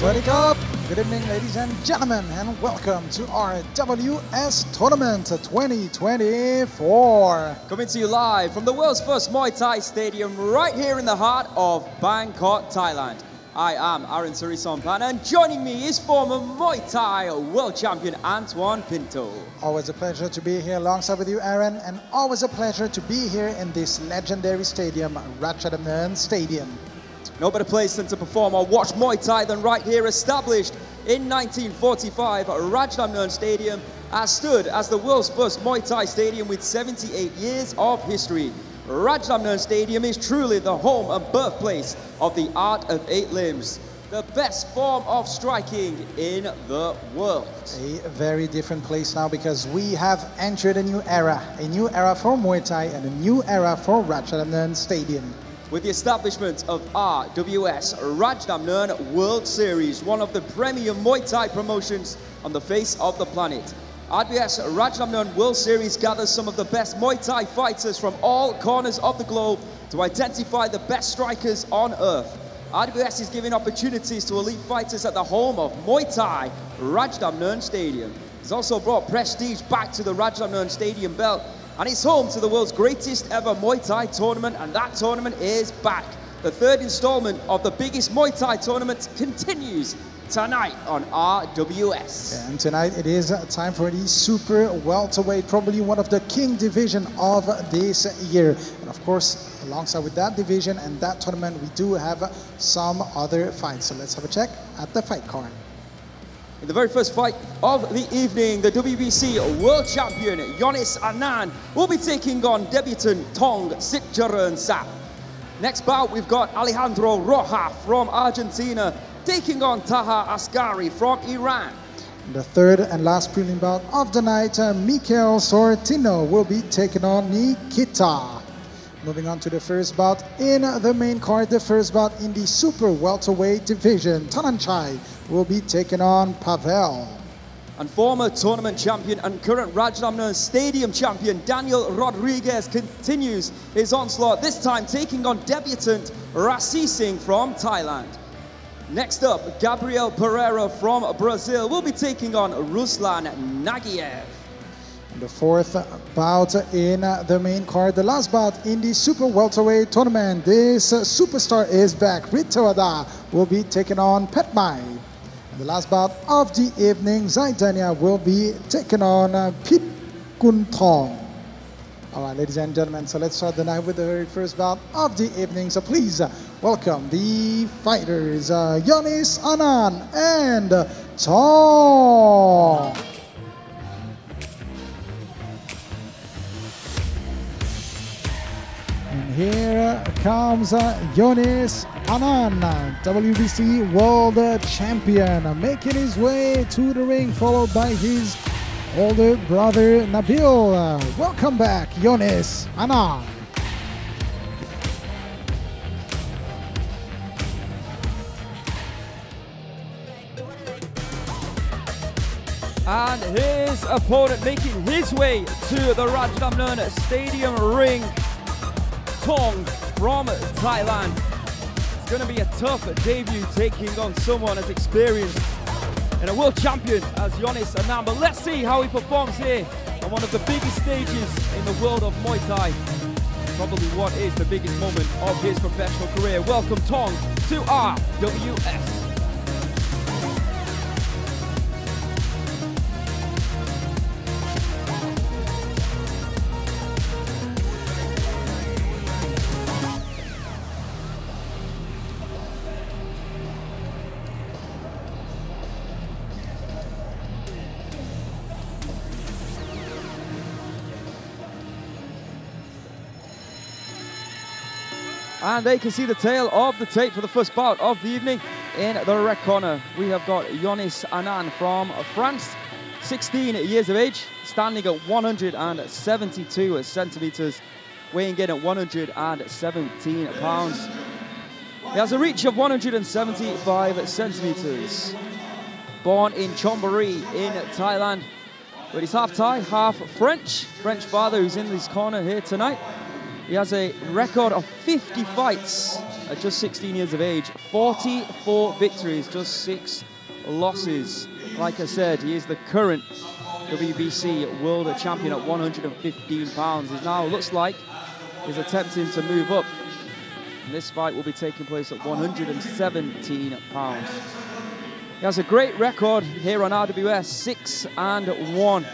Swadee Cup. Good evening, ladies and gentlemen, and welcome to our RWS Tournament 2024. Coming to you live from the world's first Muay Thai stadium right here in the heart of Bangkok, Thailand. I am Aaron Surisompan, and joining me is former Muay Thai world champion Antoine Pinto. Always a pleasure to be here alongside with you, Aaron, and always a pleasure to be here in this legendary stadium, Rajadamnern Stadium. No better place than to perform or watch Muay Thai than right here. Established in 1945, Rajadamnern Stadium has stood as the world's first Muay Thai stadium with 78 years of history. Rajadamnern Stadium is truly the home and birthplace of the art of eight limbs, the best form of striking in the world. A very different place now, because we have entered a new era for Muay Thai and a new era for Rajadamnern Stadium. With the establishment of RWS, Rajadamnern World Series, one of the premier Muay Thai promotions on the face of the planet. RWS Rajadamnern World Series gathers some of the best Muay Thai fighters from all corners of the globe to identify the best strikers on earth. RWS is giving opportunities to elite fighters at the home of Muay Thai, Rajadamnern Stadium. It's also brought prestige back to the Rajadamnern Stadium belt, and it's home to the world's greatest ever Muay Thai tournament, and that tournament is back. The third installment of the biggest Muay Thai tournament continues tonight on RWS. And tonight it is time for the super welterweight, probably one of the king division of this year. And of course, alongside with that division and that tournament, we do have some other fights. So let's have a check at the fight card. In the very first fight of the evening, the WBC World Champion Yonis Anane will be taking on debutant Tong Sitjaroensab. Next bout, we've got Alejandro Roa from Argentina taking on Taha Asgari from Iran. The third and last prelim bout of the night, Mikel Sortino will be taking on Nikita. Moving on to the first bout in the main card, the first bout in the super welterweight division, Thananchai will be taking on Pavel. And former tournament champion and current Rajadamnern Stadium champion Daniel Rodriguez continues his onslaught, this time taking on debutant Rasisingha from Thailand. Next up, Gabriel Pereira from Brazil will be taking on Ruslan Naghiyev. The fourth bout in the main card, the last bout in the super welterweight tournament, this superstar is back. Rittewada will be taking on Petchmai. The last bout of the evening, Zaidania will be taking on Pikunthong. All right, ladies and gentlemen, so let's start the night with the very first bout of the evening. So please welcome the fighters, Yonis Anane and Tong. And here comes Yonis Anane, WBC World Champion, making his way to the ring, followed by his older brother Nabil. Welcome back, Yonis Anane. And his opponent making his way to the Rajadamnern Stadium ring, Tong from Thailand. It's going to be a tough debut, taking on someone as experienced and a world champion as Yonis Anane. But let's see how he performs here on one of the biggest stages in the world of Muay Thai. Probably what is the biggest moment of his professional career. Welcome Tong to RWS. And they can see the tail of the tape for the first bout of the evening. In the red corner, we have got Yonis Anane from France, 16 years of age, standing at 172 centimeters, weighing in at 117 pounds. He has a reach of 175 centimeters. Born in Chonburi in Thailand, but he's half Thai, half French. French father who's in this corner here tonight. He has a record of 50 fights at just 16 years of age, 44 victories, just 6 losses. Like I said, he is the current WBC world champion at 115 pounds. He now looks like he's attempting to move up. And this fight will be taking place at 117 pounds. He has a great record here on RWS, 6-1.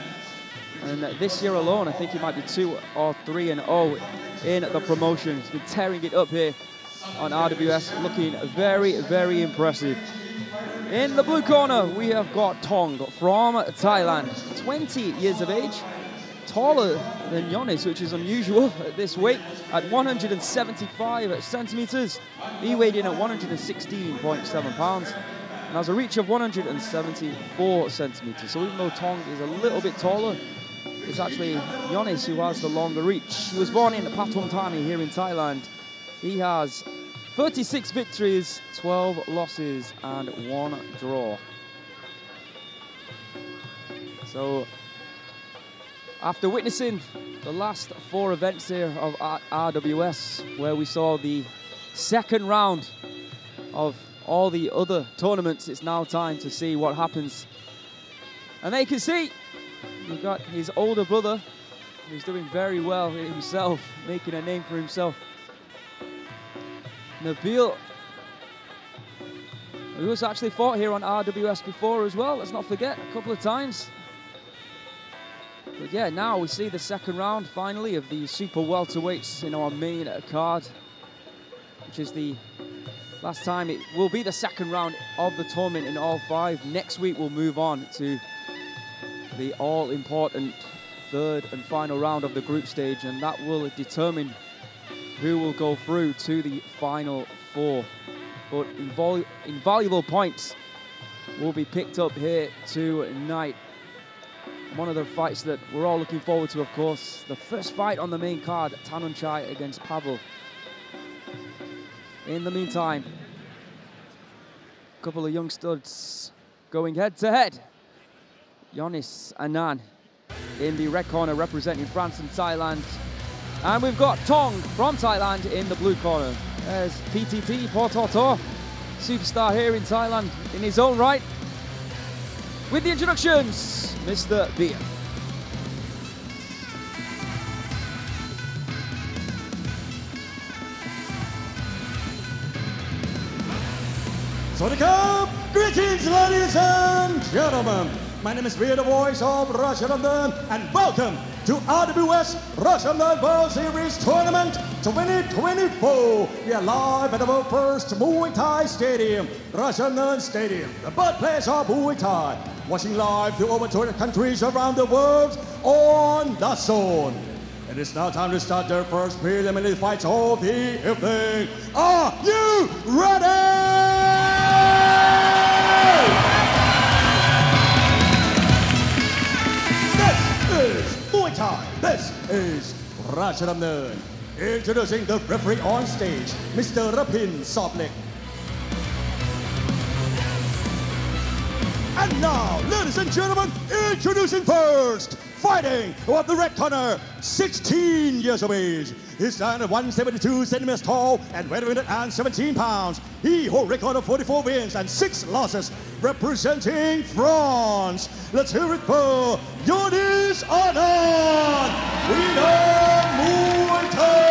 And this year alone, I think he might be 2 or 3-0 in the promotion. He's been tearing it up here on RWS, looking very, very impressive. In the blue corner, we have got Tong from Thailand, 20 years of age, taller than Yonis, which is unusual at this weight, at 175 centimeters. He weighed in at 116.7 pounds. And has a reach of 174 centimeters. So even though Tong is a little bit taller, it's actually Yonis who has the longer reach. He was born in Pathumthani here in Thailand. He has 36 victories, 12 losses, and 1 draw. So after witnessing the last 4 events here of RWS, where we saw the second round of all the other tournaments, it's now time to see what happens. And there you can see, we've got his older brother, who's doing very well himself, making a name for himself. Nabil, who has actually fought here on RWS before as well, let's not forget, a couple of times. But yeah, now we see the second round, finally, of the super welterweights in our main card, which is the last time. It will be the second round of the tournament in all 5. Next week we'll move on to the all-important third and final round of the group stage, and that will determine who will go through to the final 4. But invaluable points will be picked up here tonight. One of the fights that we're all looking forward to, of course, the first fight on the main card, Thananchai against Pavel. In the meantime, a couple of young studs going head-to-head. Yonis Anane in the red corner representing France and Thailand. And we've got Tong from Thailand in the blue corner. There's PTT Portotor, superstar here in Thailand in his own right. With the introductions, Mr. Beer. Greetings, ladies and gentlemen. My name is Beer, the voice of Rajadamnern, and welcome to RWS Rajadamnern World Series Tournament 2024. We are live at our first Muay Thai Stadium, Rajadamnern Stadium, the birthplace of Muay Thai, watching live to over 200 countries around the world on the zone. It is now time to start their first preliminary fights of the evening. Are you ready? This is Rajadamnern. Introducing the referee on stage, Mr. Rapin Soblek. And now, ladies and gentlemen, introducing first, fighting with the red corner, 16 years of age. He stands at 172 centimeters tall and weighs 117 pounds. He holds a record of 44 wins and 6 losses, representing France. Let's hear it for Yonis Anane. We know Muay Thai.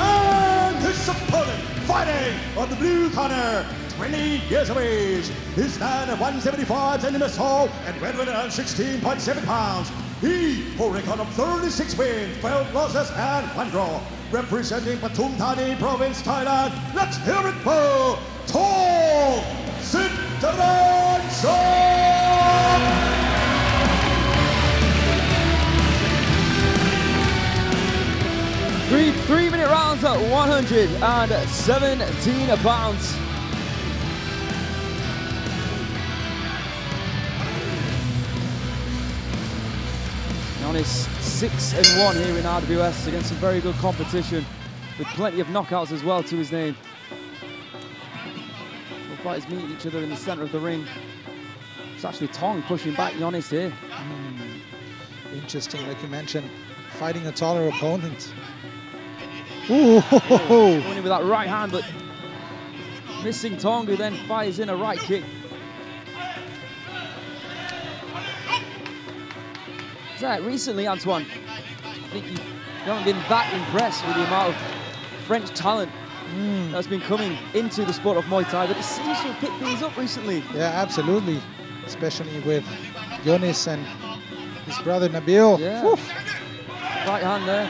And his opponent, fighting on the blue corner, 20 years of age. He stands at 175 centimeters tall and weighs 116.7 pounds. He holds a record of 36 wins, 12 losses, and 1 draw, representing Pathumthani Province, Thailand. Let's hear it for Tong Sitjaroensab. Three-minute rounds at 117 pounds. Yonis 6-1 here in RWS against some very good competition, with plenty of knockouts as well to his name. The fighters meet each other in the center of the ring. It's actually Tong pushing back Yonis here. Interesting, like you mentioned, fighting a taller opponent. Ooh, with that right hand, but missing Tong, who then fires in a right kick. Recently, Antoine, I think you haven't been that impressed with the amount of French talent that's been coming into the sport of Muay Thai, but it seems to have picked things up recently. Yeah, absolutely, especially with Yonis and his brother Nabil. Yeah. Right hand there.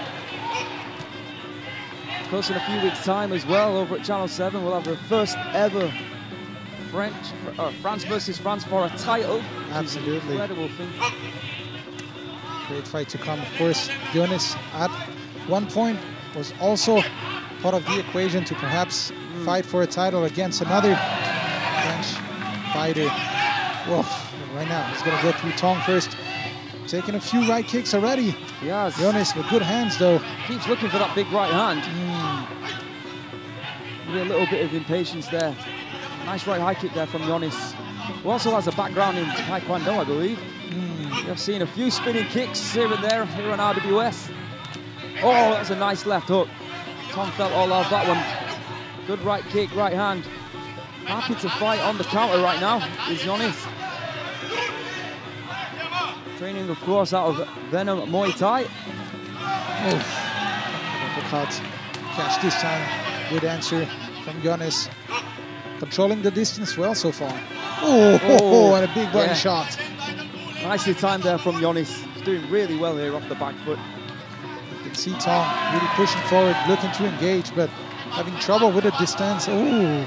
Of course, in a few weeks' time as well, over at Channel 7, we'll have the first ever France versus France for a title. Absolutely. Incredible thing. Great fight to come. Of course, Yonis at one point was also part of the equation to perhaps fight for a title against another French fighter. Well, right now, he's going to go through Tong first. Taking a few right kicks already. Yes. Yonis with good hands, though. Keeps looking for that big right hand. Maybe a little bit of impatience there. Nice right high kick there from Yonis, who also has a background in Taekwondo, I believe. I've seen a few spinning kicks here and there here on RWS. Oh, that's a nice left hook. Tong felt all out that one. Good right kick, right hand. Happy to fight on the counter right now is Yonis. Training, of course, out of Venom Muay Thai. Catch this time. Good answer from Yonis. Controlling the distance well so far. And a big body shot. Nicely timed there from Yonis. He's doing really well here off the back foot. You can see Tong really pushing forward, looking to engage, but having trouble with the distance. Ooh.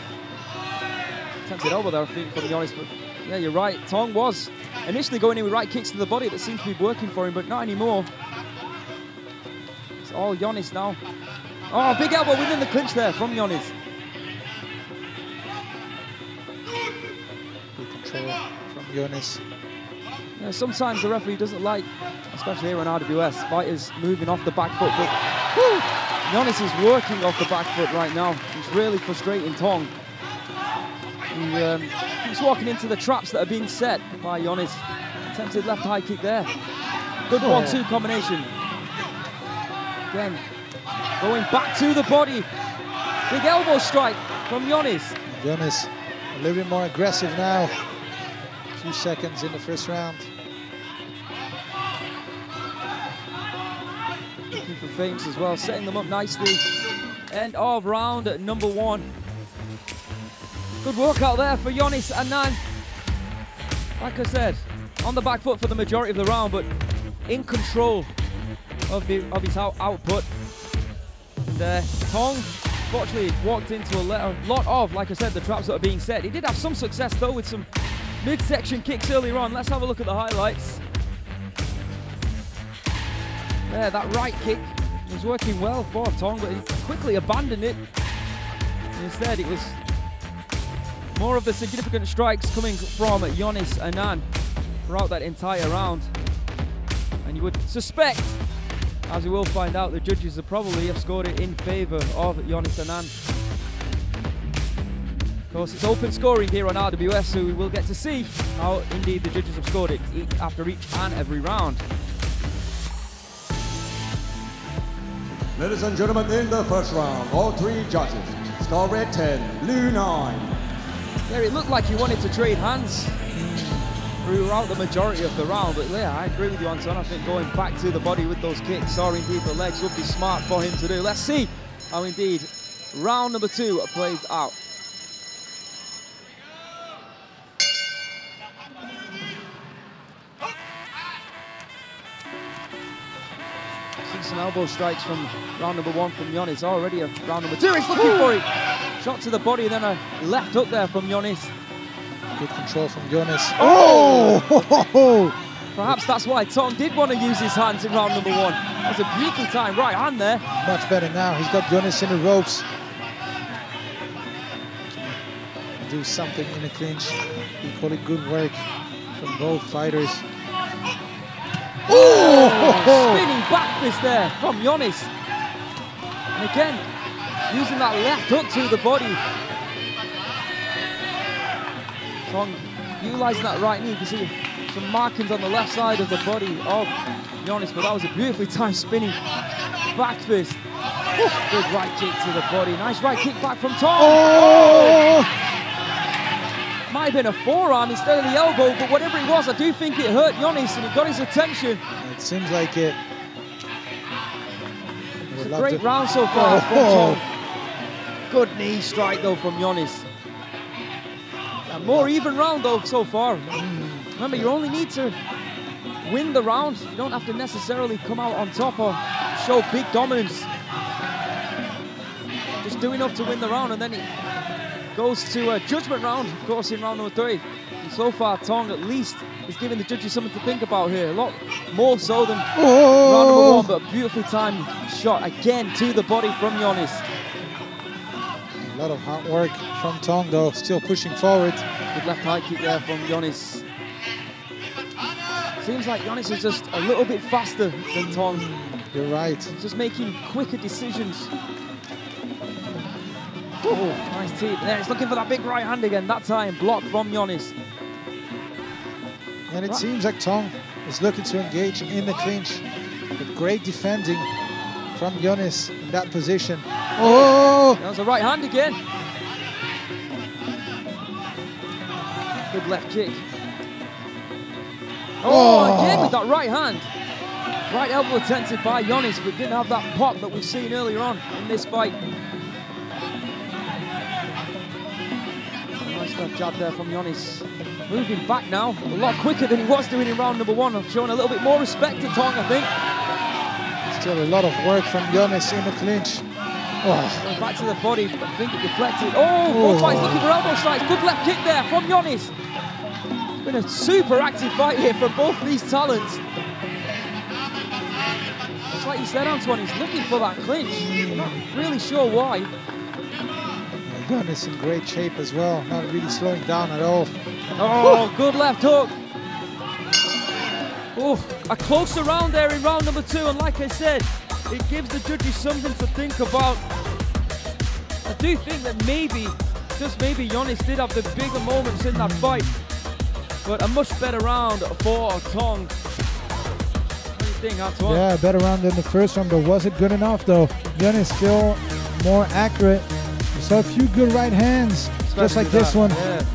Attempted over there, I think, from Yonis. But yeah, you're right. Tong was initially going in with right kicks to the body that seemed to be working for him, but not anymore. It's all Yonis now. Oh, big elbow within the clinch there from Yonis. Good control from Yonis. You know, sometimes the referee doesn't like, especially here on RWS, fighters moving off the back foot, but Yonis is working off the back foot right now. He's really frustrating Tong. He keeps walking into the traps that are being set by Yonis. Attempted left high kick there. Good 1-2 combination. Again, going back to the body. Big elbow strike from Yonis. Yonis a little bit more aggressive now. 2 seconds in the first round. Looking for feints as well, setting them up nicely. End of round number one. Good workout there for Yonis Anane. Like I said, on the back foot for the majority of the round, but in control of his output. And Tong, fortunately, walked into a lot of, like I said, the traps that are being set. He did have some success, though, with some midsection kicks earlier on. Let's have a look at the highlights. There, that right kick was working well for Tong, but he quickly abandoned it. Instead, it was more of the significant strikes coming from Yonis Anane throughout that entire round. And you would suspect, as we will find out, the judges have probably scored it in favour of Yonis Anane. Of course, it's open scoring here on RWS, so we will get to see how indeed the judges have scored it after each and every round. Ladies and gentlemen, in the first round, all three judges star red 10, blue 9. Yeah, it looked like he wanted to trade hands throughout the majority of the round, but yeah, I agree with you, Anton. I think going back to the body with those kicks, or indeed the legs, would be smart for him to do. Let's see how indeed round number two plays out. Some elbow strikes from round number one from Yonis. Already a round number two. He's looking for it. Shot to the body, then a left hook there from Yonis. Good control from Yonis. Perhaps that's why Tong did want to use his hands in round number one. That was a beautiful time. Right hand there. Much better now. He's got Yonis in the ropes. Do something in a clinch. Equally good work from both fighters. Spinning back fist there from Yonis. And again, using that left hook to the body. Tong utilizing that right knee. You can see some markings on the left side of the body of Yonis, but that was a beautifully timed spinning back fist. Ooh, big right kick to the body. Nice right kick back from Tom. Oh! Might have been a forearm instead of the elbow, but whatever it was, I do think it hurt Yonis and it got his attention. It seems like it. It's a great round so far from Tom. Good knee strike though from Yonis. A more even round though so far. Remember, you only need to win the round. You don't have to necessarily come out on top or show big dominance. Just do enough to win the round, and then it goes to a judgment round, of course, in round number 3. And so far, Tong at least is giving the judges something to think about here. A lot more so than round number 1, but a beautifully timed shot again to the body from Yonis. A lot of hard work from Tong though, still pushing forward. Good left high kick there from Yonis. Seems like Yonis is just a little bit faster than Tong. You're right. He's just making quicker decisions. Oh, nice teep. There, he's looking for that big right hand again, that time blocked from Yonis. And it seems like Tong is looking to engage in the clinch. But great defending from Yonis in that position. Oh! That was a right hand again. Good left kick. Oh, again with that right hand. Right elbow attempted by Yonis, but didn't have that pop that we've seen earlier on in this fight. Nice left jab there from Yonis. Moving back now, a lot quicker than he was doing in round number 1. I'm showing a little bit more respect to Tong, I think. Still a lot of work from Yonis in the clinch. Oh. Back to the body, but I think it deflected. Oh, both fights looking for elbow strikes. Good left kick there from Yonis. It's been a super active fight here for both these talents. Just like you said, Antoine, he's looking for that clinch. I'm not really sure why. Yonis in great shape as well, not really slowing down at all. Oh, good left hook. Oh, a closer round there in round number 2, and like I said, it gives the judges something to think about. I do think that maybe, just maybe, Yonis did have the bigger moments in that fight, but a much better round for Tong. What do you think, Antoine? Yeah, better round than the first one, but was it good enough though? Yonis still more accurate. We saw a few good right hands, especially just like this one. Yeah.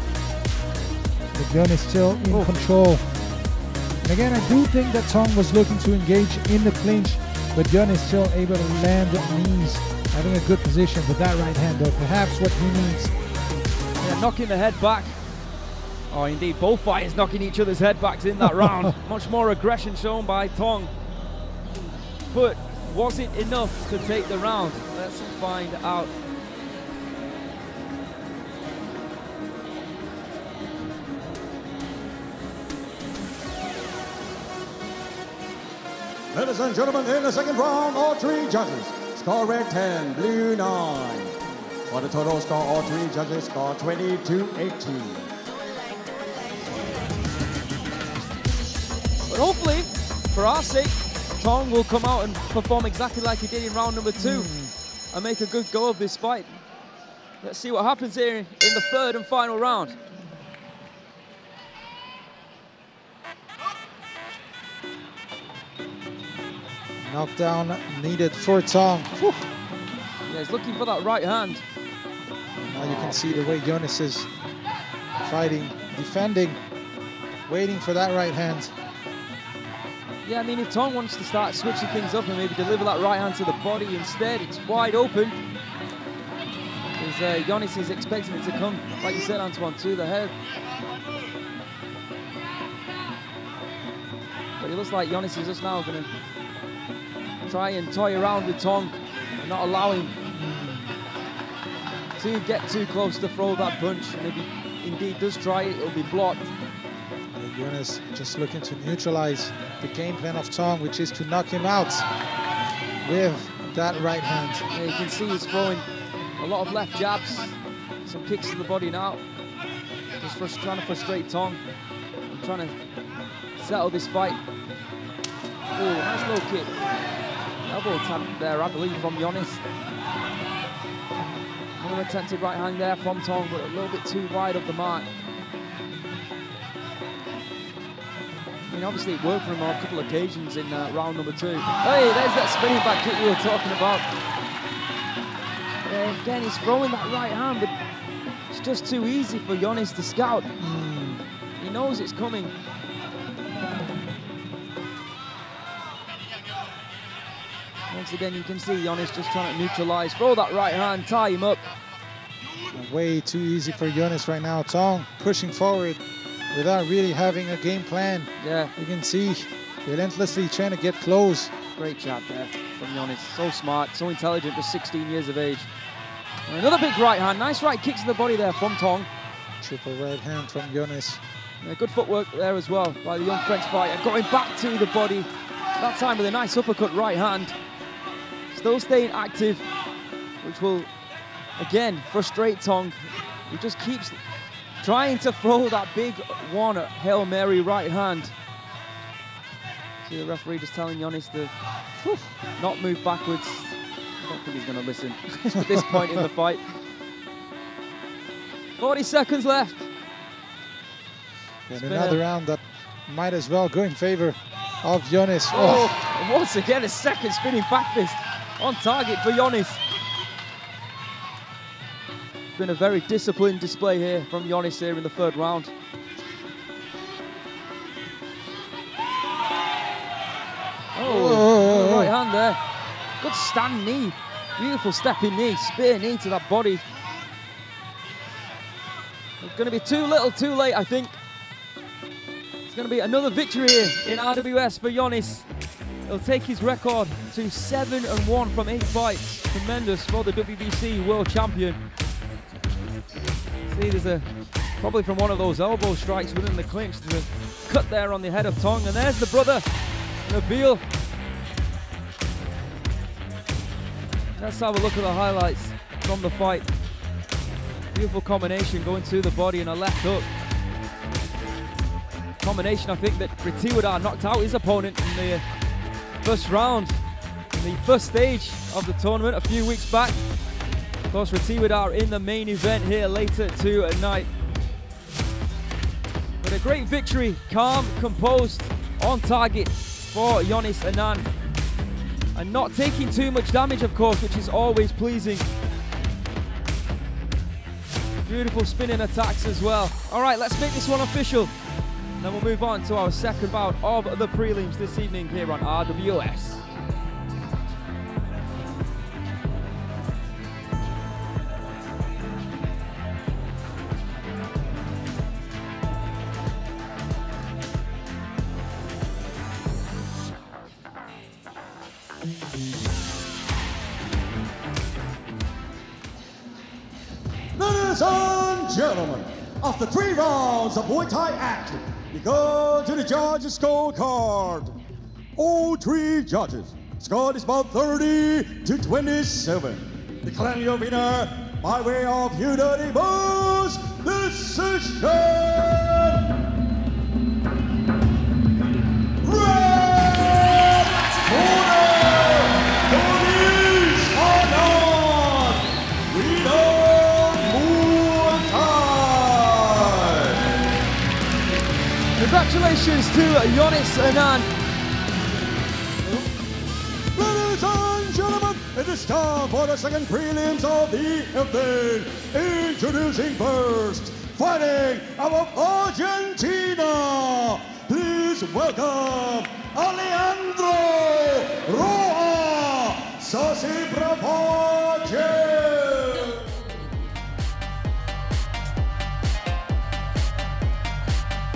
But Yonis still in control. Again, I do think that Tong was looking to engage in the clinch, but Yonis is still able to land knees, having a good position with that right hand though, perhaps what he needs. Yeah, knocking the head back. Oh, indeed, both fighters knocking each other's head backs in that round. Much more aggression shown by Tong. But was it enough to take the round? Let's find out. Ladies and gentlemen, in the second round, all three judges score red 10, blue 9. For the total score, all three judges score 22-18. But hopefully, for our sake, Tong will come out and perform exactly like he did in round number 2 and make a good go of this fight. Let's see what happens here in the third and final round. Knockdown needed for Tong. Whew. Yeah, he's looking for that right hand. And now you can see the way Yonis is fighting, defending, waiting for that right hand. Yeah, I mean, if Tong wants to start switching things up and maybe deliver that right hand to the body instead, it's wide open. Because Yonis is expecting it to come, like you said, Antoine, to the head. But it looks like Yonis is just now going to try and toy around with Tong and not allow him to get too close to throw that punch. And if he indeed does try it, it'll be blocked. Yonis just looking to neutralize the game plan of Tong, which is to knock him out with that right hand. Yeah, you can see he's throwing a lot of left jabs, some kicks to the body now. Just trying to frustrate Tong, trying to settle this fight. Oh, nice low kick. Elbow attempt there, I believe, from Yonis. Another attempted right hand there from Tong, but a little bit too wide of the mark. I mean, obviously it worked for him on a couple of occasions in round number two. Hey, there's that spinning back kick we were talking about. Yeah, again, he's throwing that right hand, but it's just too easy for Yonis to scout. He knows it's coming. Once again, you can see Yonis just trying to neutralize. Throw that right hand, tie him up. Way too easy for Yonis right now. Tong pushing forward without really having a game plan. Yeah. You can see relentlessly trying to get close. Great job there from Yonis. So smart, so intelligent, just 16 years of age. And another big right hand. Nice right kick to the body there from Tong. Triple right hand from Yonis. Yeah, good footwork there as well by the young French fighter. Going back to the body. That time with a nice uppercut right hand. Still staying active, which will again frustrate Tong. He just keeps trying to throw that big one at Hail Mary right hand. See the referee just telling Yonis to not move backwards. I don't think he's going to listen at this point in the fight. 40 seconds left. And another round that might as well go in favor of Yonis. Oh. And once again, a second spinning back fist on target for Yonis. Been a very disciplined display here from Yonis here in the third round. Oh, right hand there. Good stand knee. Beautiful stepping knee, spear knee to that body. It's going to be too little, too late, I think. It's going to be another victory here in RWS for Yonis. He'll take his record to 7-1 from 8 fights. Tremendous for the WBC world champion. See, there's a, probably from one of those elbow strikes within the clinch, there's a cut there on the head of Tong, and there's the brother, Nabil. Let's have a look at the highlights from the fight. Beautiful combination going to the body and a left hook. Combination, I think, that Rittewada knocked out his opponent in the first round, in the first stage of the tournament a few weeks back. Of course, Rittewada in the main event here later tonight. But a great victory, calm, composed, on target for Yonis Anane. And not taking too much damage, of course, which is always pleasing. Beautiful spinning attacks as well. All right, let's make this one official. Then we'll move on to our second bout of the prelims this evening here on RWS. Ladies and gentlemen, after 3 rounds of Muay Thai action, we go to the judges' scorecard. All 3 judges scored is about 30-27. Declaring your winner by way of unanimous decision. Congratulations to Yonis Anane. Ladies and gentlemen, it is time for the second prelims of the evening. Introducing first, fighting out of Argentina, please welcome Alejandro Roa, Sasiprapa Gym.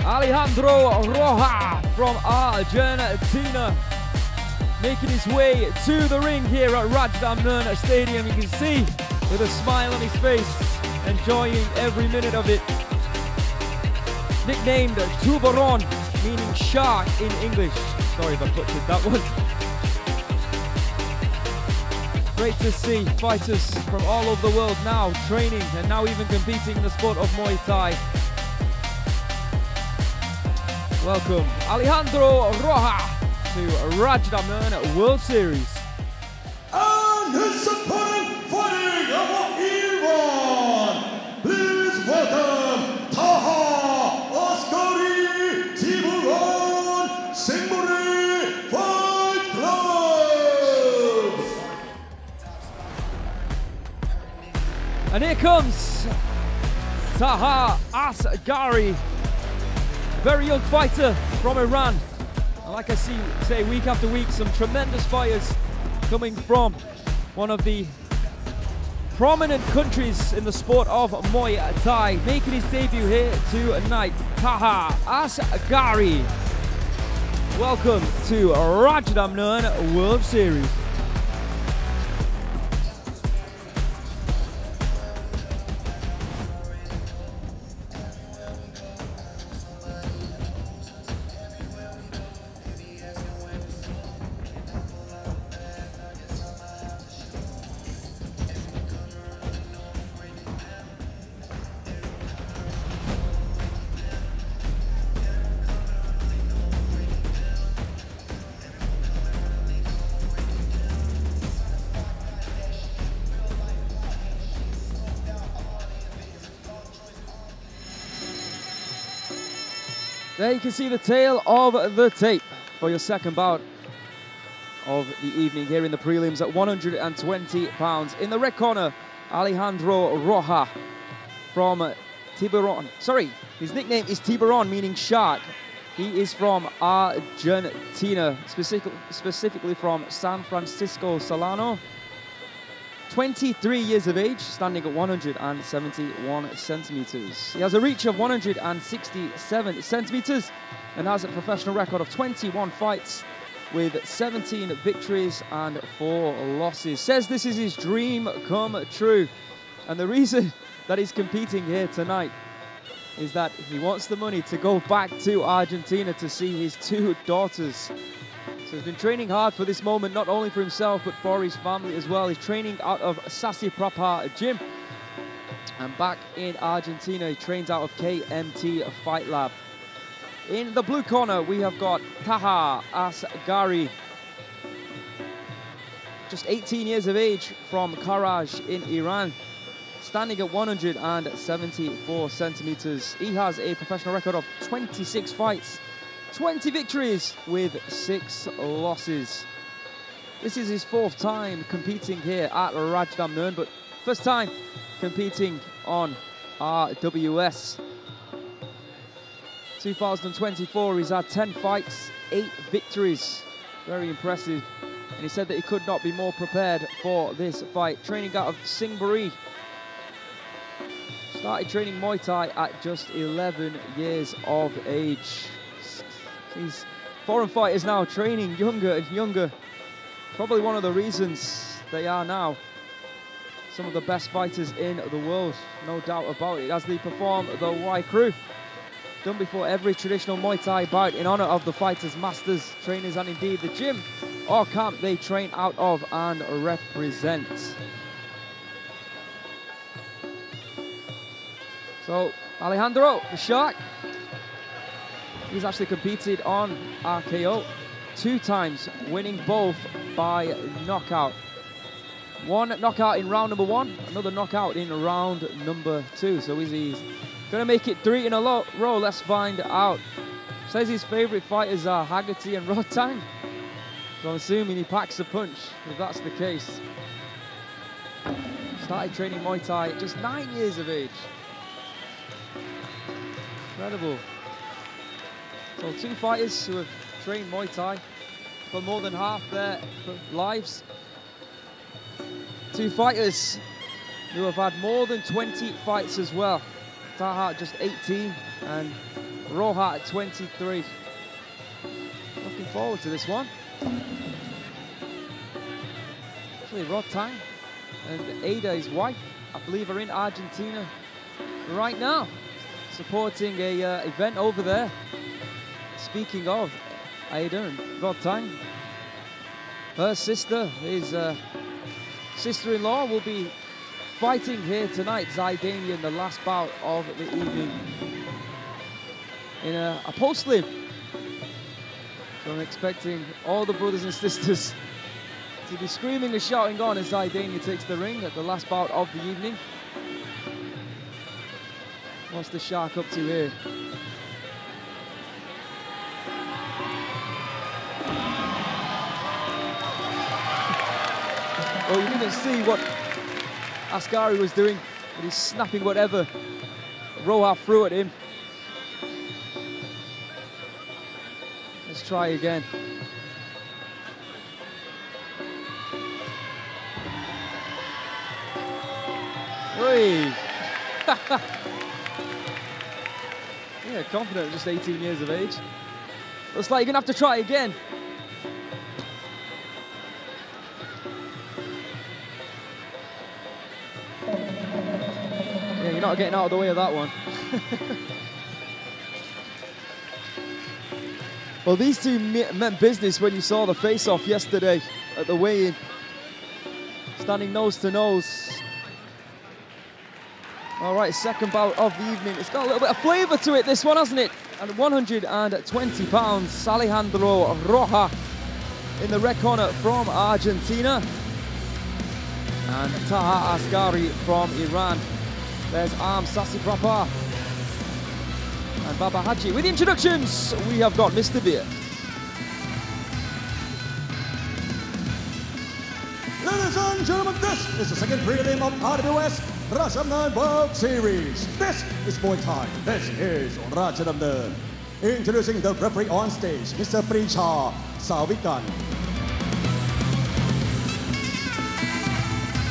Alejandro Roa from Argentina making his way to the ring here at Rajadamnern Stadium. You can see with a smile on his face, enjoying every minute of it. Nicknamed Tubarón, meaning shark in English. Sorry if I butchered that one. Great to see fighters from all over the world now training and now even competing in the sport of Muay Thai. Welcome Alejandro Roa to Rajadamnern World Series. And his opponent fighting over Iran, please welcome Taha Asgari comes Taha Asgari, very young fighter from Iran. And like I say week after week, some tremendous fighters coming from one of the prominent countries in the sport of Muay Thai. Making his debut here tonight, Taha Asgari. Welcome to Rajadamnern World Series. There you can see the tail of the tape for your second bout of the evening here in the prelims at 120 pounds. In the red corner, Alejandro Roa from Tiburon. Sorry, his nickname is Tiburon, meaning shark. He is from Argentina, specifically from San Francisco Solano. 23 years of age, standing at 171 centimeters. He has a reach of 167 centimeters and has a professional record of 21 fights with 17 victories and 4 losses. Says this is his dream come true. And the reason that he's competing here tonight is that he wants the money to go back to Argentina to see his 2 daughters. So he's been training hard for this moment, not only for himself, but for his family as well. He's training out of Sasiprapa Gym. And back in Argentina, he trains out of KMT Fight Lab. In the blue corner, we have got Taha Asgari. Just 18 years of age, from Karaj in Iran. Standing at 174 centimeters. He has a professional record of 26 fights. 20 victories with 6 losses. This is his 4th time competing here at Rajadamnern, but first time competing on RWS. 2024, he's had 10 fights, 8 victories. Very impressive. And he said that he could not be more prepared for this fight. Training out of Singburi. Started training Muay Thai at just 11 years of age. These foreign fighters now training younger and younger. Probably one of the reasons they are now some of the best fighters in the world, no doubt about it, as they perform the Y Crew, done before every traditional Muay Thai bout in honor of the fighters, masters, trainers, and indeed the gym or camp they train out of and represent. So Alejandro, the shark, he's actually competed on RKO 2 times, winning both by knockout. 1 knockout in round number 1, another knockout in round number 2. So is he going to make it 3 in a row? Let's find out. Says his favourite fighters are Haggerty and Rodtang. So I'm assuming he packs a punch, if that's the case. Started training Muay Thai at just 9 years of age. Incredible. So 2 fighters who have trained Muay Thai for more than half their lives. 2 fighters who have had more than 20 fights as well. Taha just 18 and Roha at 23. Looking forward to this one. Actually, Rodtang and Ada, his wife, I believe, are in Argentina right now, supporting a event over there. Speaking of Ada and Rodtang, her sister, his sister-in-law, will be fighting here tonight, Zaidania, in the last bout of the evening in a post-lim. So I'm expecting all the brothers and sisters to be screaming and shouting on as Zaidania takes the ring at the last bout of the evening. What's the shark up to here? Well, you didn't see what Asgari was doing but he's snapping whatever Roa threw at him. Let's try again. Yeah, confident, just 18 years of age. Looks like you're gonna have to try again. Yeah, you're not getting out of the way of that one. Well, these two meant business when you saw the face-off yesterday at the weigh-in. Standing nose to nose. All right, second bout of the evening. It's got a little bit of flavour to it, this one, hasn't it? And 120 pounds, Alejandro Roa in the red corner from Argentina. And Taha Asgari from Iran. There's Arm Sasiprapa and Baba Haji. With the introductions, we have got Mr. Beer. Ladies and gentlemen, this is the second prelim of RWS Rajadamnern World Series. This is Muay Thai. This is Rajadamnern. Introducing the referee on stage, Mr. Prisha Savikan.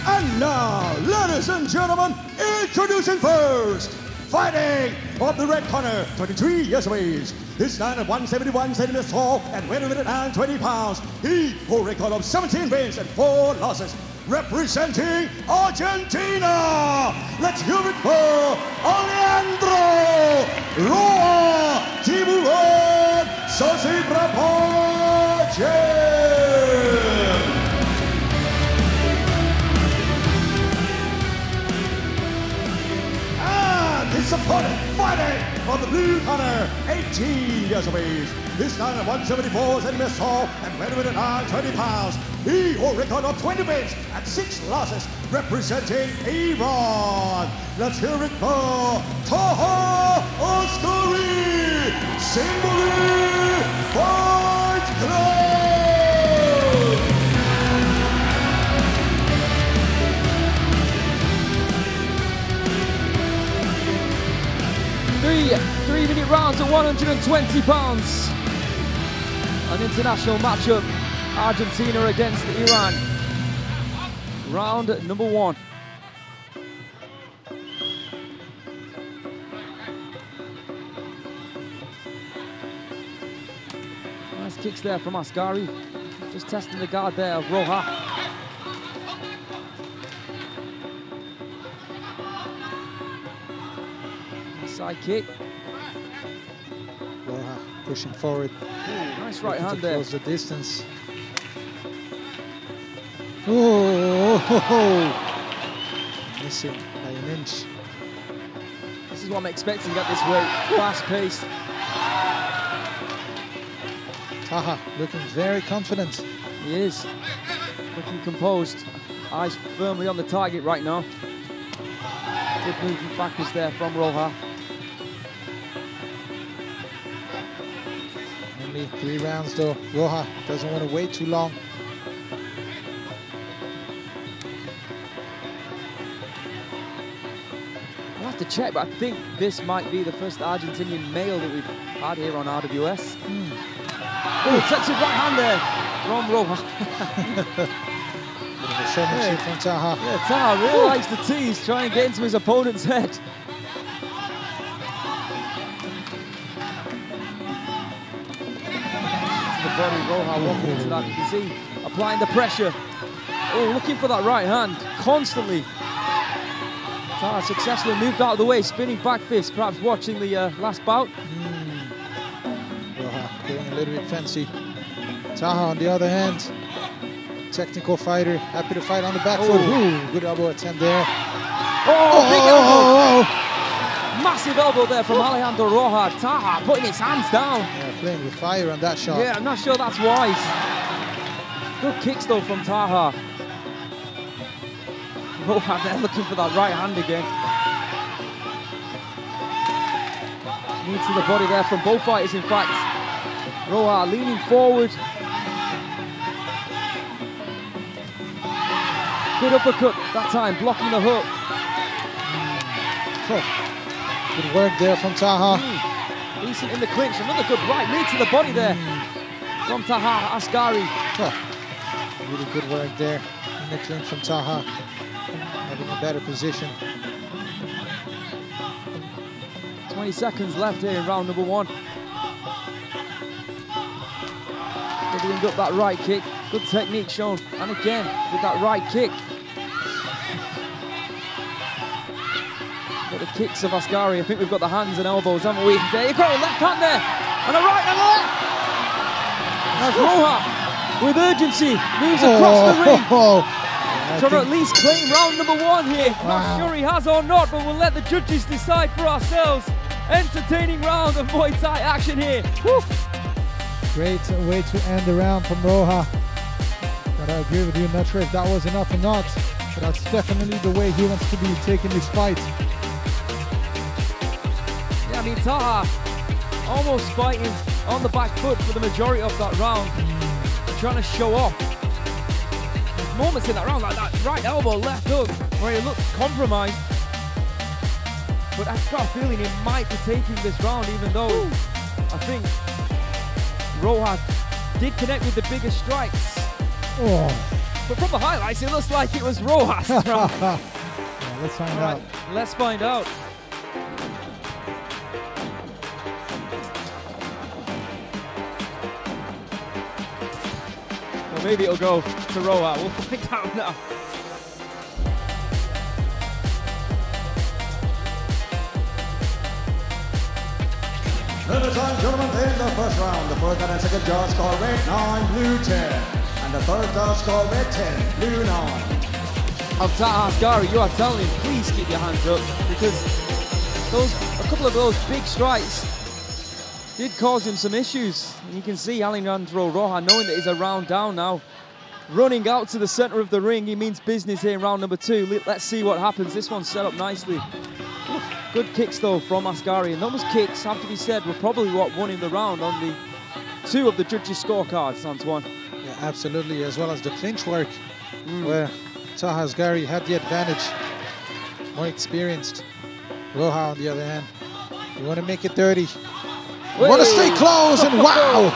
And now, ladies and gentlemen, introducing first, fighting of the red corner, 23 years of age. He's 171 centimeters tall and 120 pounds. He holds a record of 17 wins and 4 losses. Representing Argentina, let's hear it for Alejandro Roa, Tiburon, Sasiprapa Gym. And his opponent fighting for the blue corner, 18 years of age. This time at 174 centimeters tall and 120 pounds. He holds a record of 20 wins and 6 losses, representing Iran. Let's hear it for Taha Asgari, Singburi Fight Club. Three-minute rounds at 120 pounds. An international matchup. Argentina against Iran. Round number 1. Nice kicks there from Asgari. Just testing the guard there of Roa. Side kick. Roa pushing forward. Ooh, nice right hand there. Close the distance. Oh, missing by an inch. This is what I'm expecting at this weight, fast paced. Taha looking very confident. He is, looking composed, eyes firmly on the target right now. Good movement backwards there from Roa. Only 3 rounds though, Roa doesn't want to wait too long. To check, but I think this might be the first Argentinian male that we've had here on RWS. Oh, touching right hand there from Roa. From Taha. Yeah, Taha really likes to tease, try and get into his opponent's head. The body Roa walking into that. You can see applying the pressure. Oh, looking for that right hand constantly. Taha successfully moved out of the way, spinning back fist, perhaps watching the last bout. Roa getting a little bit fancy. Taha, on the other hand, technical fighter, happy to fight on the back foot. Ooh, good elbow attempt there. Big elbow. Massive elbow there from Alejandro Roa. Taha putting his hands down. Yeah, playing with fire on that shot. Yeah, I'm not sure that's wise. Good kicks though from Taha. Roa there looking for that right hand again. Knee to the body there from both fighters, in fact. Roa leaning forward. Good uppercut that time, blocking the hook. Oh, good work there from Taha. Decent in the clinch. Another good right knee to the body there from Taha Asgari. Oh, really good work there in the clinch from Taha. Having a better position. 20 seconds left here in round number one. Doubling up that right kick. Good technique shown. And again, with that right kick. Got the kicks of Asgari. I think we've got the hands and elbows, haven't we? There you go, left hand there. And a right and a left. As Roha, with urgency, moves across the ring. Trying to at least claim round number one here. Wow. Not sure he has or not, but we'll let the judges decide for ourselves. Entertaining round of Muay Thai action here. Woo. Great way to end the round from Roha. Gotta agree with you, not sure if that was enough or not, but that's definitely the way he wants to be taking this fight. Yeah, I mean, Taha almost fighting on the back foot for the majority of that round. They're trying to show off. There's moments in that round, like that right elbow, left hook, where he looked compromised. But I've got a feeling he might be taking this round, even though I think Roha did connect with the biggest strikes. Oh. But from the highlights, it looks like it was Roha's round. Yeah, let's find out. Let's find out. Well, maybe it'll go to Roha. We'll find out now. Ladies and gentlemen, in the first round, the first and second judge scored red 9, blue 10. And the third judge scored red 10, blue 9. Taha Asgari, you are telling him, please keep your hands up, because a couple of those big strikes did cause him some issues. And you can see Alejandro Roja, knowing that he's a round down now, running out to the center of the ring. He means business here in round number two. Let's see what happens. This one's set up nicely. Good kicks though from Asgari, and those kicks, have to be said, were probably what won in the round on the two of the judges' scorecards, Antoine. Yeah, absolutely, as well as the clinch work, where Taha Asgari had the advantage. More experienced. Roha, on the other hand, you want to make it dirty. You want to stay close, and wow!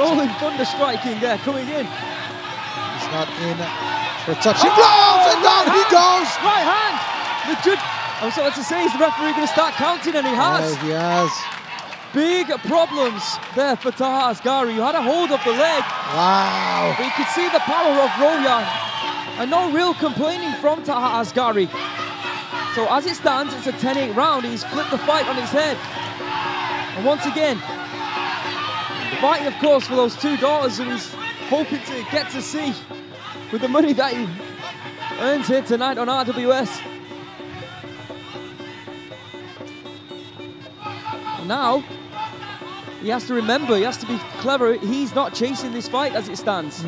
Rolling thunder striking there, coming in. He's not in for touching blows, and down he goes! Right hand! The judge... I'm sorry to say, is the referee going to start counting? And he has. Yes, he has. Big problems there for Taha Asgari. You had a hold of the leg. Wow. But you could see the power of Roya. And no real complaining from Taha Asgari. So as it stands, it's a 10-8 round. He's flipped the fight on his head. And once again, fighting, of course, for those two daughters who he's hoping to get to see with the money that he earns here tonight on RWS. Now, he has to remember, he has to be clever. He's not chasing this fight as it stands.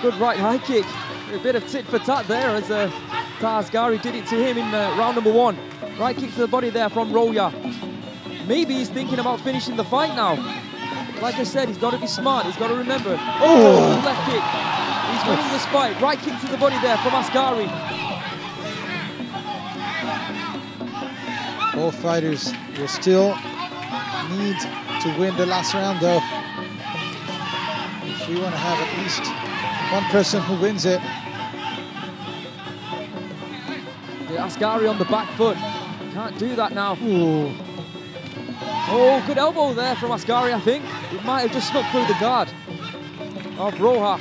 Good right high kick. A bit of tit for tat there as Taha Asgari did it to him in round number one. Right kick to the body there from Roya. Maybe he's thinking about finishing the fight now. Like I said, he's got to be smart. He's got to remember. Oh, left kick. He's winning this fight. Right kick to the body there from Asgari. Both fighters were still... need to win the last round though. If you want to have at least one person who wins it. Yeah, Asgari on the back foot. Can't do that now. Ooh. Oh, good elbow there from Asgari, I think. It might have just snuck through the guard of Roha.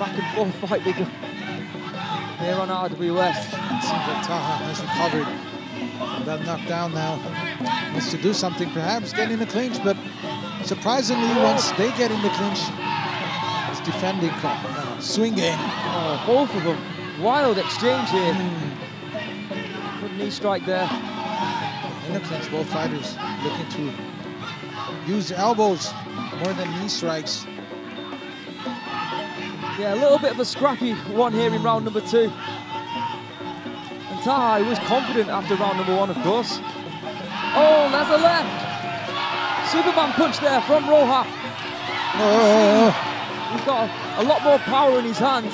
Back and forth fight they go here on RWS. Seems like Taha has recovered. That knockdown now needs to do something, perhaps get in the clinch, but surprisingly, once they get in the clinch, it's defending, swinging. Oh, both of them, wild exchange here. Good knee strike there. In the clinch, both fighters looking to use the elbows more than knee strikes. Yeah, a little bit of a scrappy one here in round number two. Taha was confident after round number one, of course. Oh, that's a left. Superman punch there from Roha. He's got a lot more power in his hands.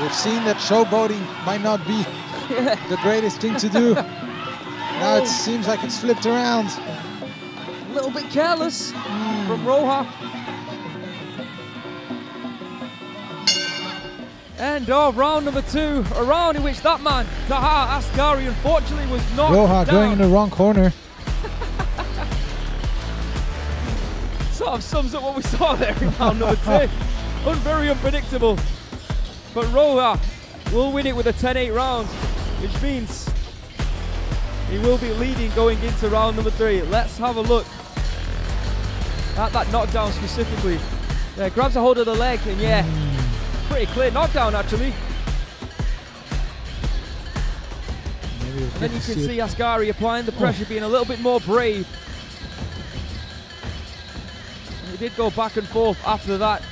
We've seen that showboating might not be the greatest thing to do. Now it seems like it's flipped around. A little bit careless from Roa. End of round number two, a round in which that man, Taha Asgari, unfortunately was not Roa going in the wrong corner. Sort of sums up what we saw there in round number two. Very unpredictable. But Roa will win it with a 10-8 round, which means he will be leading going into round number three. Let's have a look at that knockdown specifically. Yeah, grabs a hold of the leg and yeah, pretty clear knockdown actually. And then you can see Asgari applying the pressure, being a little bit more brave. And he did go back and forth after that.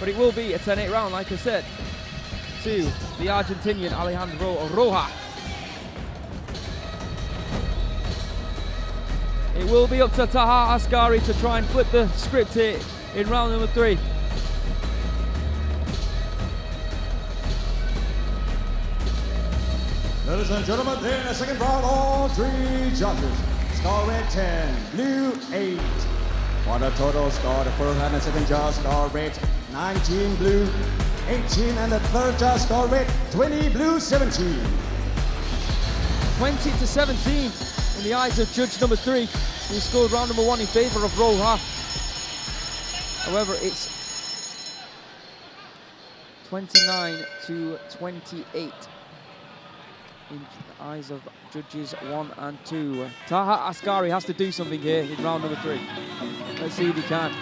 But it will be a 10-8 round, like I said, to the Argentinian Alejandro Roa. It will be up to Taha Asgari to try and flip the script here in round number three. Ladies and gentlemen, in the second round, all three judges. Score red 10, blue 8. For the total score, the first and the second judge score red 19, blue 18, and the third judge score red 20, blue 17. 20 to 17 in the eyes of judge number three, who scored round number one in favor of Roa. However, it's 29 to 28 in the eyes of judges one and two. Taha Asgari has to do something here in round number three. Let's see if he can.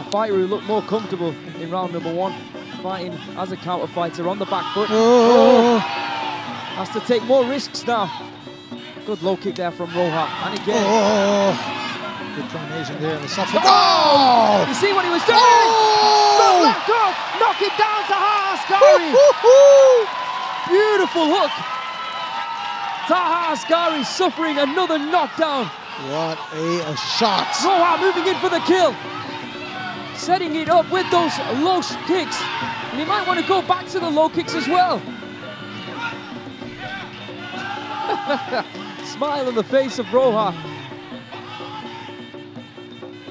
A fighter who looked more comfortable in round number one, fighting as a counter fighter on the back foot. Oh. Has to take more risks now. Good low kick there from Roa. And again. Oh. Good combination there in the side. Oh! You see what he was doing? Oh. Left hook, knock it down to Asgari. Beautiful hook. Taha Asgari suffering another knockdown. What a shot. Roa moving in for the kill. Setting it up with those low kicks. And he might want to go back to the low kicks as well. Smile on the face of Roa.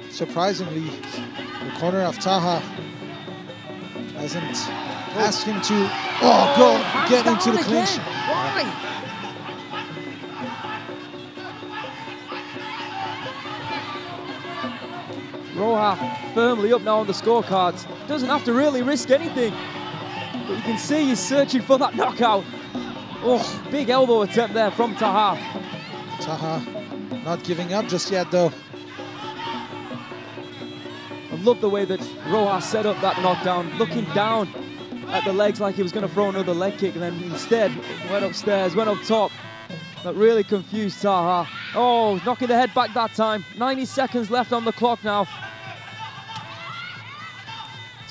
Surprisingly, the corner of Taha hasn't asked him to go get into the clinch. Why? Roa firmly up now on the scorecards. Doesn't have to really risk anything. But you can see he's searching for that knockout. Oh, big elbow attempt there from Taha. Taha not giving up just yet though. I love the way that Roa set up that knockdown, looking down at the legs like he was going to throw another leg kick, and then instead went upstairs, went up top. That really confused Taha. Oh, knocking the head back that time. 90 seconds left on the clock now.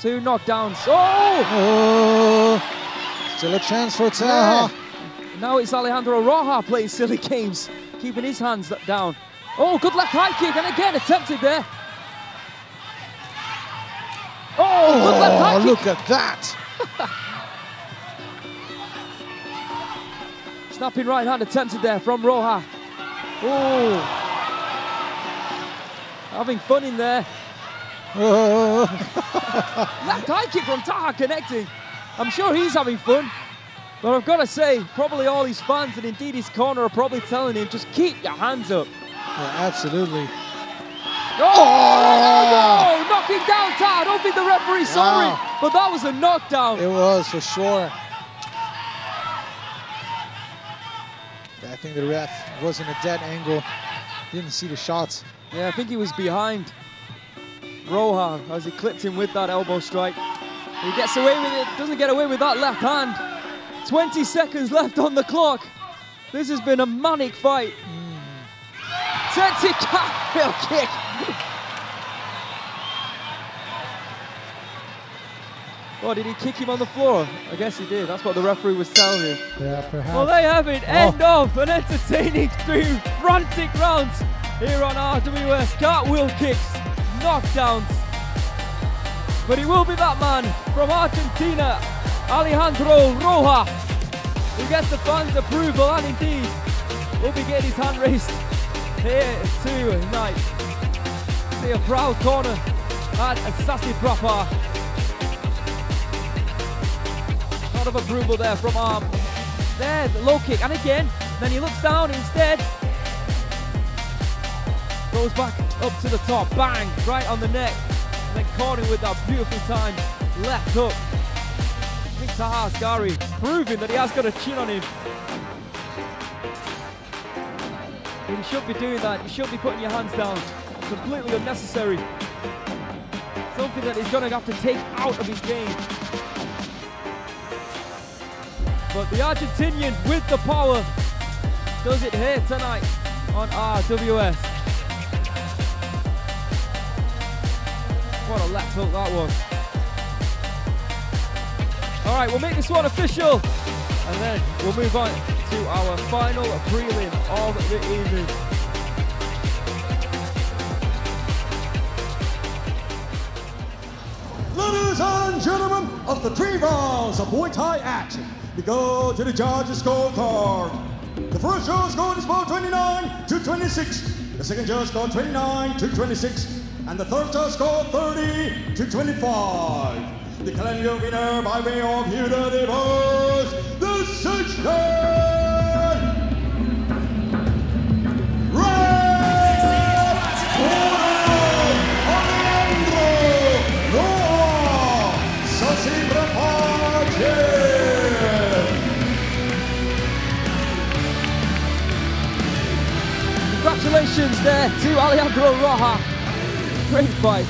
Two knockdowns. Oh! Still a chance for Taha. Yeah. Now it's Alejandro Roa playing silly games, keeping his hands down. Oh, good left high kick, and again attempted there. Oh, good left high kick. Look at that. Snapping right hand attempted there from Roa. Oh, having fun in there. Left high kick from Taha connecting. I'm sure he's having fun, but I've got to say, probably all his fans and indeed his corner are probably telling him, just keep your hands up. Yeah, absolutely. Oh, no, knocking down Taha. I don't think the referee saw it, but that was a knockdown. It was for sure. I think the ref was in a dead angle, didn't see the shots. Yeah, I think he was behind Roa as he clipped him with that elbow strike. He gets away with it, doesn't get away with that left hand. 20 seconds left on the clock. This has been a manic fight. Sensi Cahill kick. Oh, did he kick him on the floor? I guess he did. That's what the referee was telling him. Yeah, perhaps. Well, they have it. End of an entertaining two frantic rounds here on RWS. Cartwheel kicks, knockdowns. but he will be that man from Argentina, Alejandro Roa, who gets the fans' approval and indeed will be getting his hand raised here tonight. See a proud corner at Sasiprapa. A lot of approval there from Arm. There, the low kick, and again, then he looks down instead. Goes back up to the top, bang, right on the neck. And then cornered with that beautiful time, left hook. I think Taha Asgari proving that he has got a chin on him. You should be doing that, you should be putting your hands down. Completely unnecessary. Something that he's going to have to take out of his game. But the Argentinian with the power does it here tonight on RWS. What a left hook that was. All right, we'll make this one official and then we'll move on to our final prelim of the evening. Ladies and gentlemen, after 3 rounds of Muay Thai action, we go to the judges' scorecard. The first judge scored is about 29 to 26. The second judge scored 29 to 26. And the third judge scored 30 to 25. The calendar winner by way of Huda Devos, the 6th Alejandro Roa, Sasiprapa Gym. Congratulations there to Alejandro Roa. Great fight.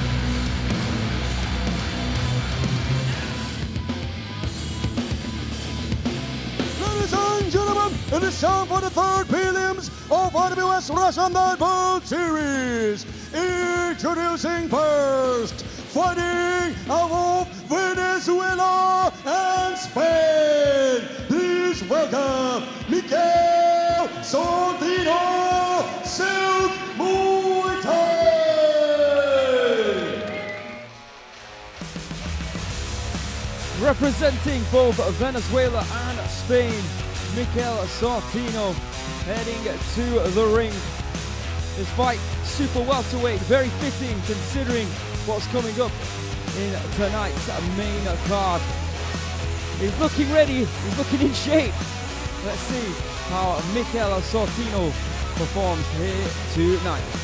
Ladies and gentlemen, it is time for the third prelims of RWS Rasandad World Series. Introducing first, fighting out of Venezuela and Spain. Please welcome Mikel Sortino. Silk Muay Thai! Representing both Venezuela and Spain, Mikel Sortino heading to the ring. This fight, super welterweight, very fitting considering what's coming up in tonight's main card. He's looking ready, he's looking in shape. Let's see how Mikel Sortino performs here tonight.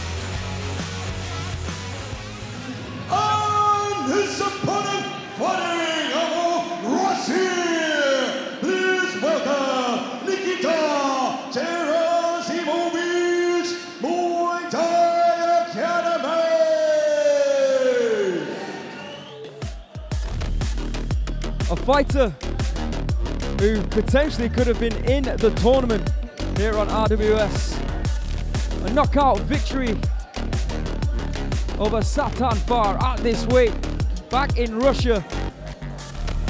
And his opponent, fighting out of Russia, please welcome Nikita Gerasimovich, Muay Thai Academy. A fighter who potentially could have been in the tournament here on RWS. A knockout victory over Satanfar at this weight, back in Russia.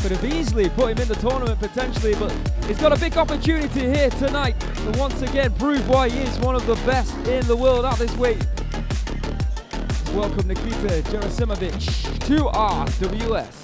Could have easily put him in the tournament potentially, but he's got a big opportunity here tonight to once again prove why he is one of the best in the world at this weight. Welcome Nikita Gerasimovich to RWS.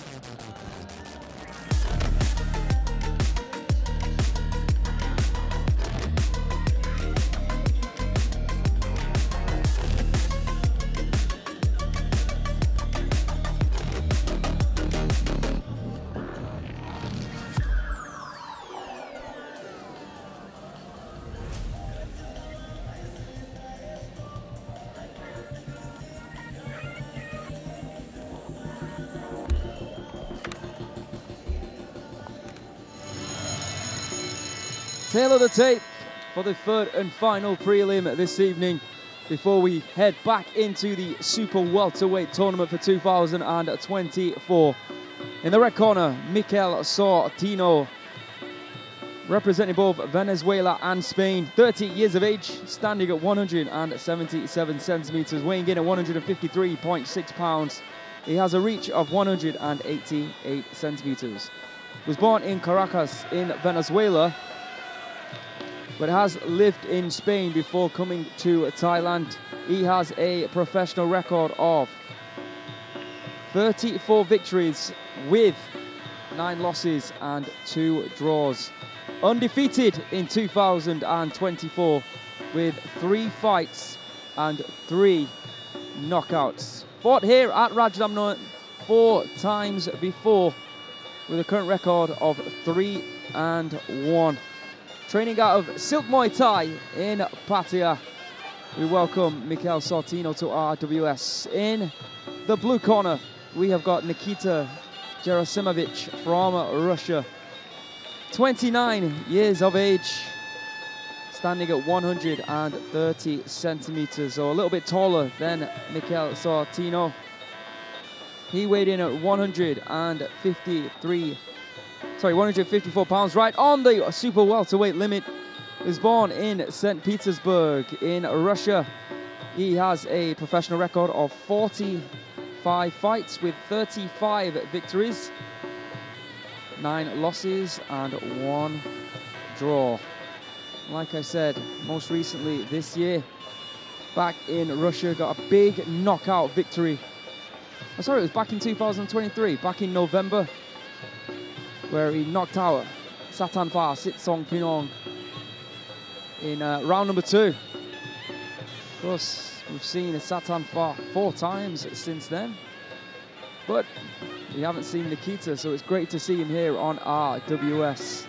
Tail of the tape for the third and final prelim this evening before we head back into the Super Welterweight Tournament for 2024. In the red corner, Mikel Sortino, representing both Venezuela and Spain. 30 years of age, standing at 177 centimeters, weighing in at 153.6 pounds. He has a reach of 188 centimeters. Was born in Caracas in Venezuela, but has lived in Spain before coming to Thailand. He has a professional record of 34 victories with 9 losses and 2 draws. Undefeated in 2024 with 3 fights and 3 knockouts. Fought here at Rajadamnern 4 times before, with a current record of 3-1. Training out of Silk Muay Thai in Pattaya, we welcome Mikel Sortino to RWS. In the blue corner, we have got Nikita Gerasimovich from Russia. 29 years of age, standing at 130 centimeters, or a little bit taller than Mikel Sortino. He weighed in at 154 pounds, right on the super welterweight limit. He was born in St. Petersburg in Russia. He has a professional record of 45 fights with 35 victories, 9 losses and 1 draw. Like I said, most recently this year, back in Russia, got a big knockout victory. Sorry, it was back in 2023, back in November, where he knocked out Thananchai Sitsongpeenong in round number 2. Of course, we've seen Thananchai 4 times since then, but we haven't seen Nikita, so it's great to see him here on RWS.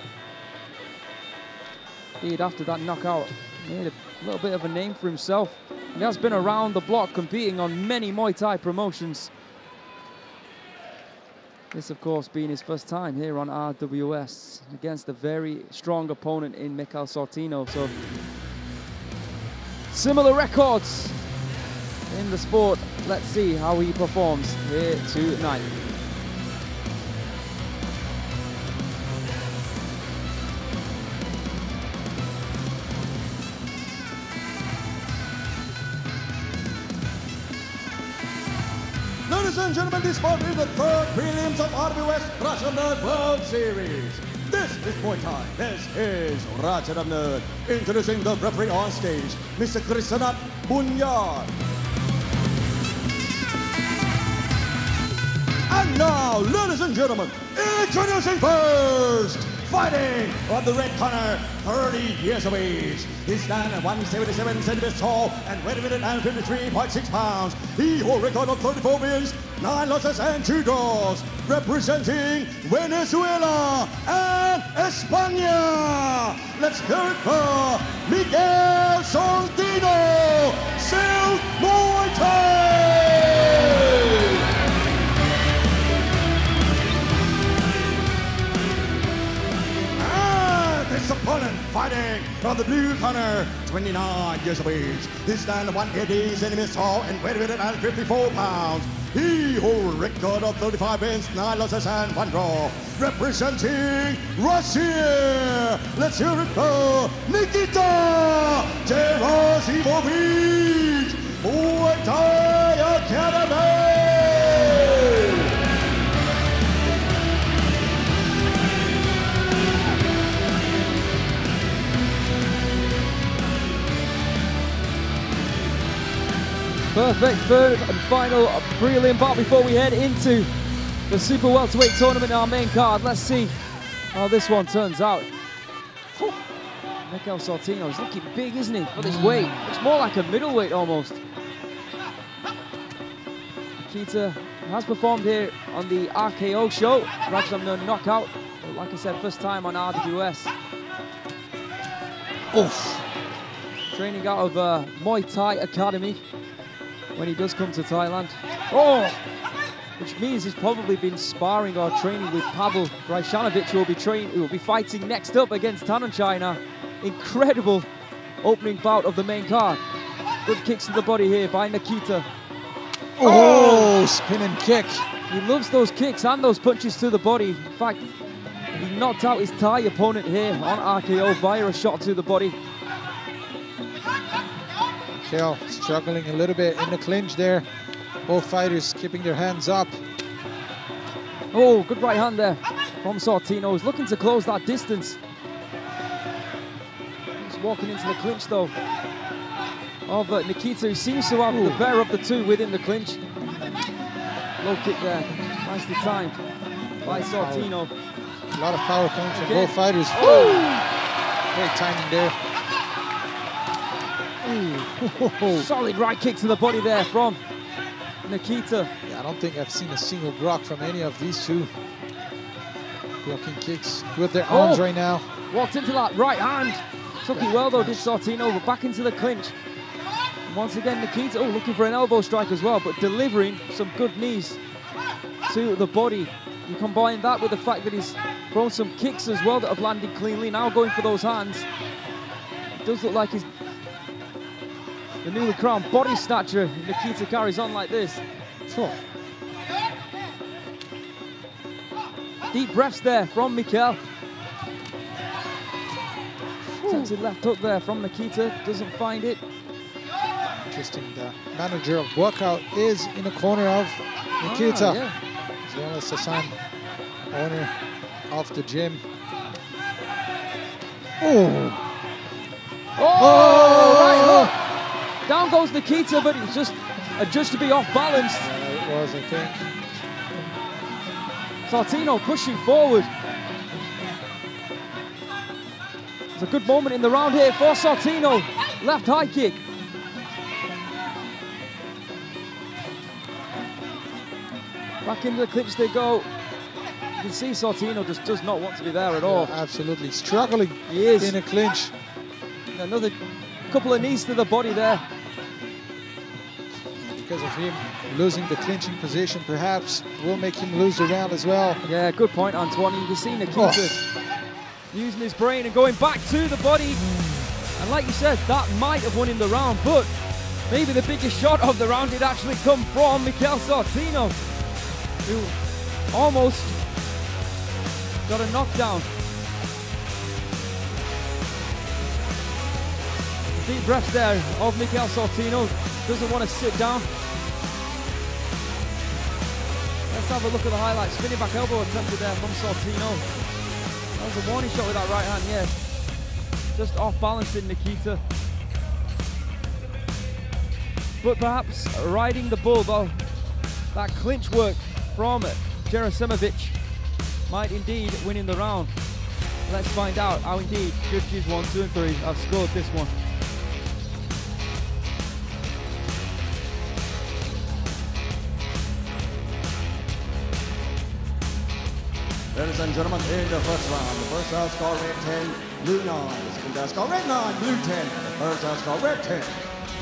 Indeed, after that knockout, he made a little bit of a name for himself. He has been around the block competing on many Muay Thai promotions. This, of course, being his first time here on RWS against a very strong opponent in Mikel Sortino. So, similar records in the sport. Let's see how he performs here tonight. Ladies and gentlemen, this fight is the 3rd prelims of RWS Rajadamnern World Series. This is Muay Thai, this is Rajadamnern. Introducing the referee on stage, Mr. Krishnath Bunyad. And now, ladies and gentlemen, introducing first, fighting on the red corner, 30 years of age. He stands at 177 centimeters tall and weighs 153.6 pounds. He holds a record of 34 wins, 9 losses and 2 draws. Representing Venezuela and España. Let's hear it for Mikel Sortino, Silk Muay Thai. His opponent fighting from the blue corner, 29 years of age. He stands at 180 centimeters tall and weighs 154 pounds. He holds a record of 35 wins, 9 losses and 1 draw. Representing Russia, let's hear it for Nikita Gerasimovich, Muay Thai Academy. Perfect 3rd and final prelim, but before we head into the Super Welterweight Tournament, our main card, let's see how this one turns out. Whew. Mikel Sortino is looking big, isn't he, for this weight? It's more like a middleweight almost. Nikita has performed here on the RKO show, Rajadamnern knockout, but like I said, first time on RWS. Oof. Training out of Muay Thai Academy. When he does come to Thailand. Oh! Which means he's probably been sparring or training with Pavel Hryshanovich, who will be fighting next up against Thananchai now. Incredible opening bout of the main card. Good kicks to the body here by Nikita. Oh! Spin and kick. He loves those kicks and those punches to the body. In fact, he knocked out his Thai opponent here on RKO via a shot to the body. Struggling a little bit in the clinch there. Both fighters keeping their hands up. Oh, good right hand there from Sortino. He's looking to close that distance. He's walking into the clinch though of Nikita, who seems to have the better of the two within the clinch. Low kick there, nicely timed by Sortino. A lot of power coming from both fighters. Great timing there. Solid right kick to the body there from Nikita. Yeah, I don't think I've seen a single block from any of these two. Blocking kicks with their arms right now. Walked into that right hand. Took it well though, did Sortino, but back into the clinch. Once again, Nikita, looking for an elbow strike as well, but delivering some good knees to the body. You combine that with the fact that he's thrown some kicks as well that have landed cleanly, now going for those hands. It does look like he's the newly crowned body snatcher. Nikita carries on like this. Deep breaths there from Mikel. Attempted left hook there from Nikita, doesn't find it. Interesting, the manager of workout is in the corner of Nikita, as well as Sasan, owner of the gym. Right hook. Down goes Nikita, but it was just to be off balance. It was, I think. Sortino pushing forward. It's a good moment in the round here for Sortino. Left high kick. Back into the clinch they go. You can see Sortino just does not want to be there at all. Absolutely struggling. He is in a clinch. Another couple of knees to the body there. Because of him losing the clinching position, perhaps will make him lose the round as well. Yeah, good point, Antoine. You can see Nikita using his brain and going back to the body. And like you said, that might have won him the round, but maybe the biggest shot of the round did actually come from Mikel Sortino, who almost got a knockdown. Deep breaths there of Mikel Sortino. Doesn't want to sit down. Let's have a look at the highlights. Spinning back elbow attempted there from Sortino. That was a warning shot with that right hand, just off balancing Nikita. But perhaps riding the bull though, that clinch work from Gerasimovich might indeed win in the round. Let's find out how indeed judges 1, 2, and 3 have scored this one. Ladies and gentlemen, in the first round, the first round score red 10, blue 9. Second round score red 9, blue 10. The first round score red 10,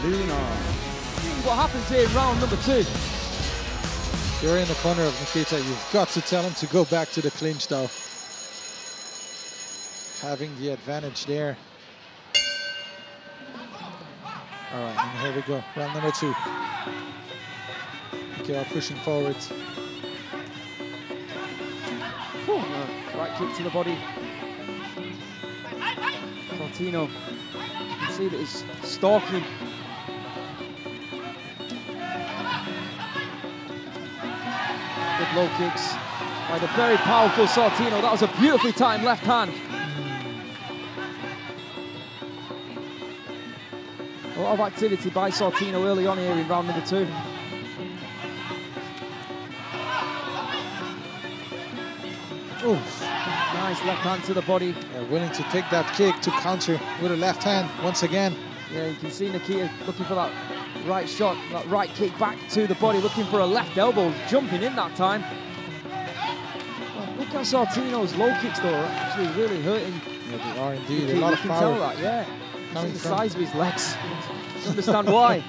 blue 9. Seeing what happens here in round number 2. You're in the corner of Nikita. You've got to tell him to go back to the clinch though. Having the advantage there. All right, and here we go. Round number 2. Mikhail pushing forward. Right kick to the body. Sortino, you can see that he's stalking. Good low kicks by the very powerful Sortino. That was a beautifully timed left hand. A lot of activity by Sortino early on here in round number 2. Nice left hand to the body. Yeah, willing to take that kick to counter with a left hand once again. Yeah, you can see Nikita looking for that right shot, that right kick back to the body, looking for a left elbow, jumping in that time. Look at Sortino's low kicks though, are actually really hurting. Yeah, they are indeed. A lot of power. You can tell that, Coming from the size of his legs. You understand why.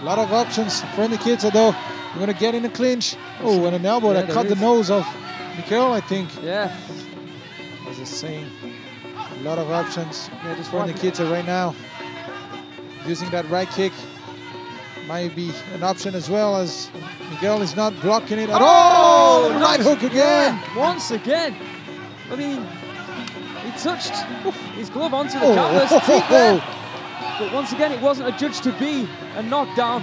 A lot of options for Nikita though. You want to get in a clinch. Oh, and an elbow that cut the nose off Mikel, I think. Yeah. As I saying, a lot of options for Nikita right now. Using that right kick might be an option as well, as Mikel is not blocking it at all. Right hook again. Once again. I mean, he touched his glove onto the canvas. But once again, it wasn't adjudged to be a knockdown.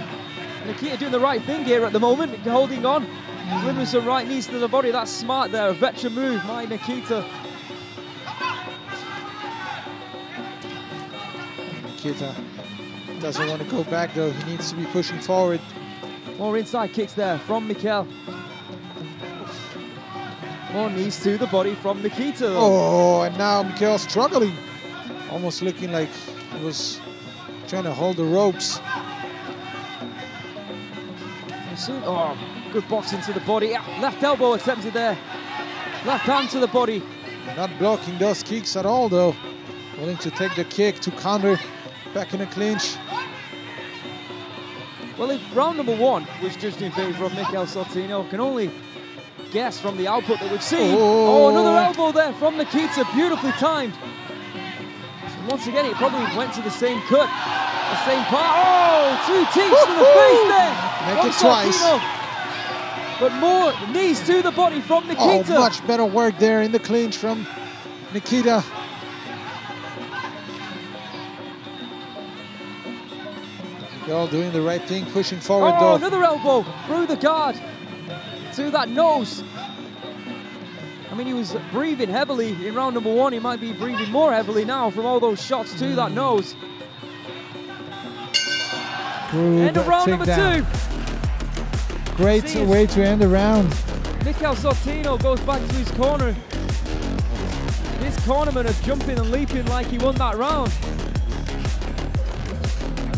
Nikita doing the right thing here at the moment, holding on. He's living with some right knees to the body. That's smart there. A veteran move by Nikita. Nikita doesn't want to go back though. He needs to be pushing forward. More inside kicks there from Mikel. More knees to the body from Nikita. Oh, and now Mikel struggling. Almost looking like he was trying to hold the ropes. Oh, good boxing to the body. Left elbow attempted there. Left hand to the body. Not blocking those kicks at all, though. Willing to take the kick to counter. Back in a clinch. Well, if round number one was judged in favor of Mikel Sortino, can only guess from the output that we've seen. Oh, another elbow there from Nikita, beautifully timed. And once again, it probably went to the same cut, the same part. Oh, two teeps to the face there. Make it twice. Sortino. But more knees to the body from Nikita. Oh, much better work there in the clinch from Nikita. All doing the right thing, pushing forward though. Another elbow through the guard to that nose. I mean, he was breathing heavily in round number one. He might be breathing more heavily now from all those shots to that nose. Good end of round number down. Two. Great way to end the round. Mikel Sortino goes back to his corner. His cornerman is jumping and leaping like he won that round.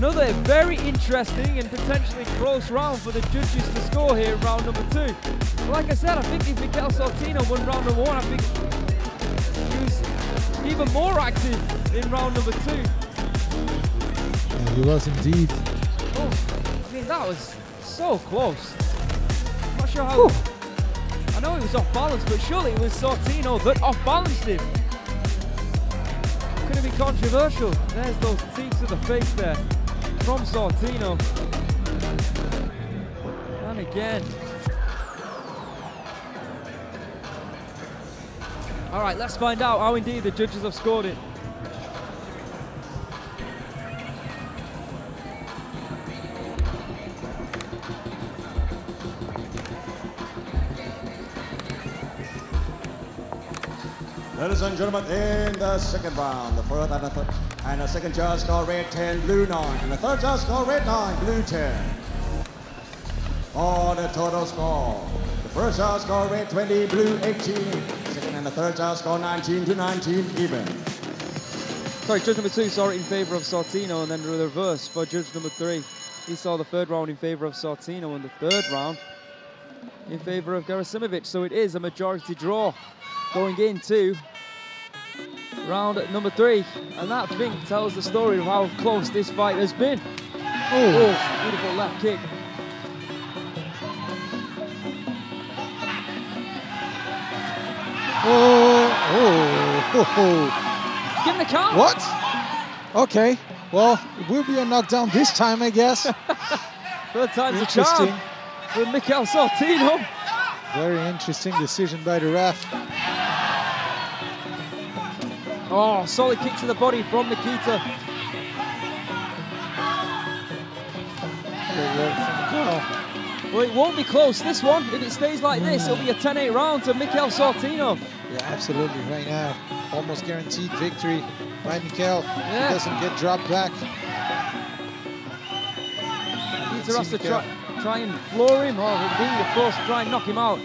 Another very interesting and potentially close round for the judges to score here in round number two. Like I said, I think if Mikel Sortino won round number one, I think he was even more active in round number two. Yeah, he was indeed. Oh, I mean, that was so close. I'm not sure how... I know he was off balance, but surely it was Sortino that off-balanced him. Could it be controversial? There's those teeps to the face there from Sortino. And again. All right, let's find out how indeed the judges have scored it. Ladies and gentlemen, in the second round, the fourth and the third, and the second judge scored red 10, blue 9, and the third judge scored red 9, blue 10. For the total score, the first judge scored red 20, blue 18, second and the third judge scored 19 to 19 even. Sorry, judge number two saw it in favor of Sortino, and then the reverse for judge number three. He saw the third round in favor of Sortino, and the third round in favor of Gerasimovich, so it is a majority draw going into round number three, and that thing tells the story of how close this fight has been. Oh, beautiful left kick. Give him the count. What? Okay, well, it will be a knockdown this time, I guess. Third time's a charm for Mikel Sortino. Very interesting decision by the ref. Oh, solid kick to the body from Nikita. Well, it won't be close, this one. If it stays like this, it'll be a 10-8 round to Mikel Sortino. Yeah, absolutely, right now. Almost guaranteed victory by Mikel. Yeah. He doesn't get dropped back. Nikita has to try and floor him, or indeed, of course, try and knock him out.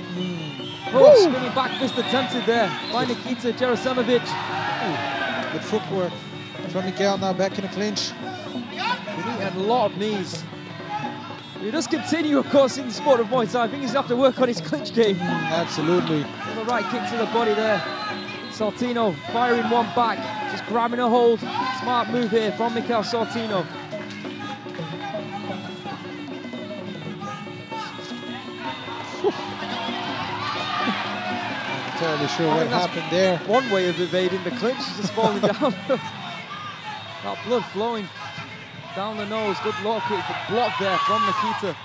Oh, spinning back fist attempted there by Nikita Gerasimovich. Good footwork from Mikel, now back in a clinch. He had a lot of knees. He does continue, of course, in the sport of Muay Thai. I think he's going to have to work on his clinch game. Absolutely. Another right kick to the body there. Sortino firing one back, just grabbing a hold. Smart move here from Mikel Sortino. Totally sure what happened there. One way of evading the clinch is just falling down. That blood flowing down the nose. Good low kick, the block there from Nikita.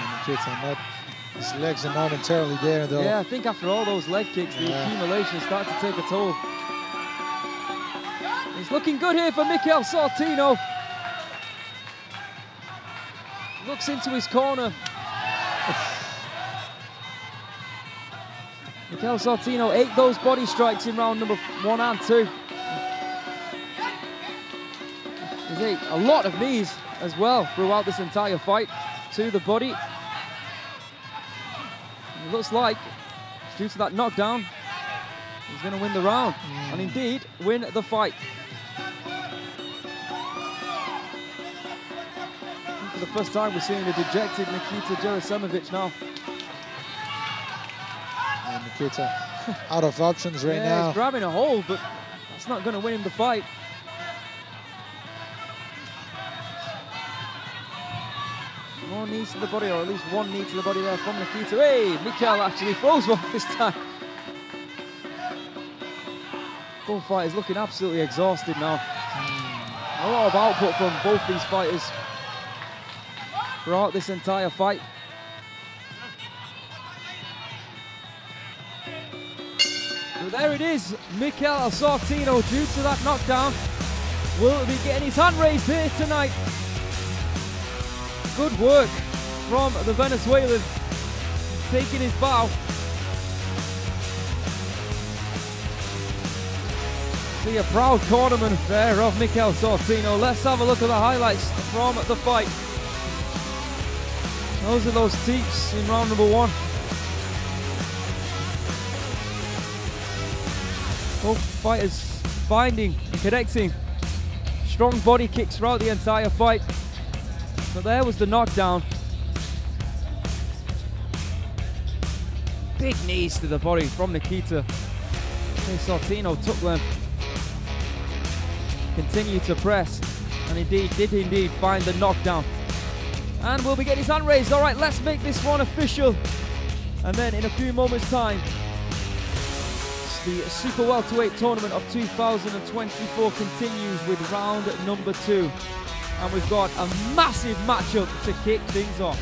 And Nikita, his legs are momentarily there though. Yeah, I think after all those leg kicks, the accumulation starts to take a toll. He's looking good here for Mikel Sortino. Looks into his corner. Mikel Sortino ate those body strikes in round number one and two. He's ate a lot of knees as well throughout this entire fight. to the body. It looks like, due to that knockdown, he's going to win the round and indeed win the fight. For the first time, we're seeing the dejected Nikita Gerasimovich now. And Nikita out of options right now. He's grabbing a hold, but that's not going to win him the fight. More knees to the body, or at least one knee to the body there from Nikita. Hey, Mikel actually throws one this time. Both fighters looking absolutely exhausted now. A lot of output from both these fighters throughout this entire fight. So there it is, Mikel Sortino, due to that knockdown, will be getting his hand raised here tonight. Good work from the Venezuelan, taking his bow. See a proud cornerman there of Mikel Sortino. Let's have a look at the highlights from the fight. Those are those teeps in round number one. Both fighters finding and connecting strong body kicks throughout the entire fight. But there was the knockdown. Big knees to the body from Nikita. Sortino took them. Continued to press, and indeed did indeed find the knockdown. And we'll be getting his hand raised. All right, let's make this one official. And then in a few moments' time, it's the Super Welterweight Tournament of 2024 continues with round number two. And we've got a massive matchup to kick things off.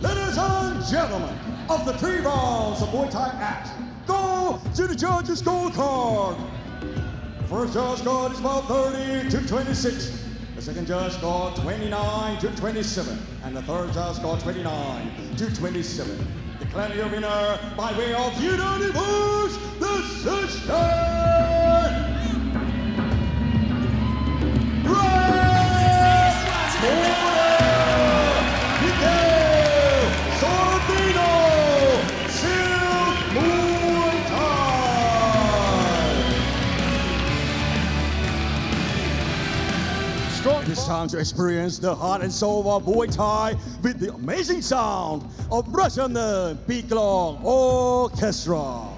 Ladies and gentlemen, of the 3 rounds of Muay Thai action, go to the judges' scorecard. The first judge scored is about 30 to 26. The second judge scored 29 to 27. And the third judge scored 29 to 27. Declare your winner by way of unanimous decision. It is time to experience the heart and soul of Muay Thai with the amazing sound of Rajadamnern Pikunthong Orchestra.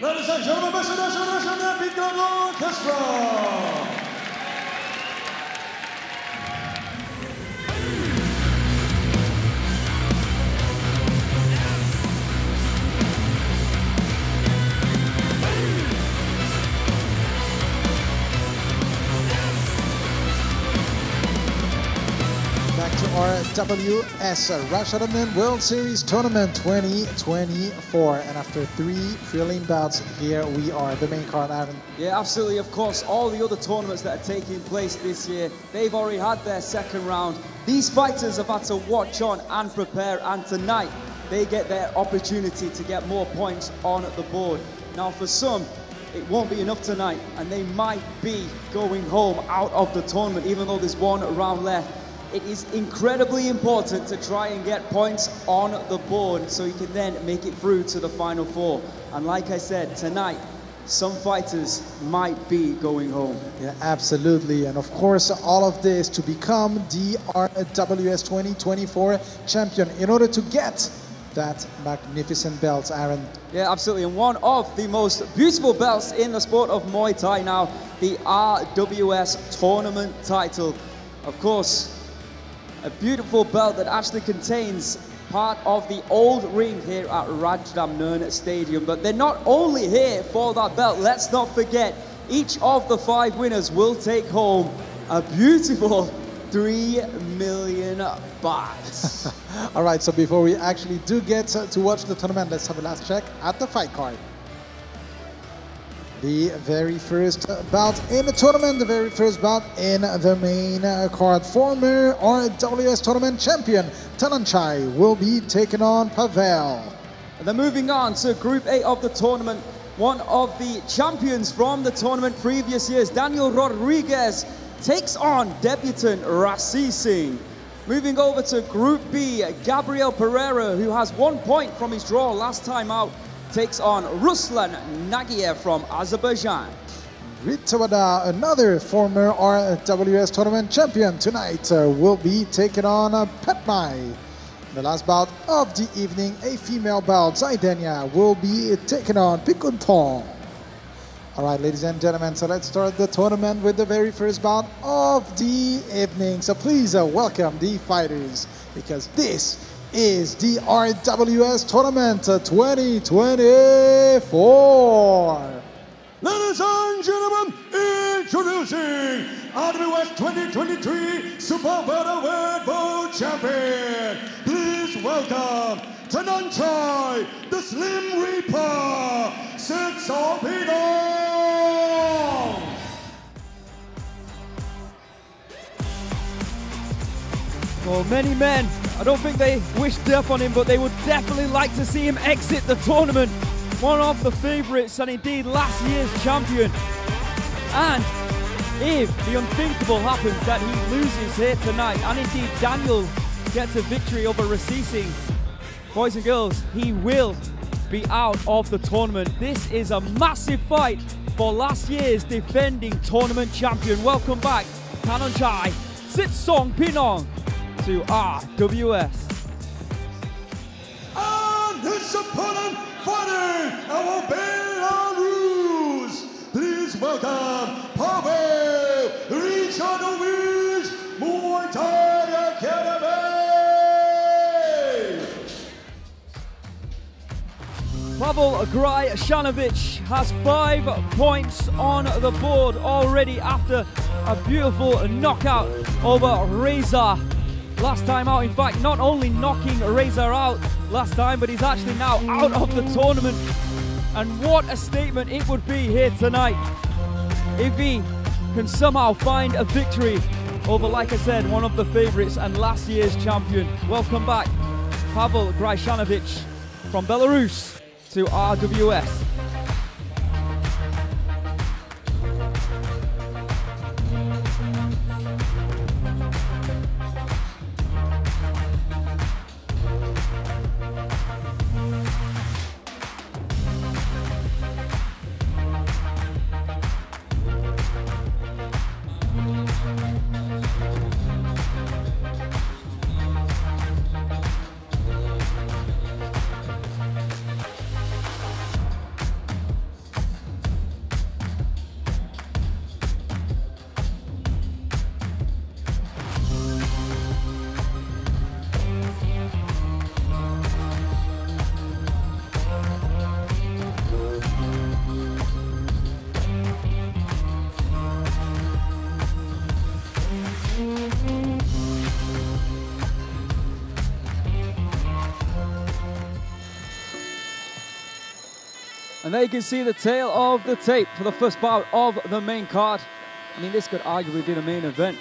Ladies and gentlemen, Rajadamnern Pikunthong Orchestra! RWS Rajadamnern World Series Tournament 2024. And after three prelim bouts, here we are, the main card, Aaron. Yeah, absolutely, of course. All the other tournaments that are taking place this year, they've already had their second round. These fighters have had to watch on and prepare, and tonight they get their opportunity to get more points on the board. Now for some, it won't be enough tonight, and they might be going home out of the tournament, even though there's one round left. It is incredibly important to try and get points on the board so you can then make it through to the final four. And like I said, tonight, some fighters might be going home. Yeah, absolutely. And of course, all of this to become the RWS 2024 champion in order to get that magnificent belt, Aaron. Yeah, absolutely, and one of the most beautiful belts in the sport of Muay Thai now, the RWS tournament title. Of course, a beautiful belt that actually contains part of the old ring here at Rajadamnern Stadium. But they're not only here for that belt, let's not forget, each of the 5 winners will take home a beautiful 3 million bahts. All right, so before we actually do get to watch the tournament, let's have a last check at the fight card. The very first bout in the tournament, the very first bout in the main card. Former RWS tournament champion Thananchai will be taking on Pavel. And then moving on to Group A of the tournament, one of the champions from the tournament previous years, Daniel Rodriguez, takes on debutant Rasisingha. Moving over to Group B, Gabriel Pereira, who has 1 point from his draw last time out, takes on Ruslan Naghiyev from Azerbaijan. Rittewada, another former RWS tournament champion tonight, will be taking on Petchmai. The last bout of the evening, a female bout, Zaidania will be taking on Pikunthong. All right, ladies and gentlemen, so let's start the tournament with the very first bout of the evening. So please welcome the fighters, because this is the RWS Tournament 2024. Ladies and gentlemen, introducing RWS 2023 Super Featherweight World Champion. Please welcome Thananchai, the Slim Reaper, Sitsongpeenong. Well, many men, I don't think they wish death on him, but they would definitely like to see him exit the tournament. One of the favourites, and indeed last year's champion. And if the unthinkable happens, that he loses here tonight, and indeed Daniel gets a victory over Rasisingha, boys and girls, he will be out of the tournament. This is a massive fight for last year's defending tournament champion. Welcome back, Thananchai Sitsongpeenong, to RWS. And his opponent, fighting our Belarus, please welcome Pavel Hryshanovich, Muay Thai Academy. Pavel Hryshanovich has 5 points on the board already after a beautiful knockout over Reza. Last time out, in fact, not only knocking Reza out last time, but he's actually now out of the tournament. And what a statement it would be here tonight if he can somehow find a victory over, like I said, one of the favorites and last year's champion. Welcome back, Pavel Hryshanovich from Belarus to RWS. And there you can see the tail of the tape for the first bout of the main card. I mean, this could arguably be the main event.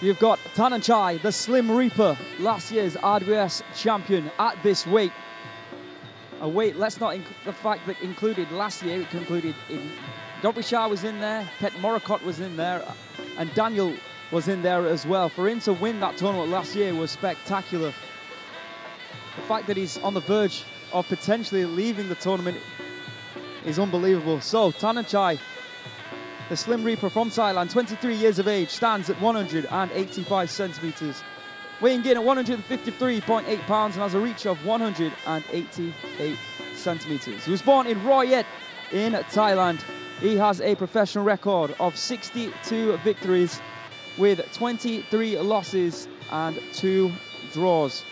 You've got Thananchai, the Slim Reaper, last year's RWS champion at this weight. A weight, let's not the fact that included last year, it concluded in... Yodwicha was in there, Pet Morikot was in there, and Daniel was in there as well. For him to win that tournament last year was spectacular. The fact that he's on the verge of potentially leaving the tournament is unbelievable. So Thananchai, the Slim Reaper from Thailand, 23 years of age, stands at 185 centimeters, weighing in at 153.8 pounds and has a reach of 188 centimeters. He was born in Royet in Thailand. He has a professional record of 62 victories with 23 losses and 2 draws.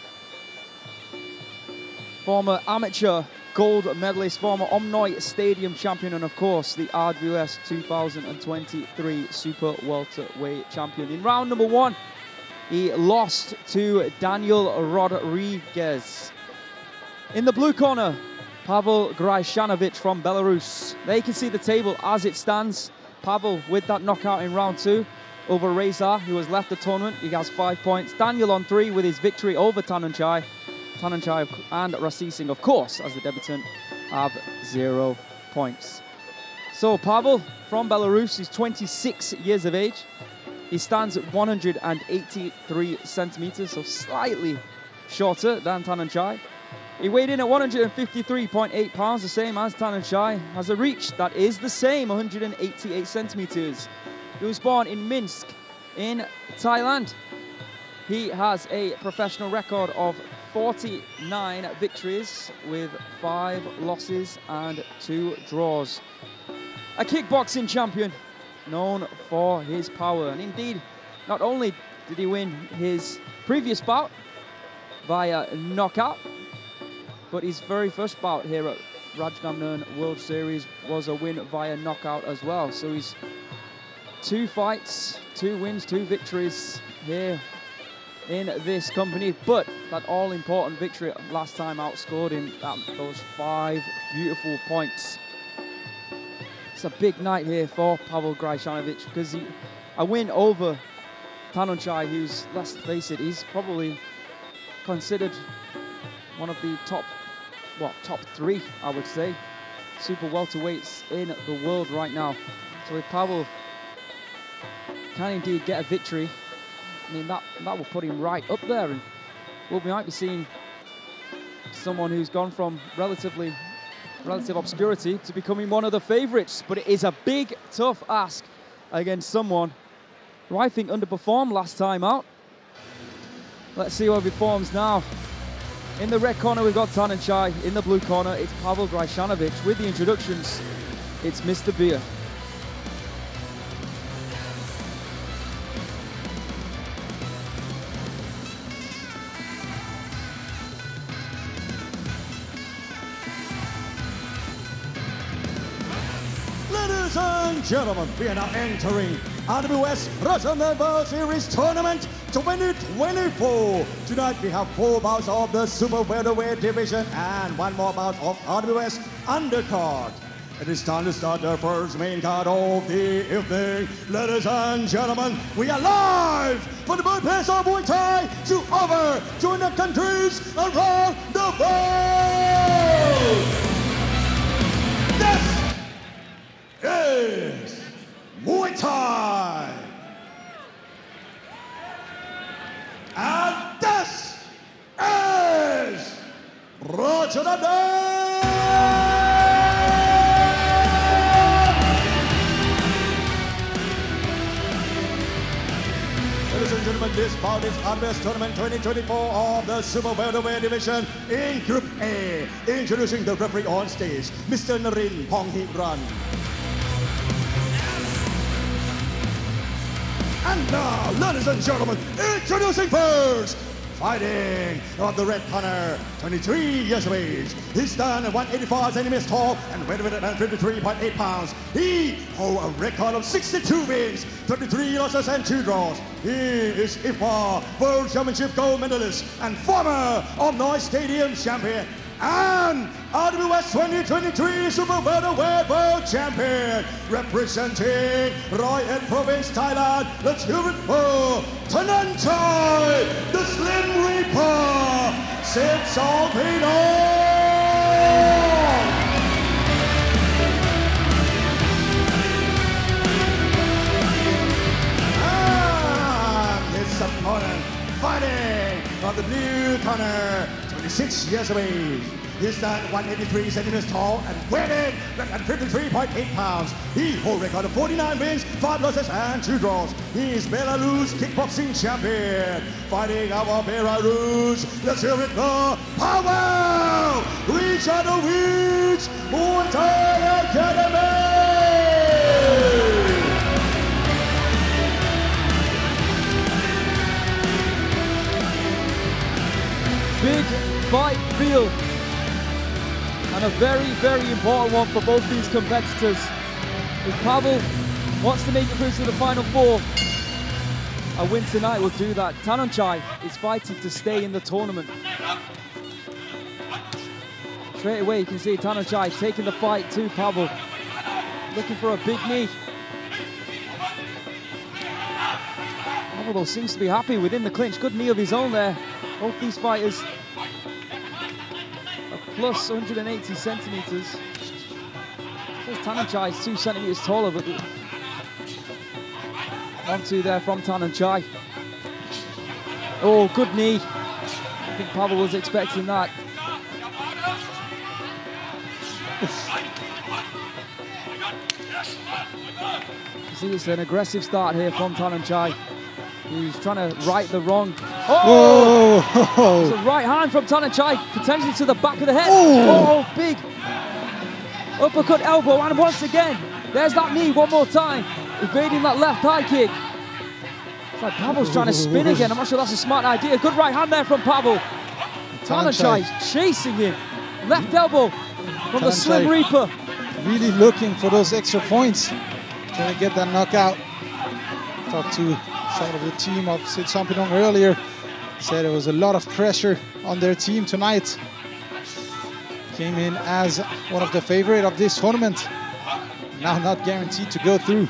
Former amateur gold medalist, former Omnoy Stadium champion, and of course the RWS 2023 Super Welterweight champion. In round number 1, he lost to Daniel Rodriguez. In the blue corner, Pavel Hryshanovich from Belarus. There you can see the table as it stands. Pavel with that knockout in round 2 over Reza, who has left the tournament. He has 5 points. Daniel on 3 with his victory over Thananchai. Thananchai and Rasisingha, of course, as the debutant, have 0 points. So Pavel from Belarus, he's 26 years of age. He stands at 183 centimeters, so slightly shorter than Thananchai. He weighed in at 153.8 pounds, the same as Thananchai. Has a reach that is the same, 188 centimeters. He was born in Minsk in Thailand. He has a professional record of 49 victories with 5 losses and 2 draws. A kickboxing champion known for his power. And indeed, not only did he win his previous bout via knockout, but his very first bout here at Rajadamnern World Series was a win via knockout as well. So he's 2 fights, 2 wins, 2 victories here in this company. But that all-important victory last time out scored him those 5 beautiful points. It's a big night here for Pavel Hryshanovich, because a win over Thananchai, who's, let's face it, he's probably considered one of the top three, I would say, super welterweights in the world right now. So if Pavel can indeed get a victory, I mean, that will put him right up there. And we might be seeing someone who's gone from relative obscurity to becoming one of the favorites. But it is a big, tough ask against someone who I think underperformed last time out. Let's see how he performs now. In the red corner, we've got Thananchai. In the blue corner, it's Pavel Hryshanovich. With the introductions, it's Mr. Beer. Ladies and gentlemen, we are now entering RWS Rajadamnern World Series Tournament 2024. Tonight we have 4 bouts of the Super Welterweight division and 1 more bout of RWS undercard. It is time to start the first main card of the evening. Ladies and gentlemen, we are live for the birthplace of Muay Thai to over 200 countries around the world. This is Muay Thai, and this is Rajadamnern! Ladies and gentlemen, this bout is RWS Tournament 2024 of the Super Welterweight Division in Group A. Introducing the referee on stage, Mr. Narin Ponghiran. And now, ladies and gentlemen, introducing first, fighting on the red corner, 23 years of age. He stands at 185 centimeters tall and weighs 53.8 pounds. He holds a record of 62 wins, 23 losses and 2 draws. He is IFMA World Championship gold medalist and former Omnoy Stadium champion. and RWS 2023 Super Featherweight World Champion, representing Roy and Province, Thailand. Let's hear it for Thananchai, the Slim Reaper, Sitsongpeenong. Opponent fighting from the blue corner, 26 years of age. He stands 183 centimeters tall and weighing 53.8 pounds. He holds record of 49 wins, 5 losses and 2 draws. He is Belarus kickboxing champion. Fighting out of Belarus, let's hear it for Pavel Hryshanovich, Muay Thai Academy. Big fight field, and a very, very important one for both these competitors. If Pavel wants to make it through to the final four, a win tonight will do that. Thananchai is fighting to stay in the tournament. Straight away you can see Thananchai taking the fight to Pavel, looking for a big knee. Pavel though seems to be happy within the clinch, good knee of his own there. Both these fighters are plus 180 centimeters. Says Thananchai is 2 centimeters taller, but 1-2 there from Thananchai. Oh, good knee. I think Pavel was expecting that. You see, it's an aggressive start here from Thananchai. He's trying to right the wrong. Oh! Whoa. It's a right hand from Thananchai, potentially to the back of the head. Oh, big uppercut elbow, and once again, there's that knee one more time, evading that left high kick. It's like Pavel's trying to spin again. I'm not sure that's a smart idea. Good right hand there from Pavel. Thananchai chasing him. Left elbow from the Slim Reaper. Really looking for those extra points. Trying to get that knockout. Top two. Side of the team of Sitsongpeenong earlier said there was a lot of pressure on their team tonight. Came in as one of the favorite of this tournament. Now not guaranteed to go through.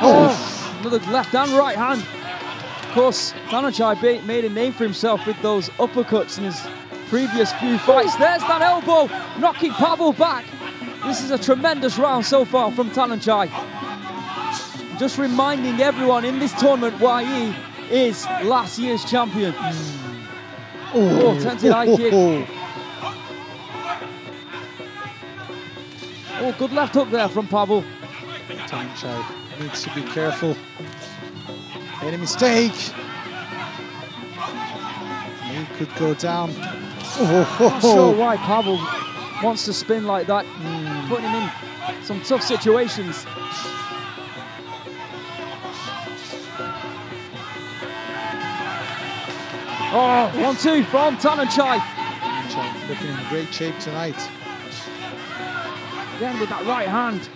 Oh, another left and right hand. Of course, Thananchai made a name for himself with those uppercuts in his previous few fights. There's that elbow, knocking Pavel back. This is a tremendous round so far from Thananchai. Just reminding everyone in this tournament why he is last year's champion. Oh, tempted high kick. Oh, good left hook there from Pavel. Thananchai needs to be careful. Made a mistake. He could go down. Not sure why Pavel wants to spin like that. Putting him in some tough situations. Oh, 1-2 from Thananchai. Thananchai looking in great shape tonight. Again with that right hand.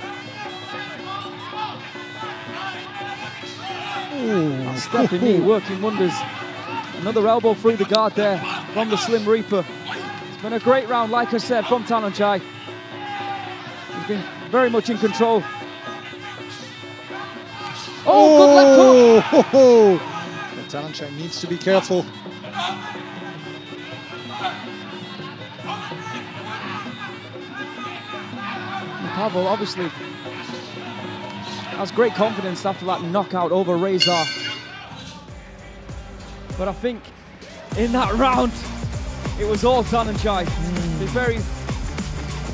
Ooh, stepping knee working wonders. Another elbow through the guard there from the Slim Reaper. It's been a great round, like I said, from Thananchai. He's been very much in control. Oh, good left hook. Thananchai needs to be careful. Pavel obviously has great confidence after that knockout over Reza. But I think in that round, it was all Thananchai. They're very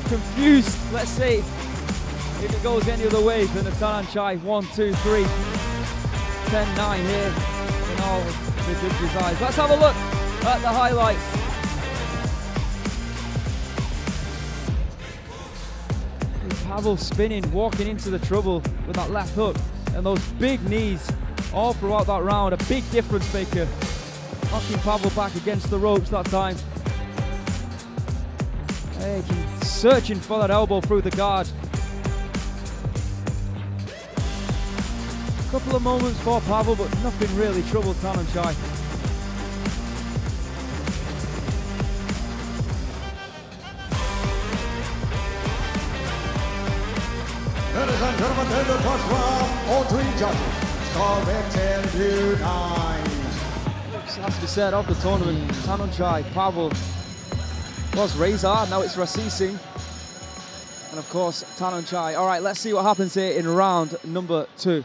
confused. Let's see if it goes any other way than a Thananchai 1-2-3, 10-9 here in all the judges' eyes. Let's have a look at the highlights. Pavel spinning, walking into the trouble with that left hook and those big knees all throughout that round. A big difference maker. Knocking Pavel back against the ropes that time. Hey, searching for that elbow through the guard. A couple of moments for Pavel, but nothing really troubled Thananchai. in the first round, all three judges scored at 10-9. It has to be said of the tournament, Thananchai, Pavel, was Reza, now it's Rasisingha, and of course Thananchai. All right, let's see what happens here in round number 2.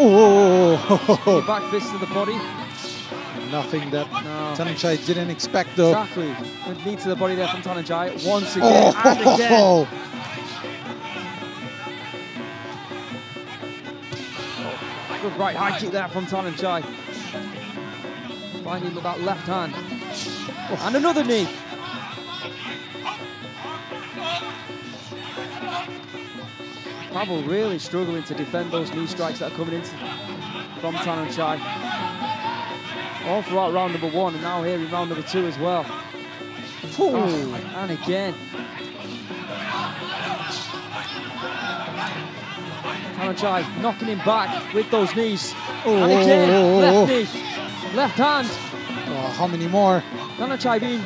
Oh! Back fist to the body. Nothing that Thananchai didn't expect though. Exactly. A knee to the body there from Thananchai. Once again, and again. Good right high kick there from Thananchai. Finding that left hand. Oh. And another knee. Pavel really struggling to defend those knee strikes that are coming in from Thananchai. All throughout round number 1 and now here in round number 2 as well. Ooh, and again. Thananchai knocking him back with those knees. And again, left knee, left hand. Oh, how many more? Thananchai being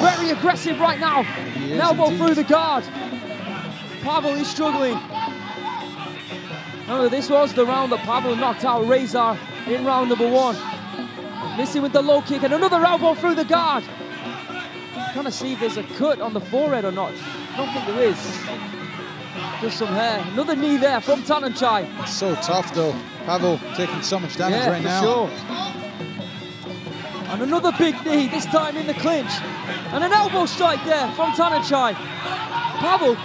very aggressive right now. Elbow through the guard. Pavel is struggling. Remember, this was the round that Pavel knocked out Reza in round number 1. Missing with the low kick and another elbow through the guard. Trying to see if there's a cut on the forehead or not. I don't think there is. Just some hair. Another knee there from Thananchai. So tough though. Pavel taking so much damage right now. Sure. And another big knee, this time in the clinch. And an elbow strike there from Thananchai. Pavel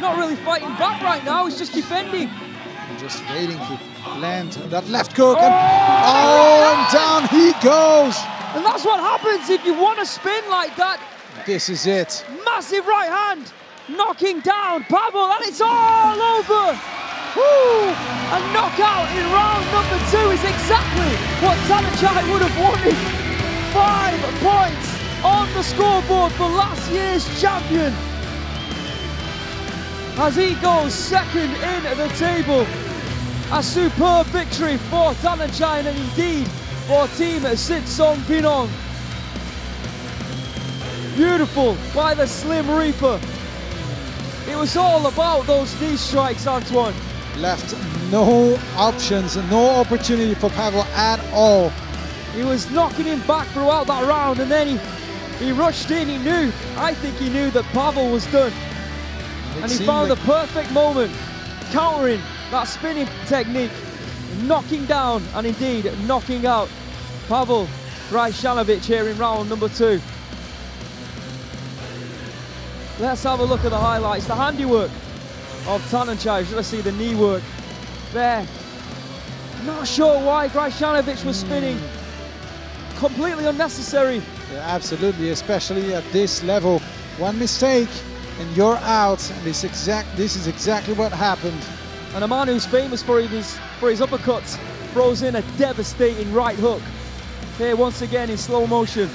not really fighting back right now, he's just defending. Just waiting to land that left hook. And down he goes. And that's what happens if you want to spin like that. This is it. Massive right hand, knocking down Pavel, and it's all over. Woo! A knockout in round number 2 is exactly what Thananchai would have wanted. 5 points on the scoreboard for last year's champion, as he goes second in the table. A superb victory for Thananchai and indeed for Team Sitsongpeenong. Beautiful by the Slim Reaper. It was all about those knee strikes, Antoine. Left no options and no opportunity for Pavel at all. He was knocking him back throughout that round and then he rushed in. He knew, I think he knew that Pavel was done. And he found the perfect moment, countering that spinning technique, knocking down and indeed knocking out Pavel Hryshanovich here in round number 2. Let's have a look at the highlights, the handiwork of Thananchai. Should I see the knee work there? Not sure why Hryshanovich was spinning. Completely unnecessary. Yeah, absolutely, especially at this level. One mistake and you're out, and this is exactly what happened. And a man who's famous for his uppercuts throws in a devastating right hook. Here once again in slow motion.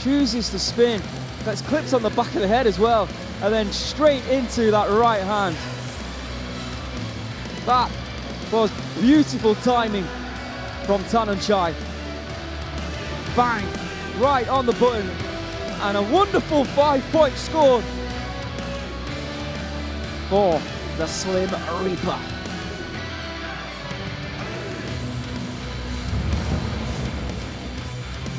Chooses to spin. That's clipped on the back of the head as well. And then straight into that right hand. That was beautiful timing from Thananchai. Bang, right on the button. And a wonderful 5-point score for the Slim Reaper.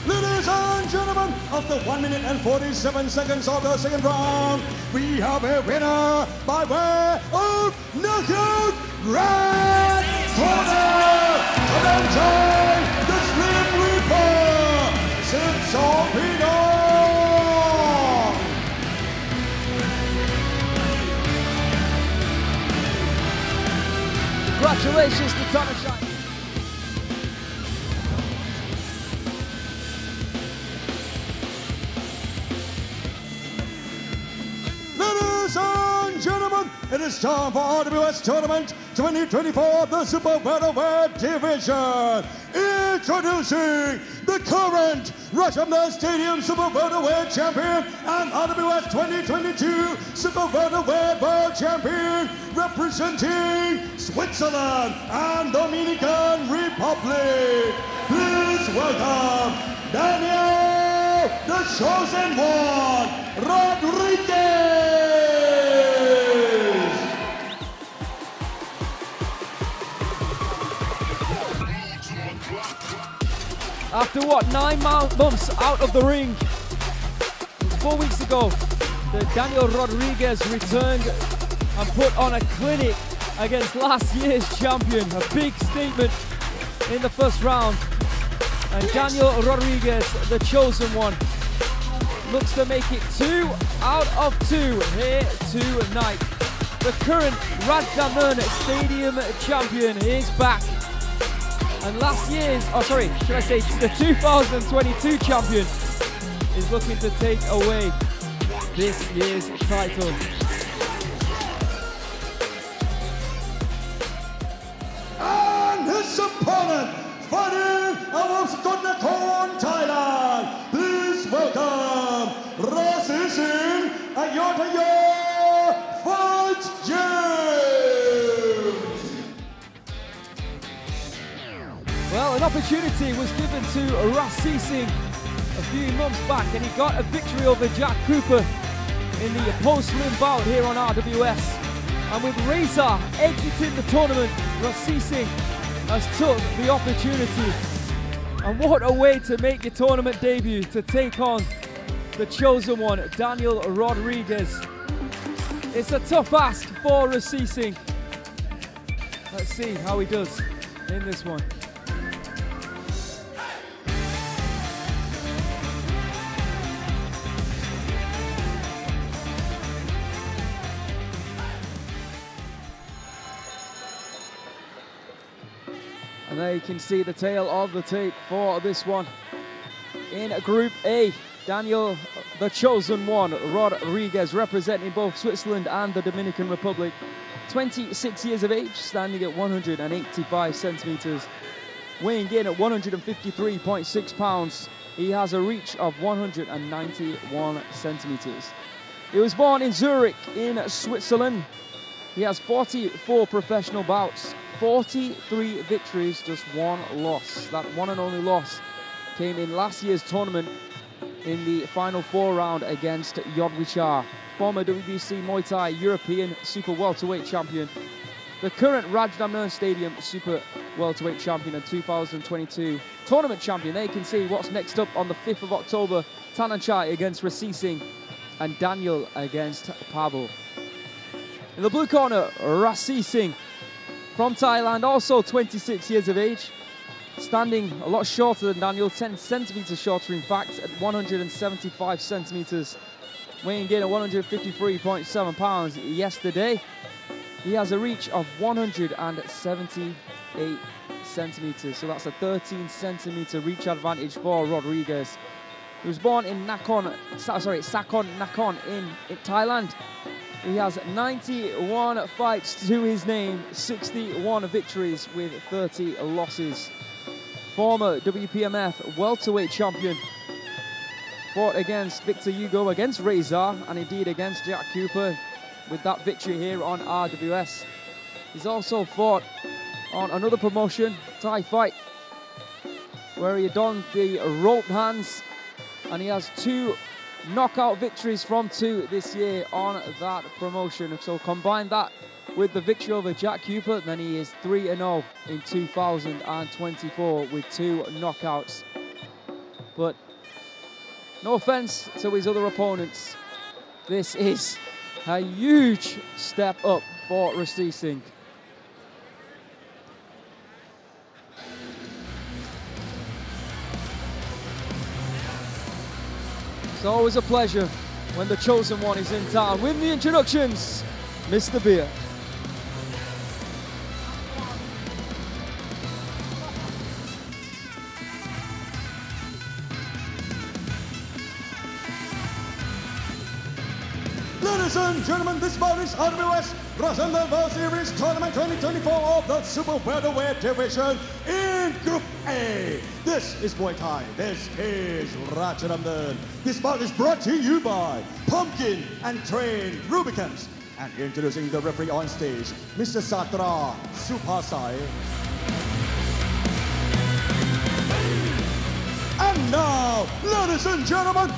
Ladies and gentlemen, after 1 minute and 47 seconds of the second round, we have a winner by way of knockout red corner, Thananchai, the Slim Reaper, Sitsongpeenong. Congratulations to Thananchai. Ladies and gentlemen, it is time for RWS Tournament 2024, the Super Welterweight Division. Introducing the current Rajadamnern Stadium Super Welterweight Champion and RWS 2022 Super Welterweight World Champion, representing Switzerland and Dominican Republic. Please welcome Daniel the chosen one, Rodriguez! After what, 9 months out of the ring, 4 weeks ago, Daniel Rodriguez returned and put on a clinic against last year's champion. A big statement in the first round. And Daniel Rodriguez, the chosen one, looks to make it 2 out of 2 here tonight. The current Rajadamnern Stadium champion is back. And last year's, oh sorry, should I say the 2022 champion is looking to take away this year's title. And his opponent, fighting out of Sitongpeenong, Thailand. Please welcome Rasisingha and Yodwicha Fight Gym. Well, an opportunity was given to Rasisingha a few months back, and he got a victory over Jack Cooper in the post-limb bout here on RWS. And with Reza exiting the tournament, Rasisingha has took the opportunity. And what a way to make your tournament debut, to take on the chosen one, Daniel Rodriguez. It's a tough ask for Rasisingha. Let's see how he does in this one. And there you can see the tail of the tape for this one. In Group A, Daniel, the chosen one, Rodriguez, representing both Switzerland and the Dominican Republic. 26 years of age, standing at 185 centimeters, weighing in at 153.6 pounds. He has a reach of 191 centimeters. He was born in Zurich in Switzerland. He has 44 professional bouts, 43 victories, just 1 loss. That one and only loss came in last year's tournament in the final 4 round against Yodwicha, former WBC Muay Thai European Super Welterweight Champion, the current Rajadamnern Stadium Super Welterweight Champion and 2022 Tournament Champion. There you can see what's next up on the 5th of October, Thananchai against Rasisingha and Daniel against Pavel. In the blue corner, Rasisingha, from Thailand, also 26 years of age, standing a lot shorter than Daniel, 10 centimeters shorter in fact, at 175 centimeters, weighing in at 153.7 pounds yesterday. He has a reach of 178 centimeters, so that's a 13 centimeter reach advantage for Rodriguez. He was born in Nakhon Nakhon in Thailand. He has 91 fights to his name, 61 victories with 30 losses. Former WPMF welterweight champion. Fought against Victor Hugo, against Reza, and indeed against Jack Cooper with that victory here on RWS. He's also fought on another promotion, Thai Fight, where he donned the rope hands, and he has 2 knockout victories from 2 this year on that promotion. So combine that with the victory over Jack Cooper, then he is 3-0 in 2024 with 2 knockouts. But no offense to his other opponents, this is a huge step up for Rasisingha. It's always a pleasure when the chosen one is in town. With the introductions, Mr. Beer. Ladies and gentlemen, this bout is RWS Rajadamnern World Series Tournament 2024 of the Super Welterweight Division in Group A. This is Muay Thai, this is Rajadamnern. This bout is brought to you by Pumpkin and Train Rubicans. And introducing the referee on stage, Mr. Satra Supasai. And now, now, ladies and gentlemen,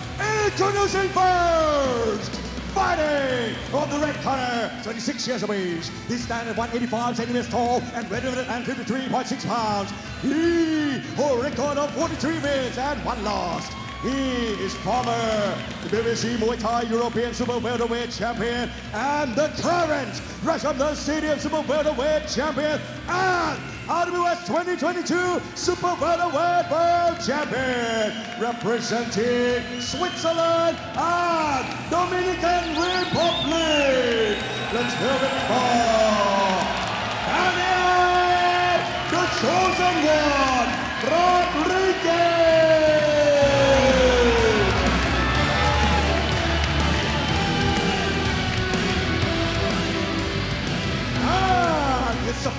introducing first, fighting on the red corner, 26 years of age. He stands at 185 centimeters tall and weighed 153.6 pounds. He, a record of 43 wins and 1 loss. He is former BBC Muay Thai European Super Welterweight Champion and the current Rajadamnern Stadium Super Welterweight Champion and RWS 2022 Super Welterweight World Champion, representing Switzerland and Dominican Republic. Let's hear it for Daniel, the chosen one, Rodriguez.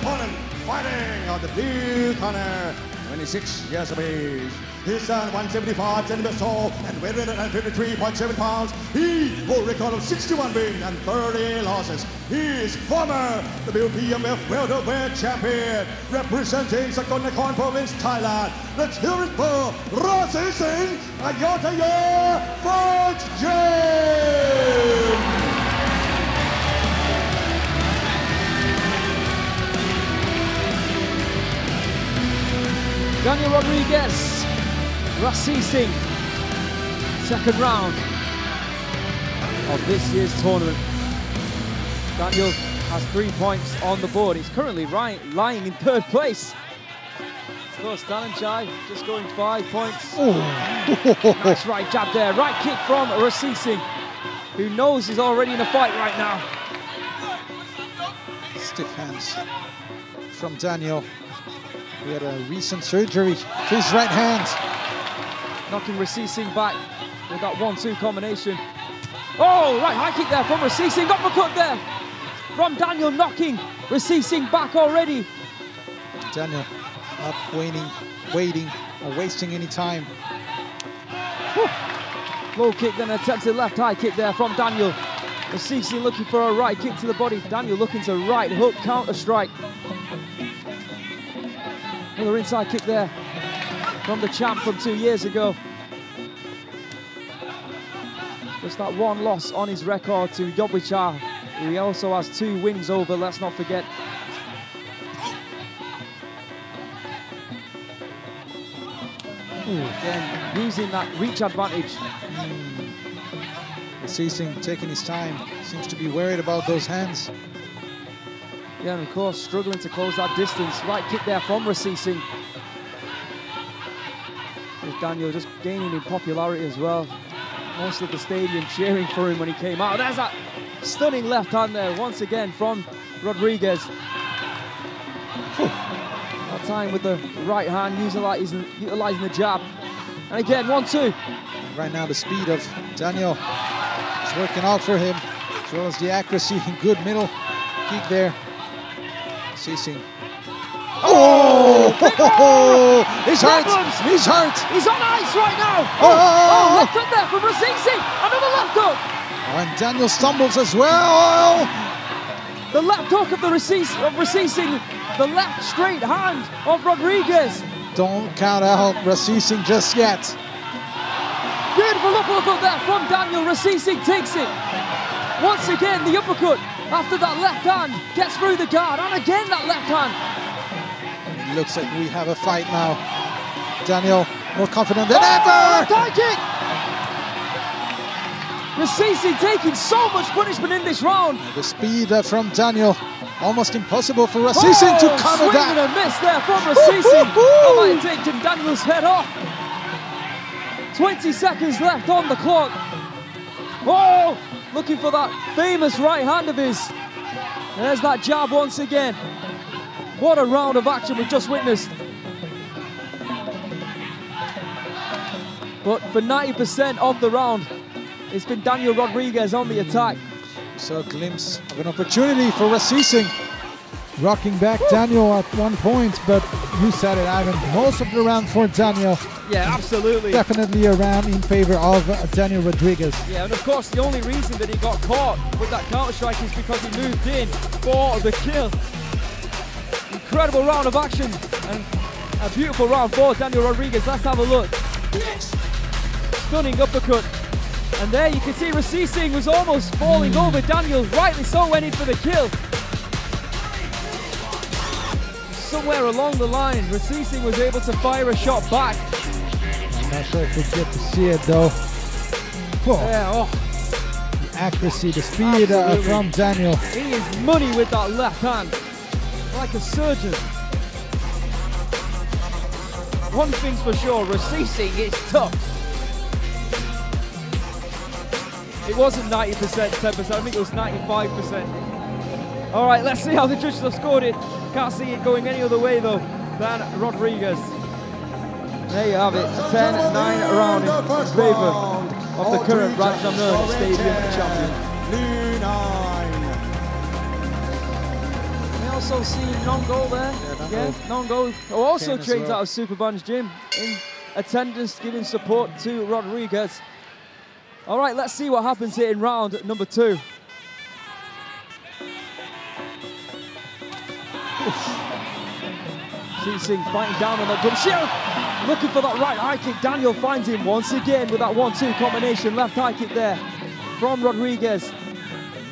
Opponent fighting on the blue corner, 26 years of age. He stands 175 centimeters tall and weighs 153.7 pounds. He holds a record of 61 wins and 30 losses. He is former WBMF welterweight champion, representing Sakornakorn Province, Thailand. Let's hear it for Rasisingha Fight Club. Daniel Rodriguez, Rasisingha, second round of this year's tournament. Daniel has 3 points on the board. He's currently lying in third place. Of course, Thananchai just going 5 points. Nice right jab there, right kick from Rasisingha, who knows he's already in a fight right now. Stiff hands from Daniel. He had a recent surgery to his right hand. Knocking Rasisingha back with that 1-2 combination. Oh, right high kick there from Rasisingha. Uppercut there from Daniel, knocking Rasisingha back already. Daniel not waiting or wasting any time. Whew. Low kick, then attempted left high kick there from Daniel. Rasisingha looking for a right kick to the body. Daniel looking to right hook, counter strike. Another inside kick there from the champ from 2 years ago. Just that 1 loss on his record to Yodwicha, who he also has 2 wins over, let's not forget. Ooh, again, using that reach advantage. Rasisingha taking his time, seems to be worried about those hands. Yeah, and of course, struggling to close that distance. Right kick there from Rasisingha. With Daniel just gaining in popularity as well. Most of the stadium cheering for him when he came out. There's that stunning left hand there, once again, from Rodriguez. That time with the right hand, utilizing the jab. And again, 1-2. Right now, the speed of Daniel is working out for him, as well as the accuracy and good middle kick there. Rasisingha. Oh! He's hurt! He's on ice right now! Oh, left hook there from Rasisingha! Another left hook! Oh, and Daniel stumbles as well! The left hook of Rasisingha, the left straight hand of Rodriguez! Don't count out Rasisingha just yet. Beautiful uppercut there from Daniel. Rasisingha takes it. Once again, the uppercut. After that left hand, gets through the guard, and again that left hand. It looks like we have a fight now. Daniel more confident than ever. High kick. Rasisingha taking so much punishment in this round. The speed there from Daniel, almost impossible for Rasisingha to cover that. And a miss there from Rasisingha. Oh, taking Daniel's head off. 20 seconds left on the clock. Oh! Looking for that famous right hand of his. There's that jab once again. What a round of action we've just witnessed. But for 90% of the round, it's been Daniel Rodriguez on the attack. So a glimpse of an opportunity for Rasisingha. Rocking back Daniel at 1 point, but you said it, Ivan. Most of the round for Daniel. Yeah, absolutely. Definitely a round in favor of Daniel Rodriguez. Yeah, and of course, the only reason that he got caught with that counter-strike is because he moved in for the kill. Incredible round of action and a beautiful round for Daniel Rodriguez. Let's have a look. Yes. stunning uppercut. And there you can see Rasisingha was almost falling over. Daniel rightly so went in for the kill. Somewhere along the line, Rasisingha was able to fire a shot back. I'm not sure if we get to see it though. Oh. Yeah, oh. The accuracy, the speed from Daniel. He is money with that left hand, like a surgeon. One thing's for sure, Rasisingha is tough. It wasn't 90%, 10%, I think it was 95%. All right, let's see how the judges have scored it. Can't see it going any other way though than Rodriguez. There you have it, a 10-9 round in favor of the current Rajadamnern Stadium champion. We also see non-goal there. Yeah, non-goal. Also trains out of Superban's gym in attendance, giving support to Rodriguez. All right, let's see what happens here in round number 2. Sitsongpeenong biting down on that good shield, looking for that right high kick. Daniel finds him once again with that 1-2 combination left high kick there from Rodriguez.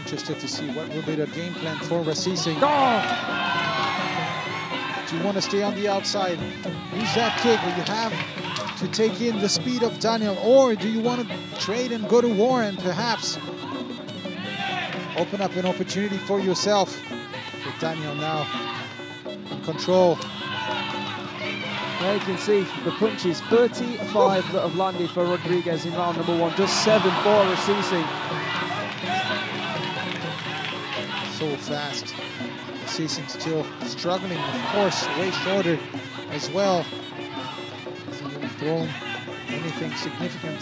Interested to see what will be the game plan for Sitsongpeenong. Oh! Do you want to stay on the outside, use that kick, but you have to take in the speed of Daniel, or do you want to trade and go to war and perhaps open up an opportunity for yourself? With Daniel now control. There you can see the punches, 35 that have landed for Rodriguez in round number 1, just 7 for Rasisingha. So fast. Rasisingha still struggling, of course, way shorter as well. Hasn't really thrown anything significant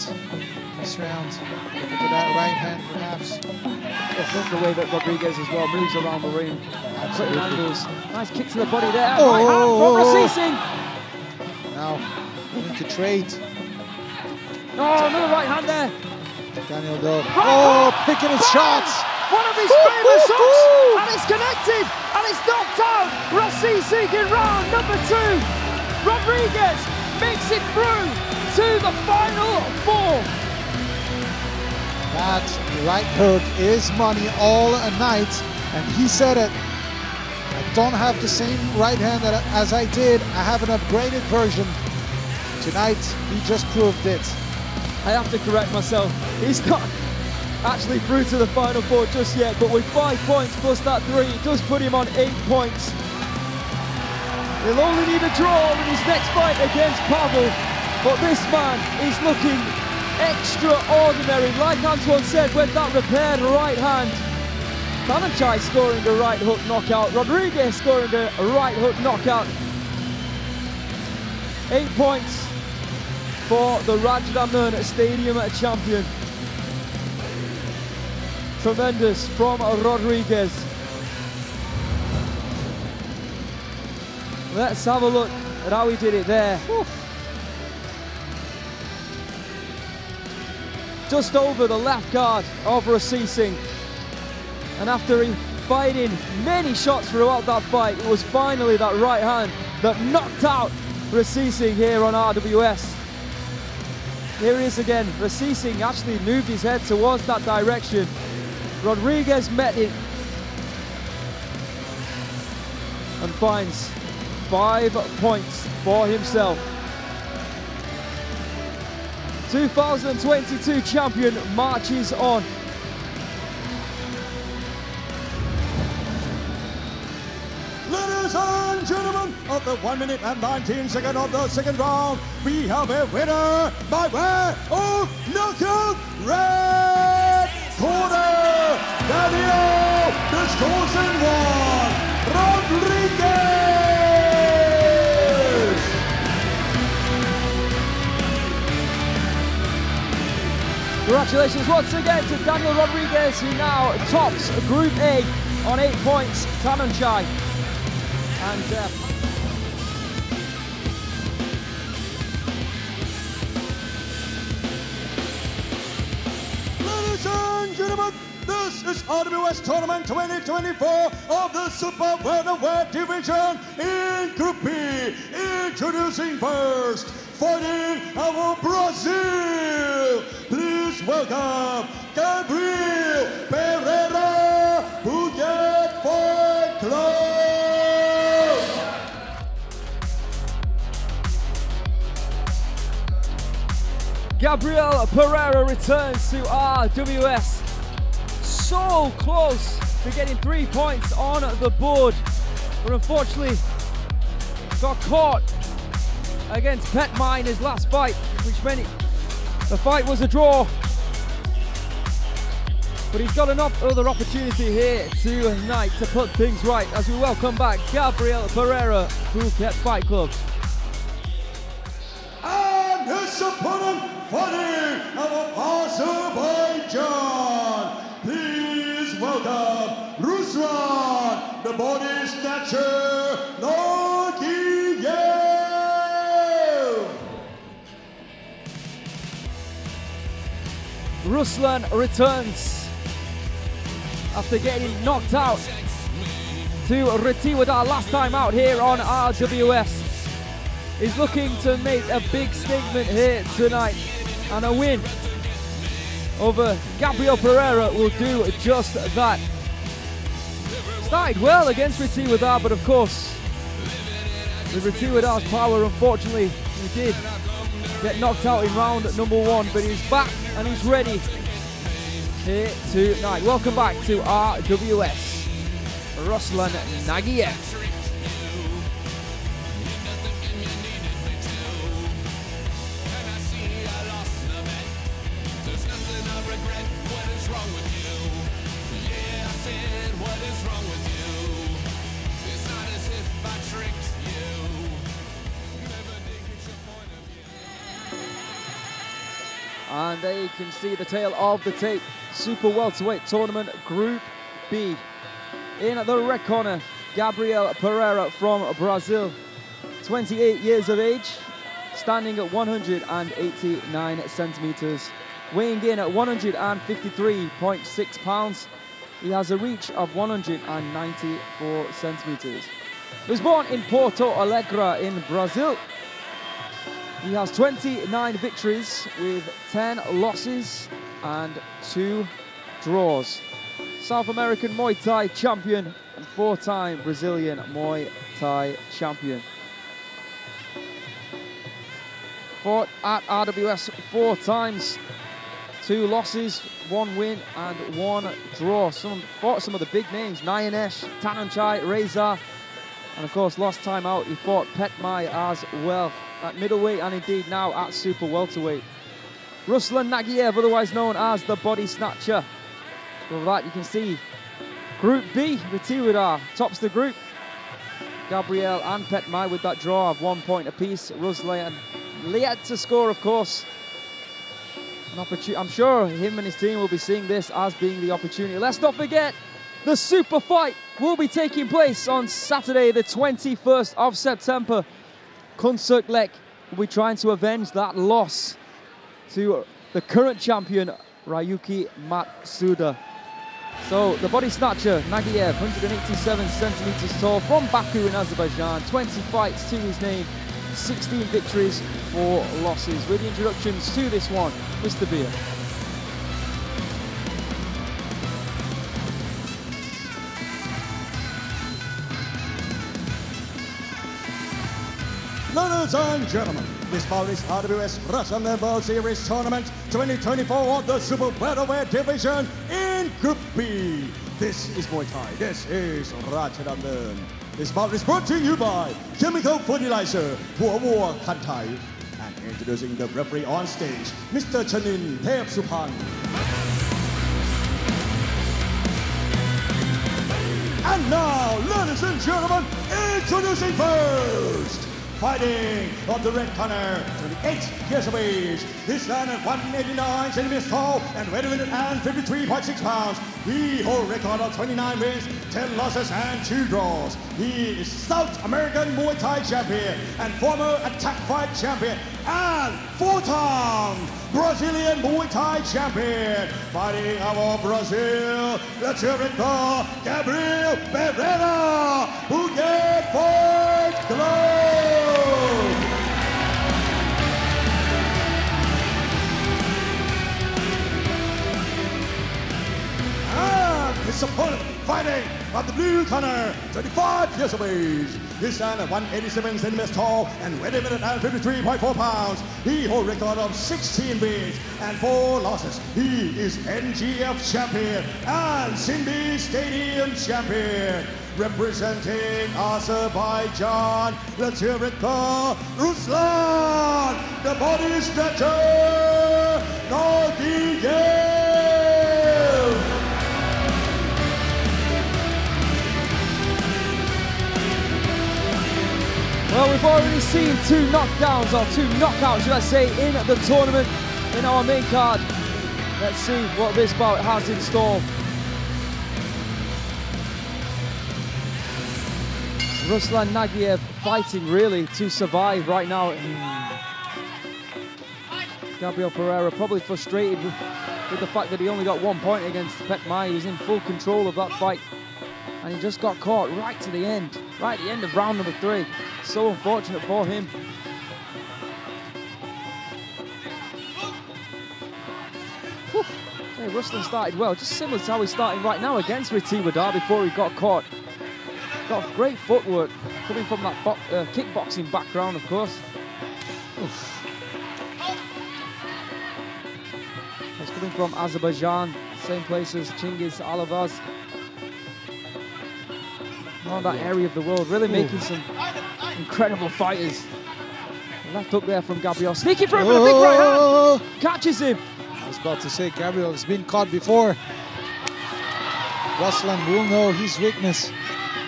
this round. Looking for that right hand, perhaps. Yes, that's the way that Rodriguez as well moves around the ring. Absolutely. Nice kick to the body there. Oh, right hand from Rasisingha. Now, we need to trade. Oh, another right hand there. Daniel though. Right, oh, picking his shots. One of his famous shots. And it's connected. And it's knocked out. Rasisingha in round number 2. Rodriguez makes it through to the final 4. That right hook is money all night. And he said it. I don't have the same right hand as I did. I have an upgraded version. Tonight, he just proved it. I have to correct myself. He's not actually through to the final 4 just yet, but with 5 points plus that 3, it does put him on 8 points. He'll only need a draw in his next fight against Pavel, but this man is looking extraordinary. Like Antoine said, with that repaired right hand, Thananchai scoring the right hook knockout, Rodriguez scoring the right hook knockout. 8 points for the Rajadamnern Stadium champion. Tremendous from Rodriguez. Let's have a look at how he did it there. Just over the left guard of Rasisingha. And after fighting many shots throughout that fight, it was finally that right hand that knocked out Rasisingha here on RWS. Here he is again. Rasisingha actually moved his head towards that direction. Rodriguez met it and finds 5 points for himself. 2022 champion marches on. Gentlemen, of the 1 minute and 19 seconds of the second round, we have a winner by way of knockout red corner. Daniel, the chosen one, Rodriguez. Congratulations once again to Daniel Rodriguez, who now tops Group A on 8 points. Thananchai and ladies and gentlemen, this is RWS Tournament 2024 of the Super Welterweight Division in Group B. Introducing first, fighting out of Brazil, please welcome Gabriel Pereira, Muay Thai Fight Club. Gabriel Pereira returns to RWS. So close to getting 3 points on the board, but unfortunately got caught against Petchmai in his last fight, which meant the fight was a draw. But he's got another opportunity here tonight to put things right as we welcome back Gabriel Pereira, Phuket Fight Club. And his opponent, fighting out of Azerbaijan, please welcome Ruslan, the body snatcher, Ruslan returns after getting knocked out to Rittewada last time out here on RWS. He's looking to make a big statement here tonight, and a win over Gabriel Pereira will do just that. Started well against Rittewada, but of course, with Rittewada's power, unfortunately, he did get knocked out in round number one, but he's back and he's ready here tonight. Welcome back to RWS, Ruslan Naghiyev. And there you can see the tail of the tape. Super welterweight tournament Group B. In the red corner, Gabriel Pereira from Brazil, 28 years of age, standing at 189 centimeters, weighing in at 153.6 pounds. He has a reach of 194 centimeters. He was born in Porto Alegre in Brazil. He has 29 victories with 10 losses and 2 draws. South American Muay Thai champion and 4-time Brazilian Muay Thai champion. Fought at RWS 4 times, 2 losses, 1 win and 1 draw. Fought some of the big names, Nayanesh, Thananchai, Reza, and of course last time out he fought Petchmai as well, at middleweight and indeed now at super welterweight. Ruslan Naghiyev, otherwise known as the body snatcher. With that, you can see Group B, Rittewada tops the group. Gabriel and Petchmai with that draw of 1 point apiece. Ruslan yet to score, of course. An opportunity. I'm sure him and his team will be seeing this as being the opportunity. Let's not forget, the super fight will be taking place on Saturday, the 21st of September. Kunsuklek will be trying to avenge that loss to the current champion, Ryuki Matsuda. So the body snatcher, Naghiyev, 187 centimeters tall, from Baku in Azerbaijan, 20 fights to his name, 16 victories, 4 losses. With the introductions to this one, Mr. Beer. Ladies and gentlemen, this bout is RWS Russian World Series Tournament 2024 of the Super Welterweight Division in Group B. This is Muay Thai, this is Rajadamnern. This bout is brought to you by Chemical Fertilizer, Huawei Kantai, and introducing the referee on stage, Mr. Chanin Tev Supan. And now, ladies and gentlemen, introducing first, fighting on the red corner, 28 years of age. This man at 189 centimeters tall and weighing in at 53.6 pounds. He holds record of 29 wins, 10 losses and 2 draws. He is South American Muay Thai champion and former Attack Fight champion and 4-time Brazilian Muay Thai champion. Fighting our Brazil, let's hear it for Gabriel Pereira, Phuket Fight Club. his opponent, fighting at the blue corner, 35 years of age. This man at 187 centimeters tall and weighing in at 53.4 pounds. He holds a record of 16 wins and 4 losses. He is NGF champion and Singburi Stadium champion. Representing Azerbaijan, let's hear it for Ruslan, the body stretcher, Naghiyev. Well, we've already seen two knockdowns, or two knockouts, should I say, in the tournament, in our main card. Let's see what this bout has in store. Ruslan Naghiyev fighting really to survive right now. Gabriel Pereira probably frustrated with the fact that he only got 1 point against Petchmai. He was in full control of that fight and he just got caught right to the end, right at the end of round number 3. So unfortunate for him. Hey, Ruslan started well, just similar to how he's starting right now against Rittewada before he got caught. Got great footwork coming from that kickboxing background, of course. Oof. That's coming from Azerbaijan, same place as Chingiz Alavaz. Around that area of the world, really making some incredible fighters. Left up there from Gabriel, sneaking through with a big right hand, catches him. I was about to say, Gabriel has been caught before. Ruslan will know his weakness.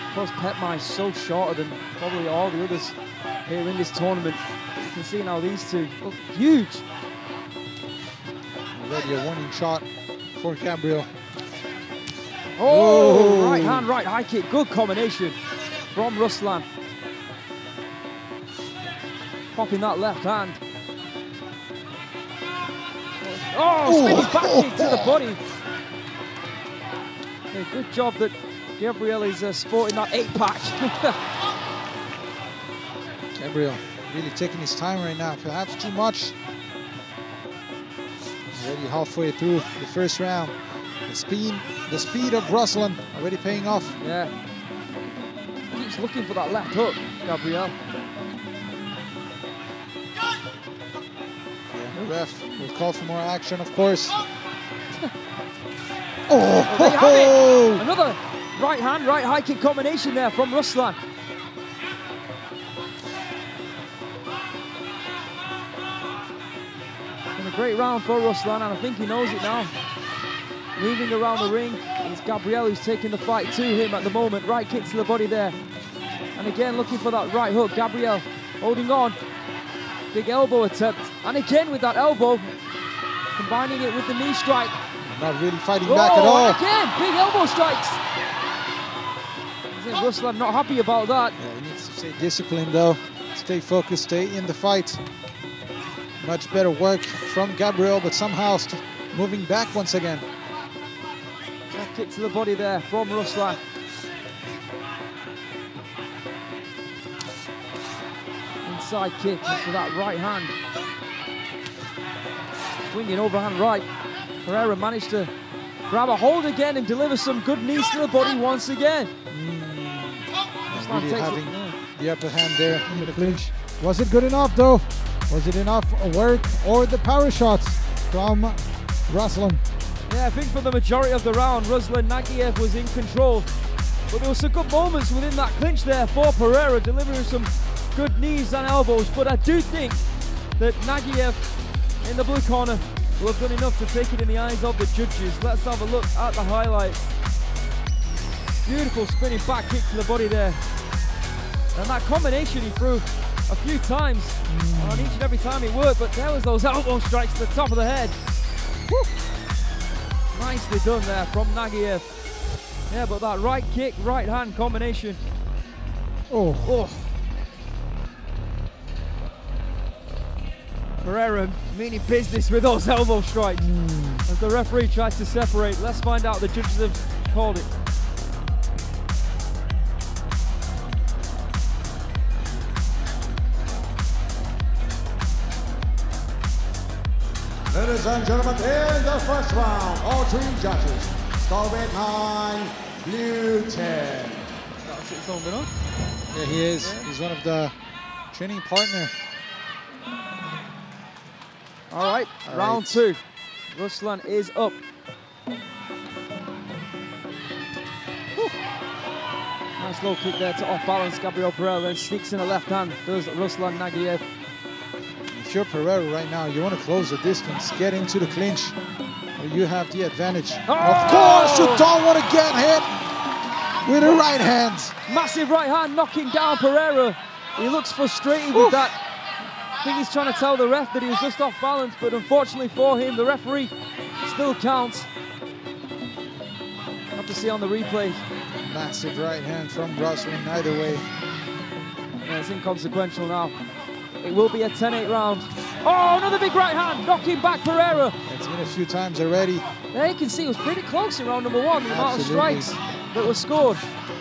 Of course, Petchmai is so shorter than probably all the others here in this tournament. You can see now these two look huge. Already a warning shot for Gabriel. Oh, whoa. Right hand, right high kick. Good combination from Ruslan. Popping that left hand. Oh, spinning back kick to the body. Okay, good job that Gabriel is sporting that 8-pack. Gabriel really taking his time right now, perhaps too much. Already halfway through the first round. The speed of Ruslan already paying off. Yeah. Keeps looking for that left hook, Gabriel. Yeah, the ref will call for more action, of course. Oh, they have it. Another right hand, right high kick combination there from Ruslan. And a great round for Ruslan, and I think he knows it now. Moving around the ring, it's Gabriel who's taking the fight to him at the moment. Right kick to the body there. And again, looking for that right hook. Gabriel holding on. Big elbow attempt. And again with that elbow, combining it with the knee strike. Not really fighting back at all. Again, big elbow strikes. Ruslan not happy about that. Yeah, he needs to stay disciplined though. Stay focused, stay in the fight. Much better work from Gabriel, but somehow moving back once again. Left kick to the body there from Ruslan. Inside kick after that right hand. Swinging overhand right. Pereira managed to grab a hold again and deliver some good knees to the body once again. Really having the upper hand there in the clinch. Was it good enough though? Was it enough work or the power shots from Ruslan? Yeah, I think for the majority of the round, Ruslan Naghiyev was in control. But there were some good moments within that clinch there for Pereira, delivering some good knees and elbows. But I do think that Naghiyev in the blue corner will have done enough to take it in the eyes of the judges. Let's have a look at the highlights. Beautiful spinning back kick to the body there. And that combination he threw a few times, on each and every time it worked, but there was those elbow strikes to the top of the head. Woo. Nicely done there from Naghiyev. Yeah, but that right kick, right hand combination. Oh. Pereira meaning business with those elbow strikes. As the referee tries to separate, let's find out the judges have called it. Ladies and gentlemen, in the first round, all three judges Scarlet 9, Newton. Yeah, he is. He's one of the training partner. All right, round two. Ruslan is up. Whew. Nice low kick there to off-balance Gabriel Pereira, then sneaks in the left hand, does Ruslan Naghiyev. If you're Pereira right now, you want to close the distance, get into the clinch, or you have the advantage. Oh! Of course, you don't want to get hit with the right hand. Massive right hand knocking down Pereira. He looks frustrated with that. I think he's trying to tell the ref that he was just off balance, but unfortunately for him, the referee still counts. Have to see on the replay. Massive right hand from Ruslan, either way. Yeah, it's inconsequential now. It will be a 10-8 round. Oh, another big right hand, knocking back Pereira. It's been a few times already. There you can see it was pretty close in round number one, the amount of strikes that were scored,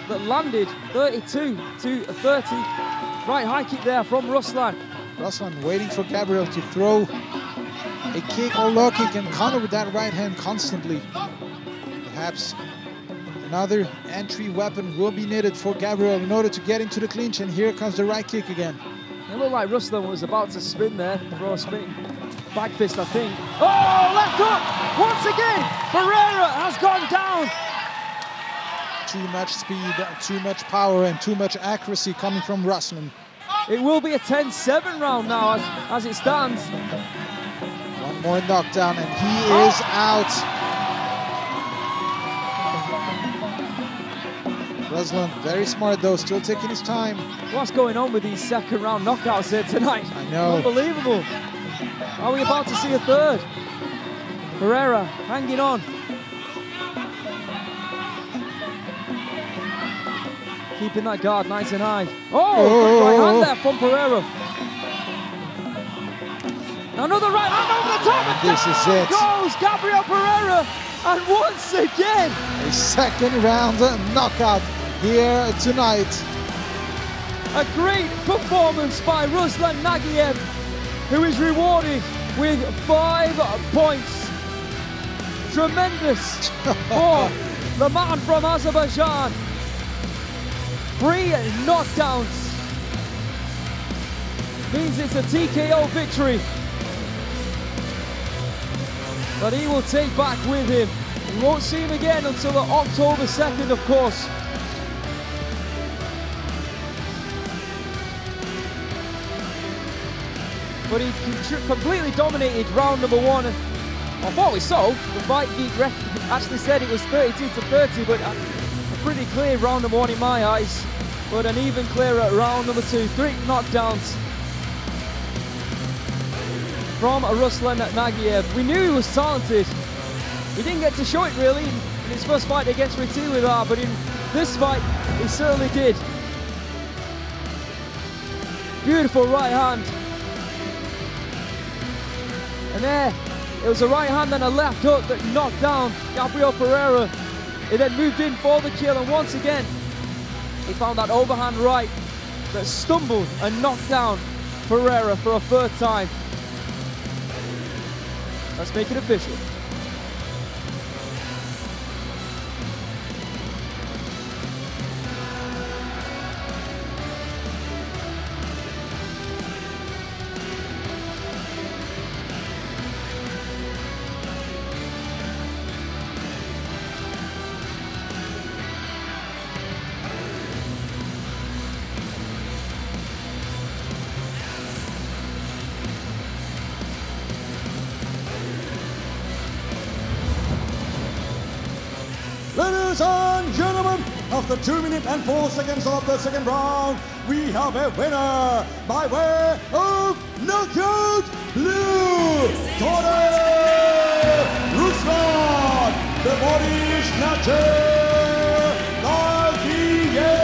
that landed 32 to 30. Right high kick there from Ruslan. Ruslan waiting for Gabriel to throw a kick or low kick and counter with that right hand constantly. Perhaps another entry weapon will be needed for Gabriel in order to get into the clinch, and here comes the right kick again. It looked like Ruslan was about to spin there, throw a spin. Back fist, I think. Oh, left hook! Once again, Pereira has gone down. Too much speed, too much power, and too much accuracy coming from Ruslan. It will be a 10-7 round now as it stands. One more knockdown and he is out. Ruslan, very smart though, still taking his time. What's going on with these second round knockouts here tonight? I know. Unbelievable. Are we about to see a third? Pereira hanging on. Keeping that guard nice and high. Oh, right hand there from Pereira. Another right hand over the top, and this is it. Goes Gabriel Pereira, and once again, a second round knockout here tonight. A great performance by Ruslan Naghiyev, who is rewarded with 5 points. Tremendous for the man from Azerbaijan. 3 knockdowns. Means it's a TKO victory. But he will take back with him. We won't see him again until October 2nd, of course. But he completely dominated round number one. I thought we saw. The Fight Geek actually said it was 32 to 30, but... pretty clear round number one in my eyes, but an even clearer round number two. 3 knockdowns from Ruslan Naghiyev. We knew he was talented. We didn't get to show it really in his first fight against Rittewada, but in this fight he certainly did. Beautiful right hand. And there, it was a right hand and a left hook that knocked down Gabriel Pereira. He then moved in for the kill, and once again, he found that overhand right that stumbled and knocked down Pereira for a 3rd time. Let's make it official. After 2 minutes and 4 seconds of the second round, we have a winner by way of knockout blue corner, Ruslan, the body snatcher, Naghiyev.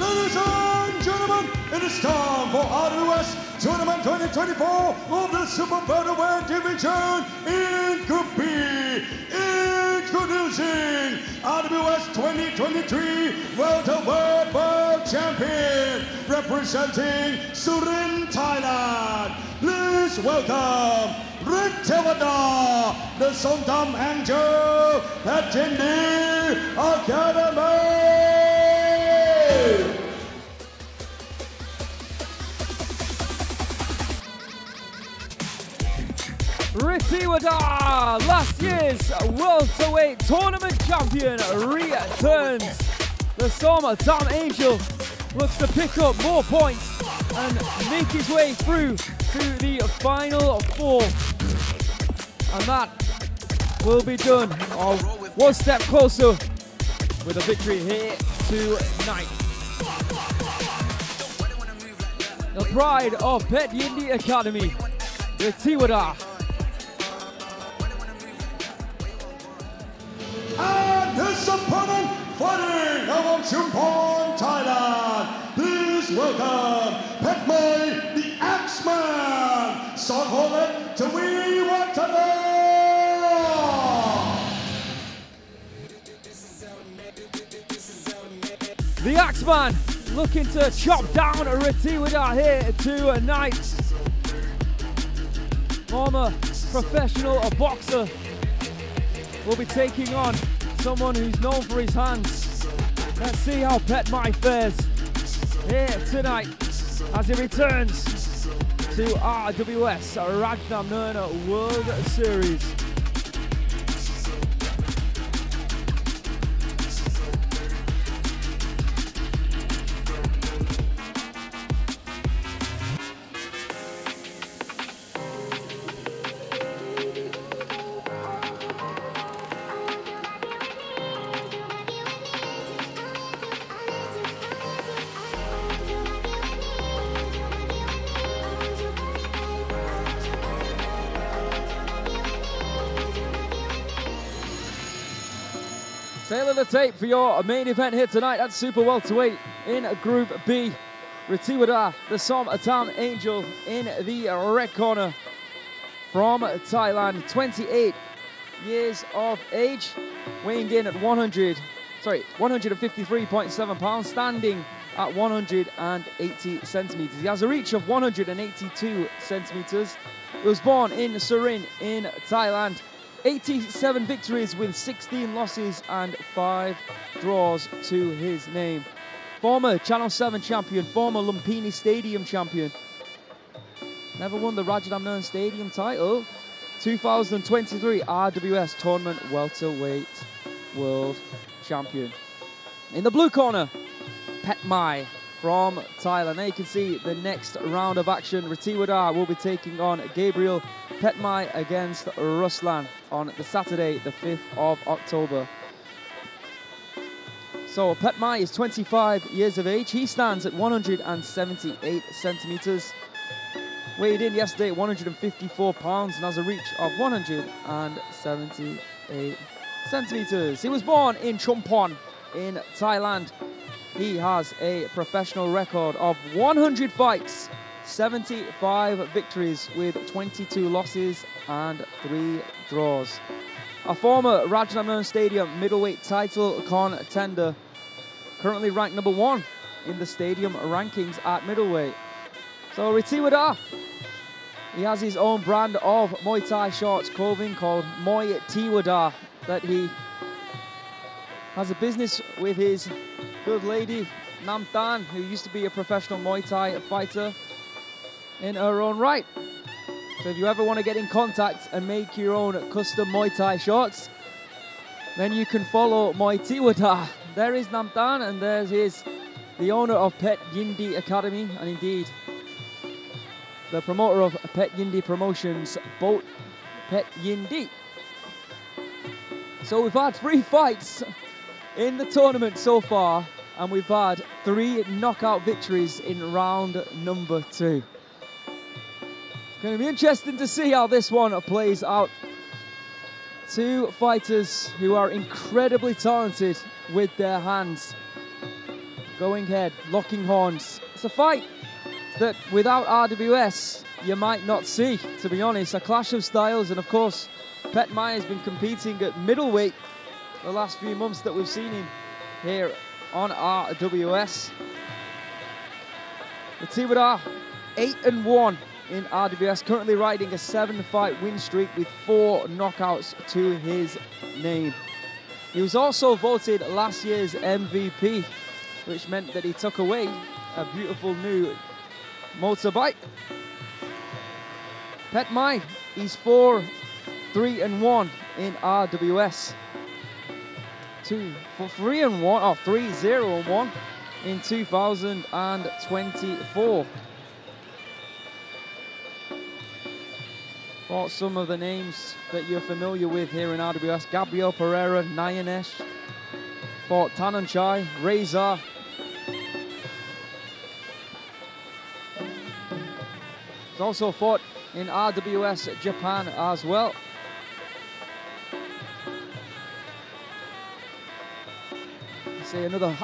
Ladies and gentlemen, it is time for RWS Tournament 2024 of the Super Featherweight Division in Group B. Introducing RWS 2023 Welterweight World Champion. representing Surin, Thailand, please welcome Rittewada, the Songtam Angel, Petchyindee Academy. Rittewada, last year's welterweight tournament champion, returns. The Songtam Angel looks to pick up more points and make his way through to the final four. And that will be done, or one step closer, with a victory here tonight. The pride of Petchyindee Academy, Rittewada. And his opponent, fighting out of Chumphon, Thailand, please welcome Petchmai, the Axeman, Songholet to Rittewada. The Axeman looking to chop down Rittewada here tonight. Former professional boxer will be taking on someone who's known for his hands. Let's see how Petchmai fares here tonight as he returns to RWS Rajadamnern World Series. The tape for your main event here tonight at super welterweight in Group B. Rittewada, the Songtam Angel, in the red corner from Thailand, 28 years of age, weighing in at 153.7 pounds, standing at 180 centimeters. He has a reach of 182 centimeters. He was born in Surin in Thailand. 87 victories with 16 losses and 5 draws to his name. Former Channel 7 champion, former Lumpini Stadium champion. Never won the Rajadamnern Stadium title. 2023 RWS Tournament Welterweight World Champion. In the blue corner, Petchmai from Thailand. Now you can see the next round of action. Rittewada will be taking on Gabriel Petchmai against Ruslan on the Saturday, the 5th of October. So Petchmai is 25 years of age. He stands at 178 centimeters. Weighed in yesterday at 154 pounds and has a reach of 178 centimeters. He was born in Chumphon in Thailand. He has a professional record of 100 fights, 75 victories with 22 losses and 3 draws. A former Rajadamnern Stadium middleweight title contender, currently ranked number 1 in the stadium rankings at middleweight. So Rittewada, he has his own brand of Muay Thai shorts clothing called Muay Tiwada that he has a business with his good lady, Nam Tan, who used to be a professional Muay Thai fighter in her own right. So if you ever want to get in contact and make your own custom Muay Thai shorts, then you can follow Muay Tiwada. There is Nam Tan, and there he is, the owner of Petchyindee Academy, and indeed the promoter of Petchyindee Promotions, both Petchyindee. So we've had 3 fights in the tournament so far, and we've had 3 knockout victories in round number 2. It's going to be interesting to see how this one plays out. 2 fighters who are incredibly talented with their hands. Going head, locking horns. It's a fight that without RWS you might not see, to be honest. A clash of styles, and of course Petchmai has been competing at middleweight the last few months that we've seen him here on RWS. Rittewada 8-1 in RWS, currently riding a 7-fight win streak with 4 knockouts to his name. He was also voted last year's MVP, which meant that he took away a beautiful new motorbike. Petchmai, he's 4-3-1 in RWS. 3-0-1 in 2024. Thought some of the names that you're familiar with here in RWS. Gabriel Pereira, Nayanesh. Fought Thananchai, Reza. He's also fought in RWS Japan as well. See another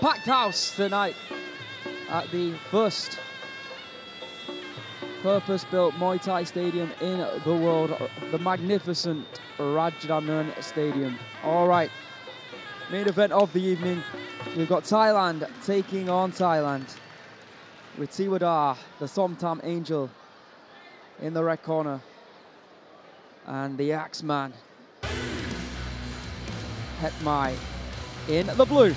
packed house tonight at the first purpose-built Muay Thai stadium in the world, the magnificent Rajadamnern Stadium. All right, main event of the evening. We've got Thailand taking on Thailand with Rittewada, the Somtam Angel, in the red corner, and the Axeman, Petchmai, in the blue.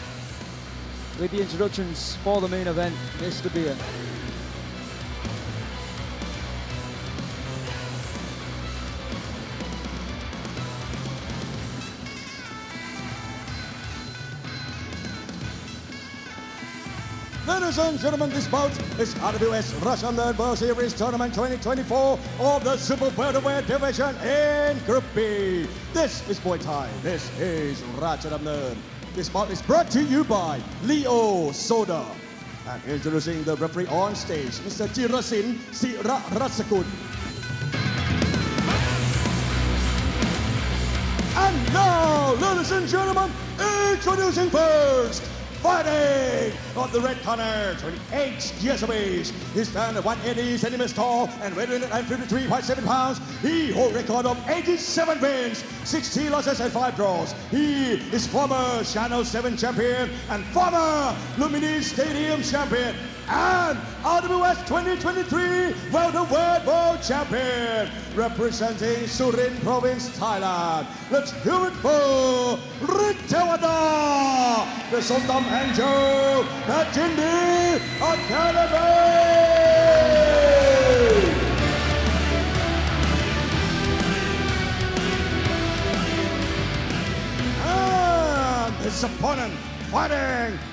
With the introductions for the main event, Mr. Beer. Ladies and gentlemen, this bout is RWS Rajadamnern World Series Tournament 2024 of the Super Featherweight Division in Group B. This is Muay Thai, this is Rajadamnern. This bout is brought to you by Leo Soda. And introducing the referee on stage, Mr. Jirasin Sirarasakun. And now, ladies and gentlemen, introducing first, fighting on the red corner, 28 years of age. He stands at 180 centimeters tall and weighs 53.7 pounds. He holds a record of 87 wins, 16 losses and 5 draws. He is former Channel 7 champion and former Lumbini Stadium champion and RWS 2023 welterweight world champion, representing Surin Province, Thailand. Let's hear it for Rittewada, the Somtam Angel, Petchyindee Academy! And his opponent, fighting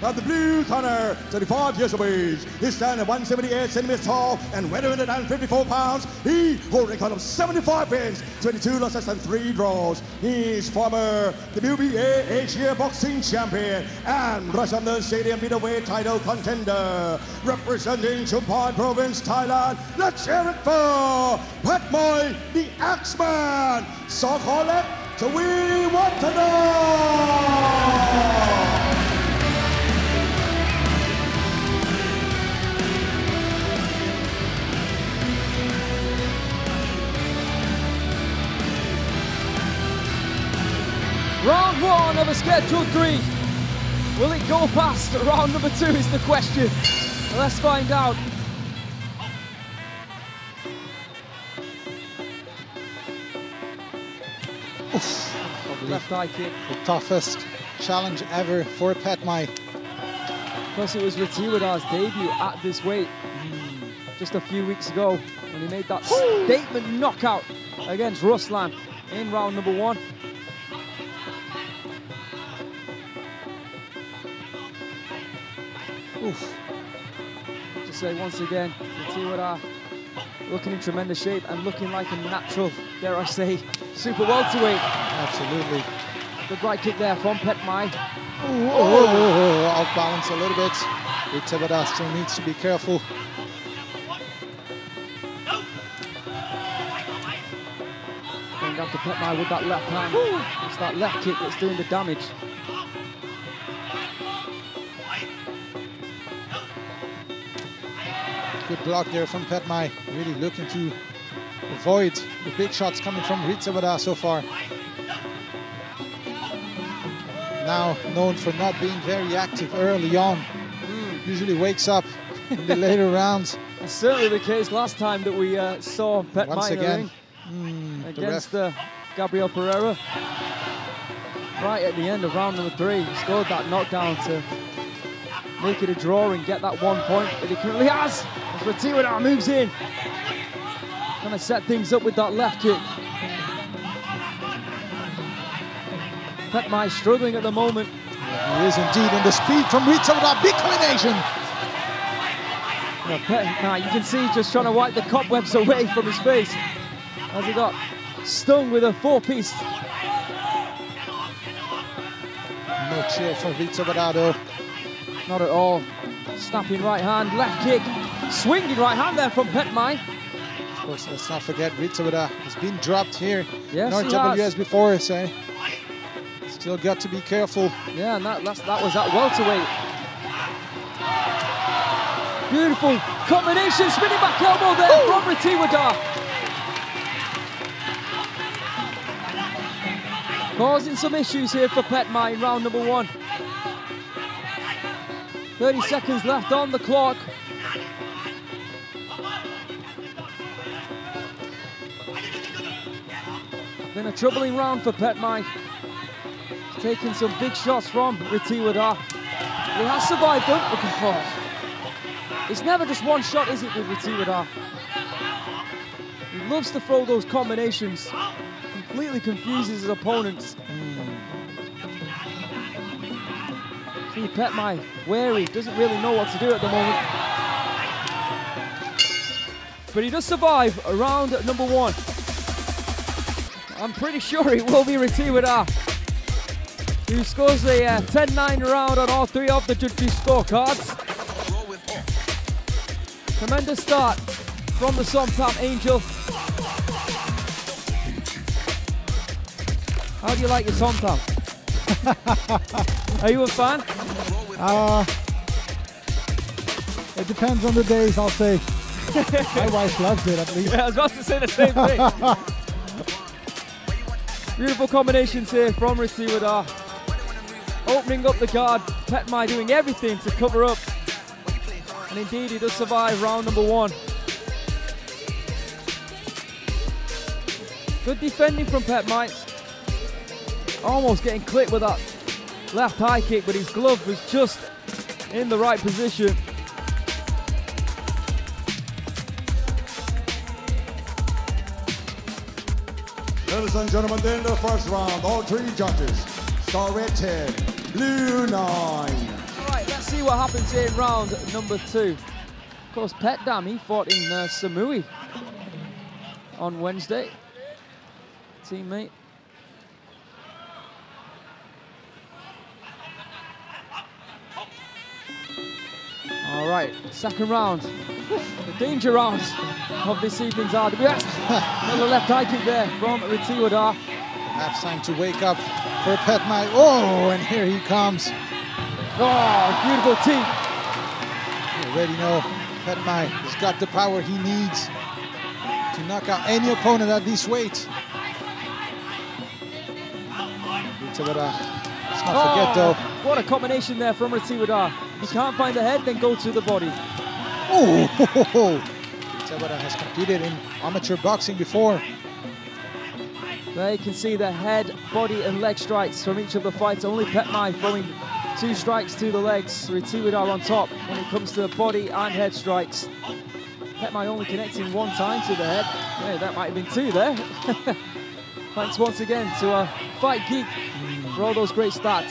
at the blue corner, 35 years of age. He stands at 178 centimeters tall and weighs 154 pounds. He holds a record of 75 wins, 22 losses and 3 draws. He is former WBA Asia Boxing Champion and Rajadamnern Stadium middleweight title contender, representing Chumpon Province, Thailand. Let's hear it for Petchmai, the Axeman, Sokholet Tawiwatthana. Round one of a scheduled 3. Will it go past round number 2 is the question. Let's find out. Oof. Left eye kick. The toughest challenge ever for Petchmai. Plus it was Rittewada's debut at this weight just a few weeks ago when he made that statement knockout against Ruslan in round number 1. Oof. To say once again, Rittewada looking in tremendous shape and looking like a natural, dare I say, super welterweight. Absolutely. Good right kick there from Petchmai. Oh, off balance a little bit. Rittewada still needs to be careful. Going down to Petchmai with that left hand. Ooh. It's that left kick that's doing the damage. Good block there from Petchmai, really looking to avoid the big shots coming from Rittewada so far. Now known for not being very active early on, usually wakes up in the later rounds. That's certainly the case last time that we saw Petchmai once again against Gabriel Pereira. Right at the end of round number 3, he scored that knockdown to make it a draw and get that 1 point that he currently has. Rittewada now moves in, trying to set things up with that left kick. Petchmai struggling at the moment. He is indeed, and the speed from Rittewada, big combination. Petchmai, you can see he's just trying to wipe the cobwebs away from his face as he got stung with a four-piece. No cheer for Rittewada though. Not at all. Snapping right hand, left kick, swinging right hand there from Petchmai. Of course, let's not forget Rittewada has been dropped here. Yes, he has. RWS before, so still got to be careful. Yeah, and that was that welterweight. Beautiful combination, spinning back elbow there from Rittewada. Causing some issues here for Petchmai in round number 1. 30 seconds left on the clock. Been a troubling round for Petchmai. Taking some big shots from Rittewada. He has survived them. Oh. It's never just one shot, is it, with Rittewada? He loves to throw those combinations. Completely confuses his opponents. See, Petchmai, wary, doesn't really know what to do at the moment. But he does survive round number 1. I'm pretty sure it will be Rittewada who scores a 10-9 round on all 3 of the judges' scorecards. Tremendous start from the Somtap Angel. How do you like your Somtap? Are you a fan? It depends on the days, I'll say. My wife loves it, at least. Yeah, I was about to say the same thing. Beautiful combinations here from Rittewada. Opening up the guard, Petchmai doing everything to cover up. And indeed, he does survive round number 1. Good defending from Petchmai. Almost getting clipped with that left high kick, but his glove was just in the right position. Ladies and gentlemen, in the first round, all 3 judges star rated blue 9. Let's see what happens here in round number 2. Of course, Petchmai, he fought in Samui on Wednesday. Teammate. All right, second round. The danger round of this evening's RWS. Another left high kick there from Rittewada. Perhaps time to wake up for Petchmai. Oh, and here he comes. Oh, beautiful team. You already know Petchmai has got the power he needs to knock out any opponent at this weight. Rittewada, let's not forget though. What a combination there from Rittewada. If he can't find the head, then go to the body. Oh, Rittewada has competed in amateur boxing before. There you can see the head, body and leg strikes from each of the fights. Only Petchmai throwing 2 strikes to the legs. Rittewada on top when it comes to body and head strikes. Petchmai only connecting 1 time to the head. Yeah, that might have been 2 there. Thanks once again to Fight Geek for all those great stats.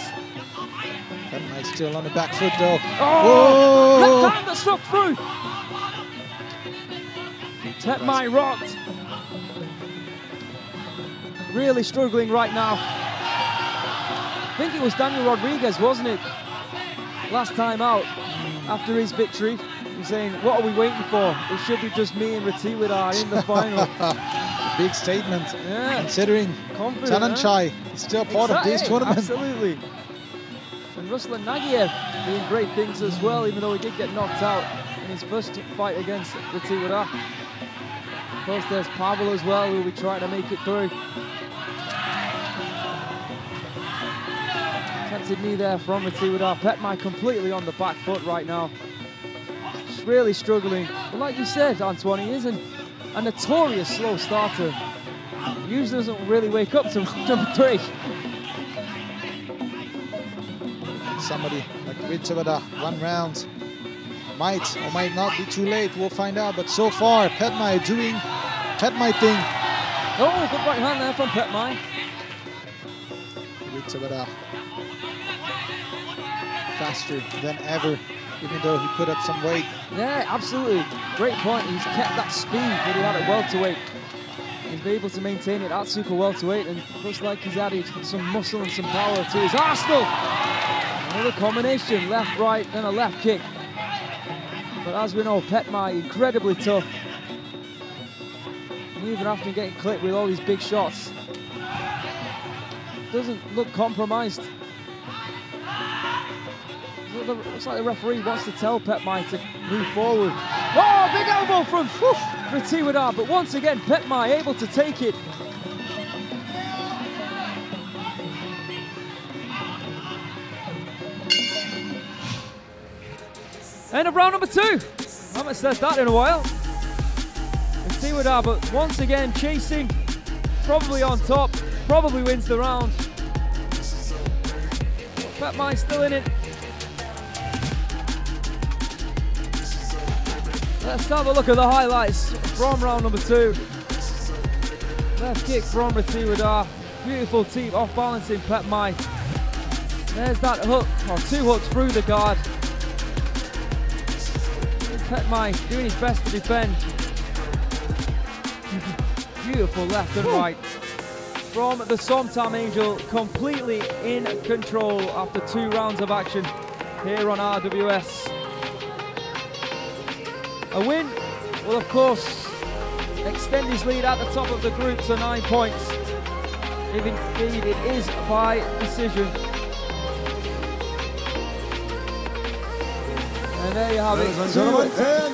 Petchmai still on the back foot though. Oh! Left hand that struck through! Petchmai rocked. Really struggling right now. I think it was Daniel Rodriguez, wasn't it? Last time out, after his victory, he was saying, what are we waiting for? It should be just me and Rittewada in the final. Big statement, yeah. Considering Thananchai is still part of this tournament. Absolutely. And Ruslan Naghiyev doing great things as well, even though he did get knocked out in his first fight against Rittewada. Of course, there's Pavel as well, who will be trying to make it through. Knee there from Rittewada. Petchmai completely on the back foot right now. He's really struggling. But like you said, Antoine, he is a notorious slow starter. He usually doesn't really wake up to round number three. Somebody like Rittewada, one round, might or might not be too late. We'll find out. But so far, Petchmai doing Petchmai thing. Oh, good right hand there from Petchmai. Rittewada faster than ever, even though he put up some weight. Yeah, absolutely. Great point. He's kept that speed that he had at welterweight. He's been able to maintain it at super welterweight, and looks like he's added some muscle and some power to his arsenal. Another combination, left, right, then a left kick. But as we know, Petchmai incredibly tough. And even after getting clipped with all these big shots, doesn't look compromised. Looks like the referee wants to tell Petchmai to move forward. Oh, big elbow from Rittewada, but once again, Petchmai able to take it. End of round number two. I haven't said that in a while. Rittewada, but once again, chasing, probably on top, probably wins the round. Petchmai still in it. Let's have a look at the highlights from round number two. Left kick from Rittewada. Beautiful team off balancing Petchmai. There's that hook, or two hooks through the guard. Petchmai doing his best to defend. Beautiful left and right from the Somtam Angel, completely in control after two rounds of action here on RWS. A win will, of course, extend his lead at the top of the group to 9 points. If indeed it is by decision. And there you have it. And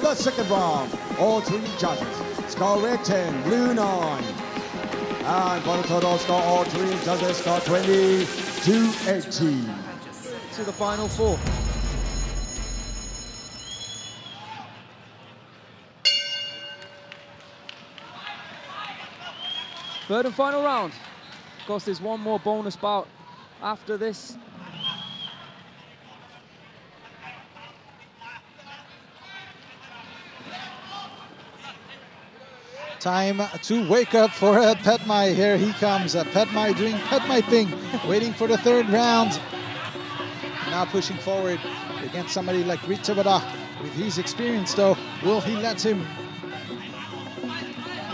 the second round. All three judges score red 10, blue 9. And final total score, all three judges score 20 to 18. To the final four. Third and final round. Of course, there's one more bonus bout after this. Time to wake up for Petchmai. Here he comes. Petchmai doing Petchmai thing, waiting for the third round. Now pushing forward against somebody like Rittewada. With his experience, though, will he let him?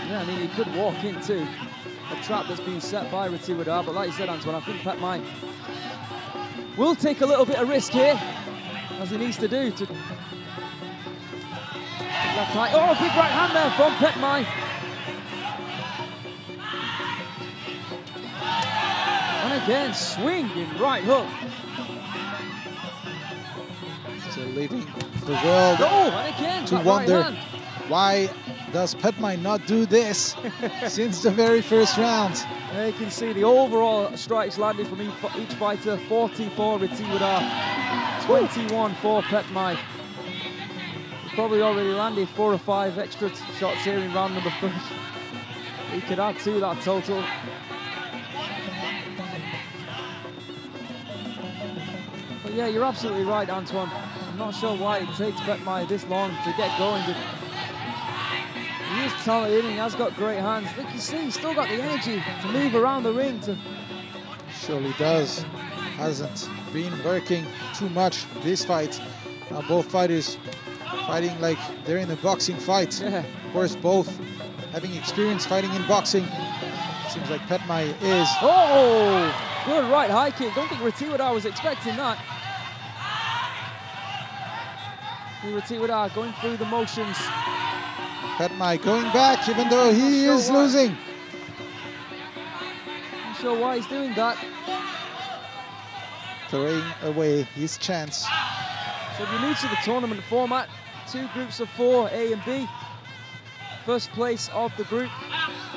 Yeah, I mean, he could walk into a trap that's been set by Rittewada, but like you said, Antoine, I think Petchmai will take a little bit of risk here, as he needs to do to left high. Oh, big right hand there from Petchmai. And again, swinging right hook. Still leaving the world and again, to wonder why does Petchmai not do this since the very first round? There you can see the overall strikes landed from each fighter, 44 Rittewada, 21 for Petchmai. Probably already landed 4 or 5 extra shots here in round number 3. He could add to that total. But yeah, you're absolutely right, Antoine. I'm not sure why it takes Petchmai this long to get going. He is talented, he has got great hands. Look, you see, he's still got the energy to move around the ring. Surely does. Hasn't been working too much this fight. Both fighters fighting like they're in a boxing fight. Yeah. Of course, both having experience fighting in boxing. Seems like Petchmai is. Oh, good right high kick. Don't think Rittewada was expecting that. Rittewada going through the motions. Petchmai going back, even though he is losing. Not sure why he's doing that. Throwing away his chance. So if you're new to the tournament format, 2 groups of 4, A and B. First place of the group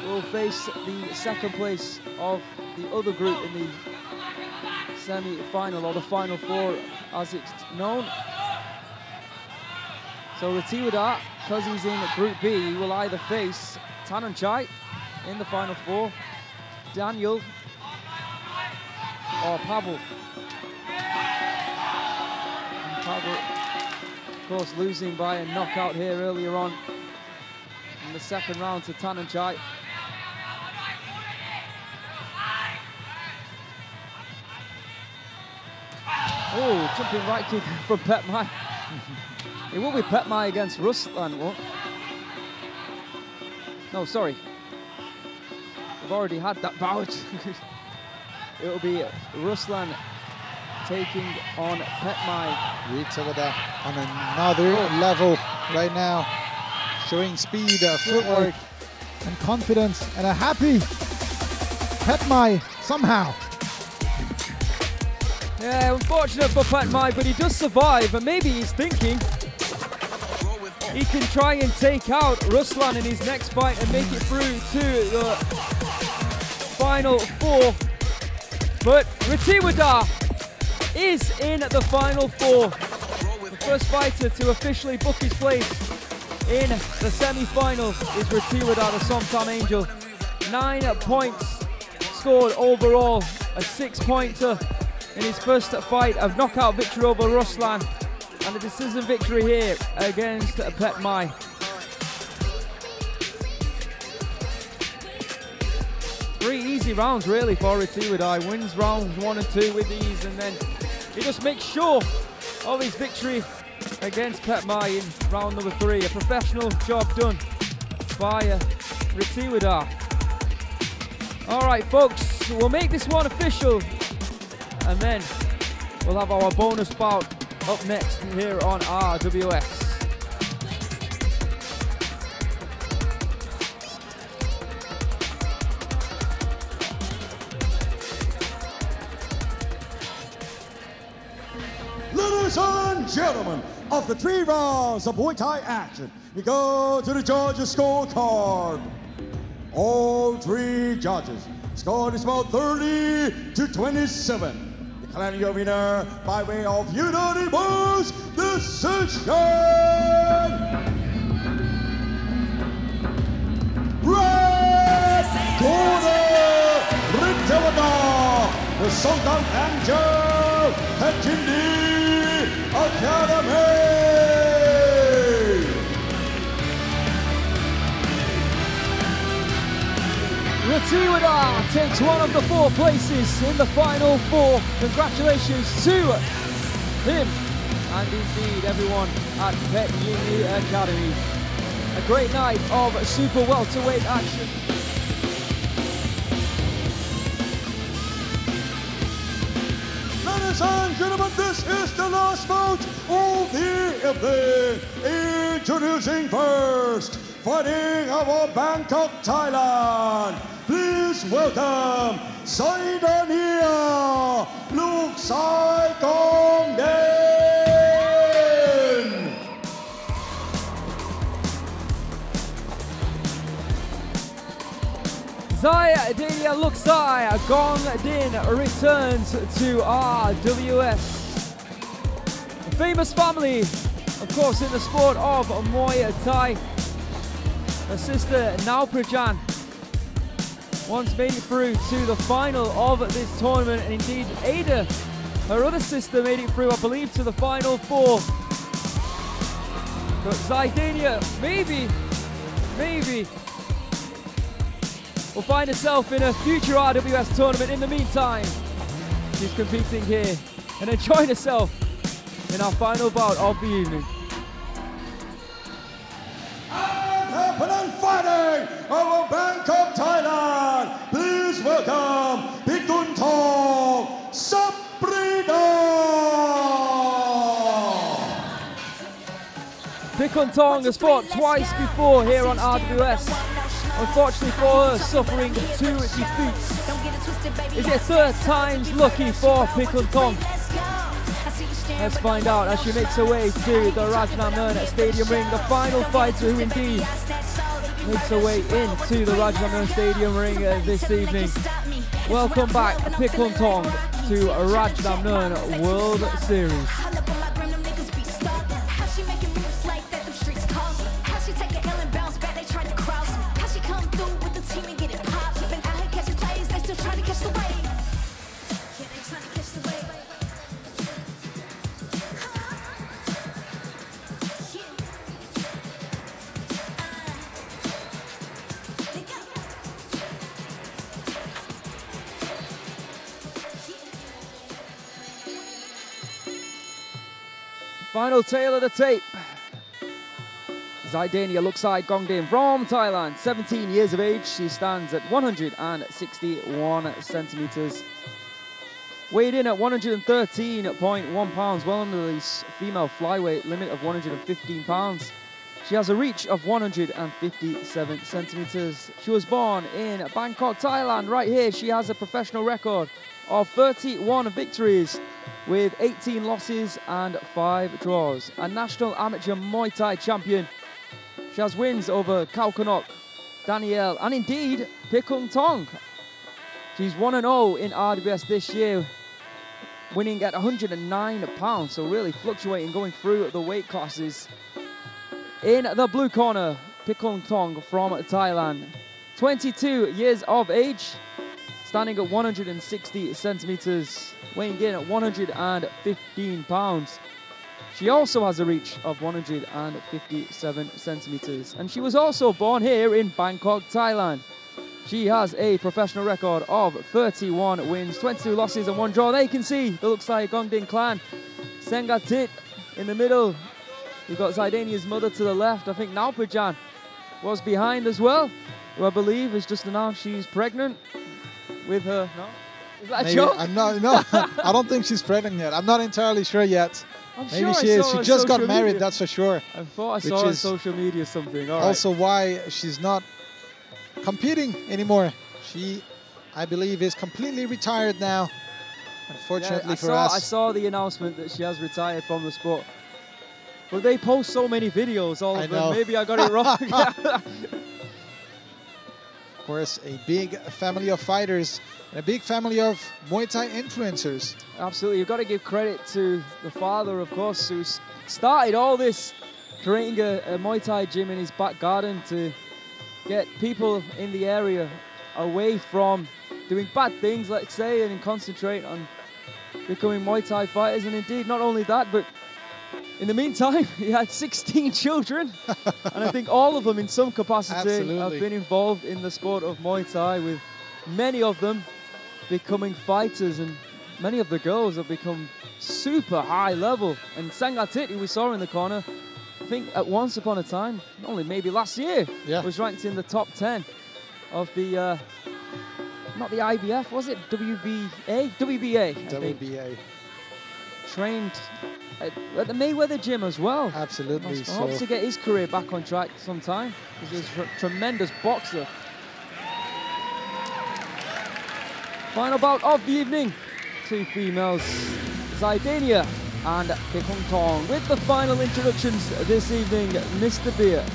will face the second place of the other group in the semi-final, or the final four as it's known. So Rittewada, because he's in Group B, will either face Thananchai in the final four, Daniel, or Pavel. And Pavel, of course, losing by a knockout here earlier on in the second round to Thananchai. Oh, jumping right kick from Petchmai. It will be Petchmai against Ruslan, won't it? No, sorry. We've already had that bout. It will be Ruslan taking on Petchmai. Rittewada on another level right now. Showing speed, footwork, and confidence, and a happy Petchmai somehow. Yeah, unfortunate for Petchmai, but he does survive, and maybe he's thinking he can try and take out Ruslan in his next fight and make it through to the final four. But Rittewada is in the final four, the first fighter to officially book his place in the semi-final is Rittewada, the Somtam Angel. 9 points scored overall, a 6-pointer in his first fight, a knockout victory over Ruslan and a decisive victory here against Petchmai. Three easy rounds really for Rittewada. Wins rounds 1 and 2 with ease, and then he just makes sure of his victory against Petchmai in round number 3. A professional job done by Rittewada. All right, folks, we'll make this one official, and then we'll have our bonus bout up next here on RWS. Ladies and gentlemen, after 3 rounds of Muay Thai action, we go to the judges' scorecard. All 3 judges scored is about 30 to 27. Declaring your winner by way of unanimous decision, red corner, Rittewada, the Somtam Angel, Petchyindee Academy. Rittewada takes one of the 4 places in the final 4. Congratulations to him and indeed everyone at Petchyindee Academy. A great night of super welterweight action. Ladies and gentlemen, this is the last bout of the evening. Introducing first, fighting out of Bangkok, Thailand, please welcome Zaidania Looksaikongdin. Zaidania Looksaikongdin returns to RWS. The famous family, of course, in the sport of Muay Thai. Her sister Nauprajan once made it through to the final of this tournament, and indeed Ada, her other sister, made it through, I believe, to the final 4. But Zaidania maybe will find herself in a future RWS tournament. In the meantime, she's competing here and enjoying herself in our final bout of the evening. And fighting over Bangkok, Thailand, please welcome Pikunthong, Sitsongpeenong. Pikunthong has fought twice before here on RWS. Unfortunately for her, suffering 2 defeats. Is it 3rd time's lucky for Pikunthong? Let's find out as she makes her way to the Rajadamnern Stadium ring, the final fighter who indeed makes her way into the Rajadamnern Stadium ring this evening. Welcome back, Pikunthong, to Rajadamnern World Series. Final tail of the tape. Zaidania Looksaikongdin from Thailand, 17 years of age. She stands at 161 centimeters. Weighed in at 113.1 pounds, well under the female flyweight limit of 115 pounds. She has a reach of 157 centimeters. She was born in Bangkok, Thailand. Right here, she has a professional record of 31 victories with 18 losses and 5 draws. A national amateur Muay Thai champion. She has wins over Kaukonok, Daniel, and indeed Pikunthong. She's 1-0 in RWS this year, winning at 109 pounds, so really fluctuating, going through the weight classes. In the blue corner, Pikunthong from Thailand, 22 years of age, standing at 160 centimeters, weighing in at 115 pounds. She also has a reach of 157 centimeters, and she was also born here in Bangkok, Thailand. She has a professional record of 31 wins, 22 losses and 1 draw. There you can see the Looksaikongdin clan. Sengatit in the middle. You've got Zaidania's mother to the left. I think Naupajan was behind as well, who I believe has just announced she's pregnant with her. No? Is that a joke? No, I don't think she's pregnant yet. I'm not entirely sure yet. Maybe she is. She just got married, that's for sure. I thought I saw on social media something. All right. Also why she's not competing anymore. She, I believe, is completely retired now, unfortunately for us. I saw the announcement that she has retired from the sport. But they post so many videos, all of them. Maybe I got it wrong. Of course, a big family of fighters and a big family of Muay Thai influencers. Absolutely. You've got to give credit to the father, of course, who started all this, creating a Muay Thai gym in his back garden to get people in the area away from doing bad things, let's say, and concentrate on becoming Muay Thai fighters. And indeed, not only that, but in the meantime, he had 16 children. And I think all of them, in some capacity, have been involved in the sport of Muay Thai, with many of them becoming fighters. And many of the girls have become super high level. And Sangatit, who we saw in the corner, I think at once upon a time, only maybe last year, was ranked in the top 10 of the, not the IBF, was it? WBA? WBA. Trained at the Mayweather gym as well. Absolutely. He hopes to get his career back on track sometime. He's a tremendous boxer. Final bout of the evening. Two females, Zaidania and Pikunthong, with the final introductions this evening. Mr. Beer.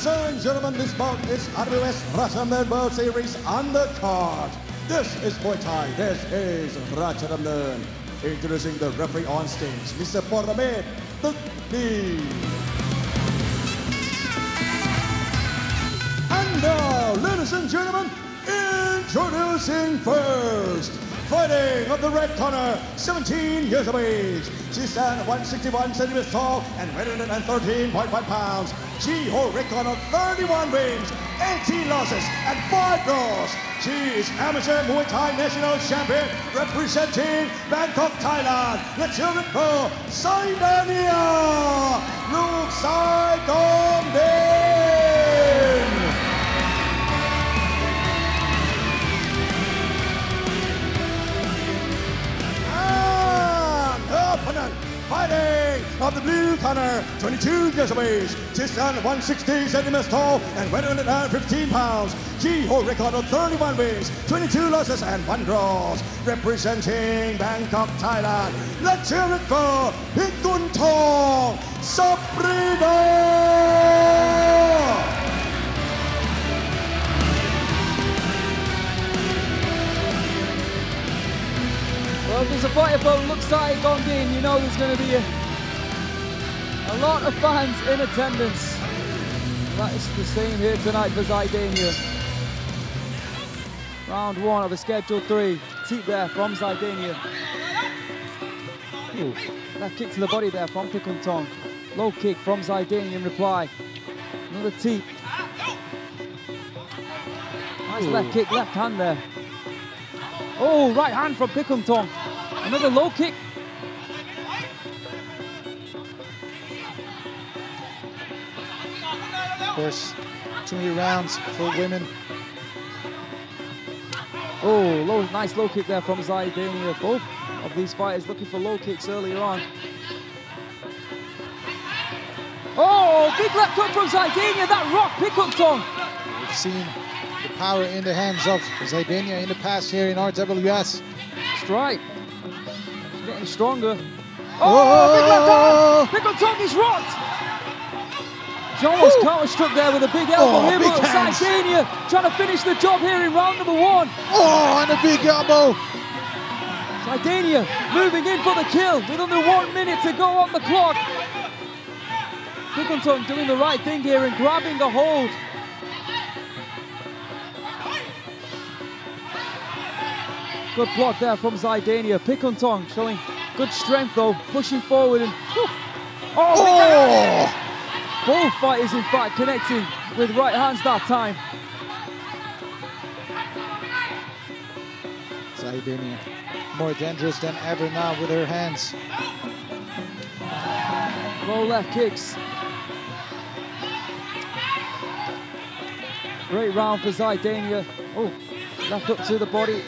Ladies and gentlemen, this bout is RWS Rajadamnern World Series undercard. This is Muay Thai, this is Rajadamnern. Introducing the referee on stage, Mr. Portamid Tukdi. And now, ladies and gentlemen, introducing first, fighting of the red corner, 17 years of age. She stands 161 centimeters tall and weighing in at 13.5 pounds. She holds record of 31 wins, 18 losses, and 5 draws. She is amateur Muay Thai national champion representing Bangkok, Thailand. Let's hear it for Zaidania Looksaikongdin. And the opponent, fighting of the blue corner, 22 years of age. She stands 160 centimeters tall and 115 pounds. She holds record of 31 wins, 22 losses and 1 draws. Representing Bangkok, Thailand, let's hear it for Pikunthong Saprida. Well, there's a fight about Looksaikongdin. You know there's going to be a lot of fans in attendance. That is the same here tonight for Zaidania. Round 1 of a scheduled 3. Teep there from Zaidania. Ooh, left kick to the body there from Pikunthong. Low kick from Zaidania in reply. Another teep. Nice left kick, left hand there. Oh, right hand from Pikunthong. Another low kick. Of course, too many rounds for women. Oh, nice low kick there from Zaidania. Both of these fighters looking for low kicks earlier on. Oh, big left hook from Zaidania. That rocked Pikunthong. We've seen the power in the hands of Zaidania in the past here in RWS. Strike. She's getting stronger. Oh, big left hand. Pikunthong is rocked. John was counter-struck there with a big elbow. Here on Zaidania, trying to finish the job here in round number one. Oh, and a big elbow. Zaidania moving in for the kill with under 1 minute to go on the clock. Pikunthong doing the right thing here and grabbing the hold. Good block there from Zaidania. Pikunthong showing good strength though, pushing forward and... Oh! Both fighters, in fact, connecting with right hands that time. Zaidania more dangerous than ever now with her hands. Low left kicks. Great round for Zaidania. Oh, left up to the body.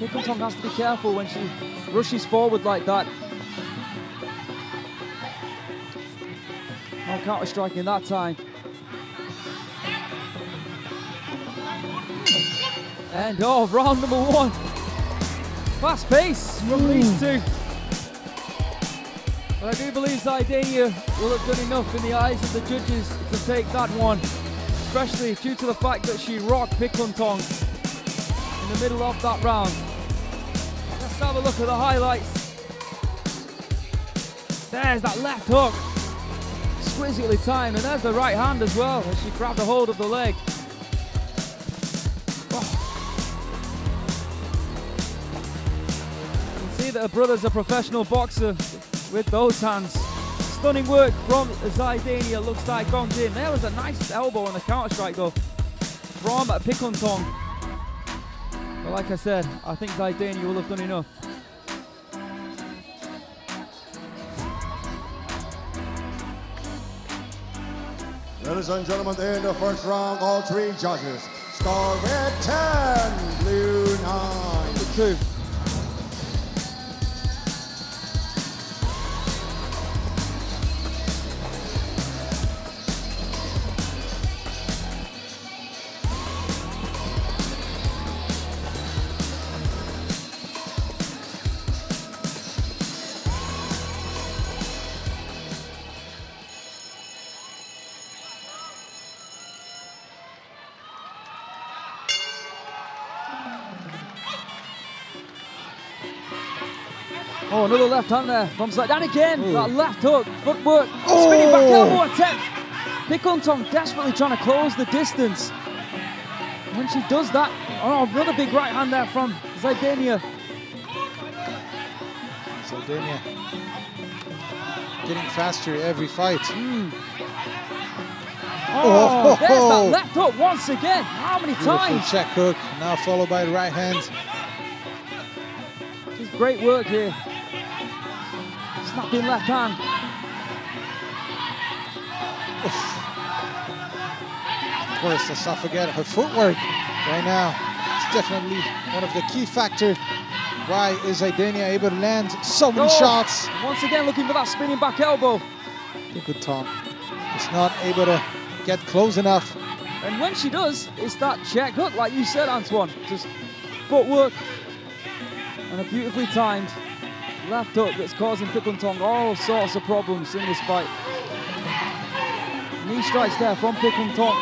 Pikunthong has to be careful when she rushes forward like that. No counter-striking that time. End of round number one. Fast pace from these two. But I do believe Zaidania will look good enough in the eyes of the judges to take that one. Especially due to the fact that she rocked Pikunthong in the middle of that round. Let's have a look at the highlights. There's that left hook. Exquisitely timed, and there's the right hand as well as she grabbed a hold of the leg. Oh. You can see that her brother's a professional boxer with those hands. Stunning work from Zaidania Looksaikongdin. There was a nice elbow on the counter strike though from Pikunthong. But like I said, I think Zaidania will have done enough. Ladies and gentlemen, in the first round, all three judges score red 10, blue 9. Two. Oh, another left hand there from Zaidania again. Ooh. That left hook, footwork, spinning back elbow attempt. Pikunthong desperately trying to close the distance. When she does that, oh, another big right hand there from Zaidania. Zaidania getting faster every fight. Oh, there's that left hook once again. How many times? Check hook, now followed by the right hand. Just great work here. Snapping left hand. Oof. Of course, let's not forget her footwork right now. It's definitely one of the key factors. Why is Zaidania able to land so many shots? Once again, looking for that spinning back elbow. Pikunthong is not able to get close enough. And when she does, it's that check hook, like you said, Antoine. Just footwork and a beautifully timed left hook that's causing Pikunthong all sorts of problems in this fight. Knee strikes there from Pikunthong.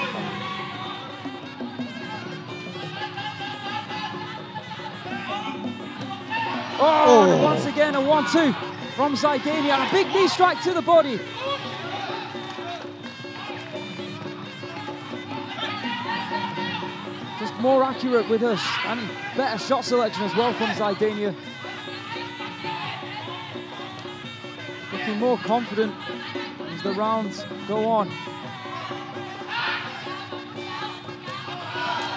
And once again a 1-2 from Zaidania and a big knee strike to the body. Just more accurate with us and better shot selection as well from Zaidania. looking more confident as the rounds go on.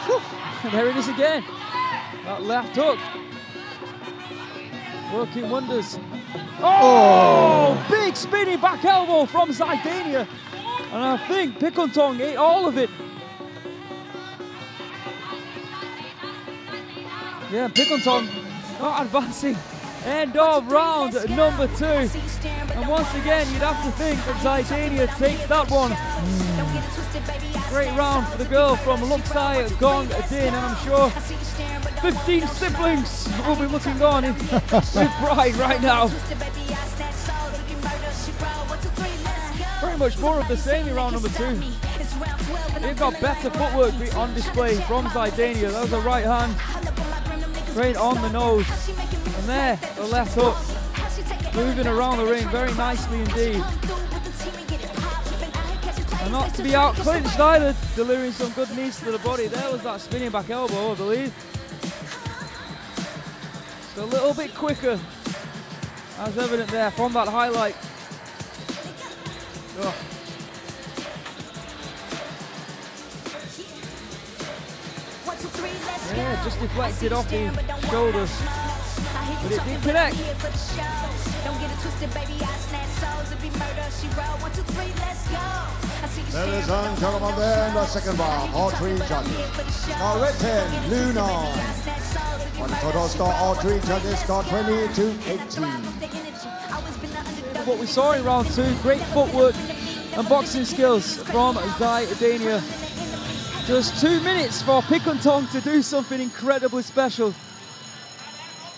Whew, there it is again. That left hook. Working wonders. Oh! Big spinning back elbow from Zaidania. And I think Pikunthong ate all of it. Yeah, Pikunthong not advancing. End of round number two. And once again, you'd have to think that Zaidania takes that one. Great round for the girl from Looksaikongdin, and I'm sure 15 siblings will be looking on in with pride right now. Pretty much more of the same in round number two. They've got better footwork on display from Zaidania. That was a right hand, straight on the nose. And there, the left hook, moving around the ring very nicely indeed. And not to be out clinched either, delivering some good knees to the body. There was that spinning back elbow, I believe. Just a little bit quicker, as evident there from that highlight. Oh. Yeah, just deflected off the shoulders, but it did connect. Ladies and gentlemen, there in the second round, all three judges are rated blue 9. On the total score, all three judges scored 20 to 18. What we saw in round two, great footwork and boxing skills from Zaidania. Just 2 minutes for Pikunthong to do something incredibly special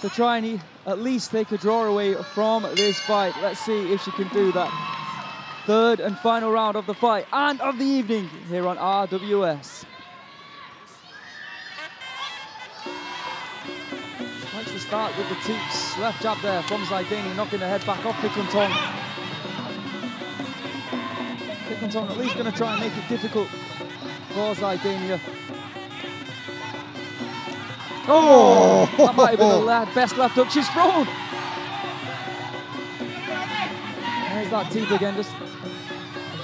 to try and at least take a draw away from this fight. Let's see if she can do that. Third and final round of the fight and of the evening here on RWS. Start with the teeps, left jab there from Zaidania, knocking the head back off Pikunthong. Pikunthong at least going to try and make it difficult for Zaidania. Oh! That might have been the best left hook she's thrown! There's that teep again, just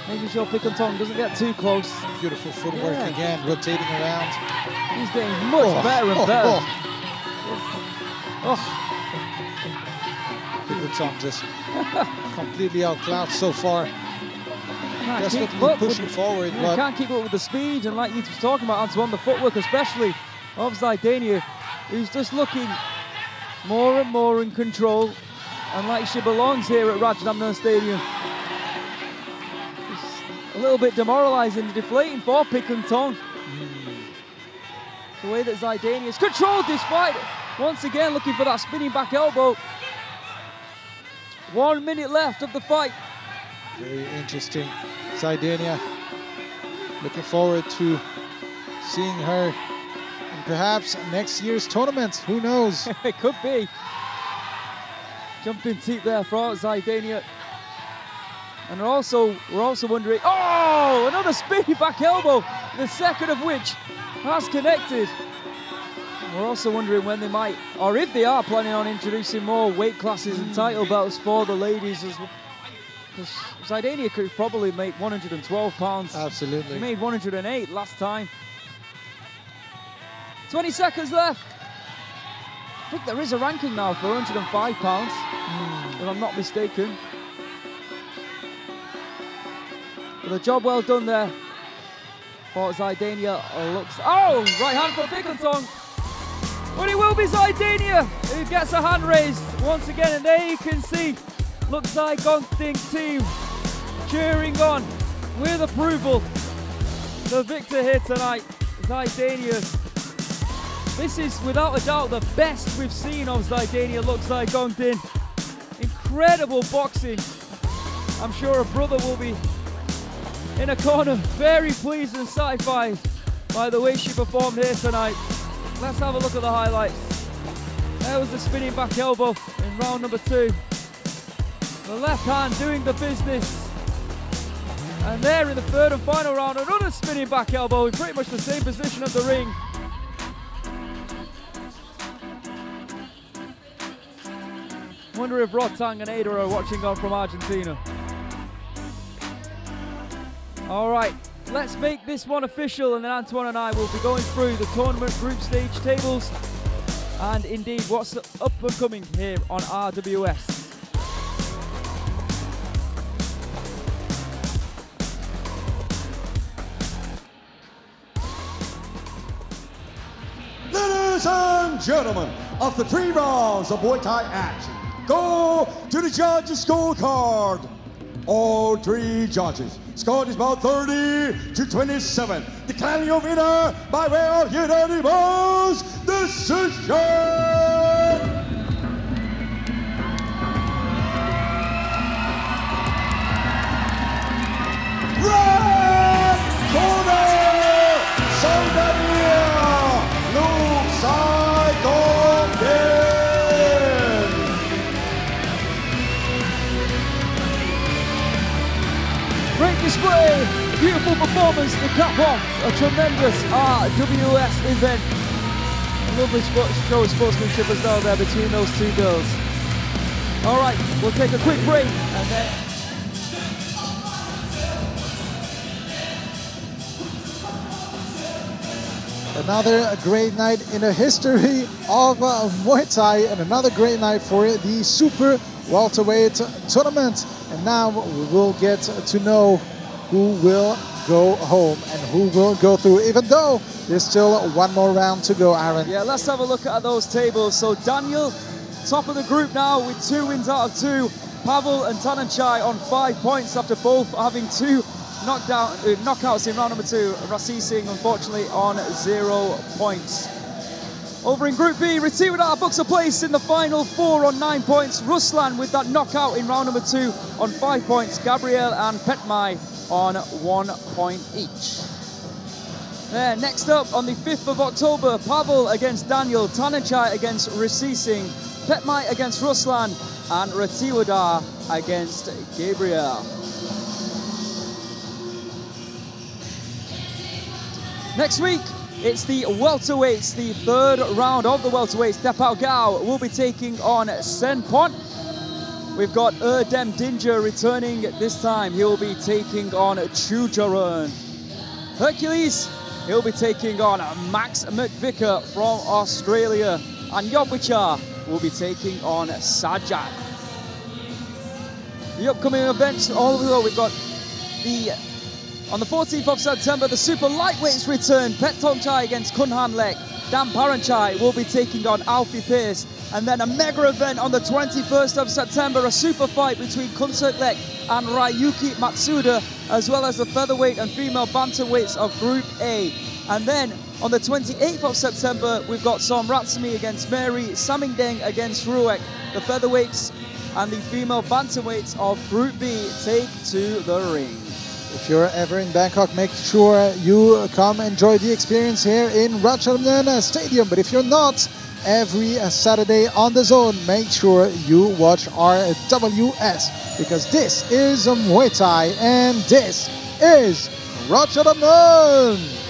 making sure Pikunthong doesn't get too close. Beautiful footwork again, rotating around. He's getting much better and better. Oh, Pikunthong just completely outclassed so far. Desperately pushing forward. But can't keep up with the speed, and like you were talking about, Antoine, the footwork especially of Zaidania, who's just looking more and more in control, and like she belongs here at Rajadamnern Stadium. It's a little bit demoralising and deflating for Pikunthong. The way that Zaidania's controlled this fight. Once again, looking for that spinning back elbow. 1 minute left of the fight. Very interesting. Zaidania looking forward to seeing her in perhaps next year's tournament. Who knows? It could be. Jumping deep there for Zaidania. And we're also wondering, oh, another spinning back elbow, the second of which has connected. We're also wondering when they might, or if they are planning on introducing more weight classes and title belts for the ladies as well. Because Zaidania could probably make 112 pounds. Absolutely. She made 108 last time. 20 seconds left. I think there is a ranking now for 105 pounds, if I'm not mistaken. But a job well done there for Zaidania. Oh, right hand for Pikunthong. But it will be Zaidania who gets a hand raised once again, and there you can see Looksaikongdin team cheering on with approval. The victor here tonight, Zaidania. This is without a doubt the best we've seen of Zaidania Looksaikongdin. Incredible boxing. I'm sure her brother will be in a corner very pleased and satisfied by the way she performed here tonight. Let's have a look at the highlights. There was the spinning back elbow in round number two. The left hand doing the business. And there in the third and final round, another spinning back elbow in pretty much the same position of the ring. wonder if Rodtang and Ada are watching on from Argentina. All right, let's make this one official, and then Antoine and I will be going through the tournament group stage tables and indeed what's up and coming here on RWS. Ladies and gentlemen, after 3 rounds of Muay Thai action, go to the judges' scorecard. All 3 judges scored is about 30-27. Declaring your winner by way of unanimous decision. Red corner, Zaidania Looksaikongdin. Great display, beautiful performance to cap off a tremendous RWS event. Lovely show of sportsmanship as well there between those 2 girls. All right, we'll take a quick break and then... Another great night in the history of Muay Thai, and another great night for the Super Welterweight Tournament. And now we will get to know who will go home and who will go through, even though there's still 1 more round to go, Aaron. Yeah, let's have a look at those tables. So Daniel, top of the group now with 2 wins out of 2. Pavel and Thananchai on 5 points after both having 2 knockouts in round number 2. Rasisingha, unfortunately, on 0 points. Over in Group B, Rittewada books a place in the final 4 on 9 points. Ruslan with that knockout in round number 2 on 5 points. Gabriel and Petchmai on 1 point each. There, next up on the 5th of October, Pavel against Daniel, Thananchai against Rasisingha, Petchmai against Ruslan, and Rittewada against Gabriel. Next week, it's the welterweights, the 3rd round of the welterweights. Dapao Gao will be taking on Senpon. We've got Erdem Dinger returning this time. He'll be taking on Chujaran. Hercules, he'll be taking on Max McVicker from Australia. And Yodwicha will be taking on Sajad. The upcoming events, although we've got the... On the 14th of September, the super lightweights return. Petchmai against Kunhan Lek. Dan Paranchai will be taking on Alfie Pierce. And then a mega event on the 21st of September, a super fight between Kunsuk Lek and Ryuki Matsuda, as well as the featherweight and female bantamweights of Group A. And then on the 28th of September, we've got Som Ratsumi against Mary, Samingdeng against Ruek. The featherweights and the female bantamweights of Group B take to the ring. If you're ever in Bangkok, make sure you come enjoy the experience here in Rajadamnern Stadium. But if you're not, every Saturday on The Zone, make sure you watch RWS, because this is Muay Thai and this is Rajadamnern.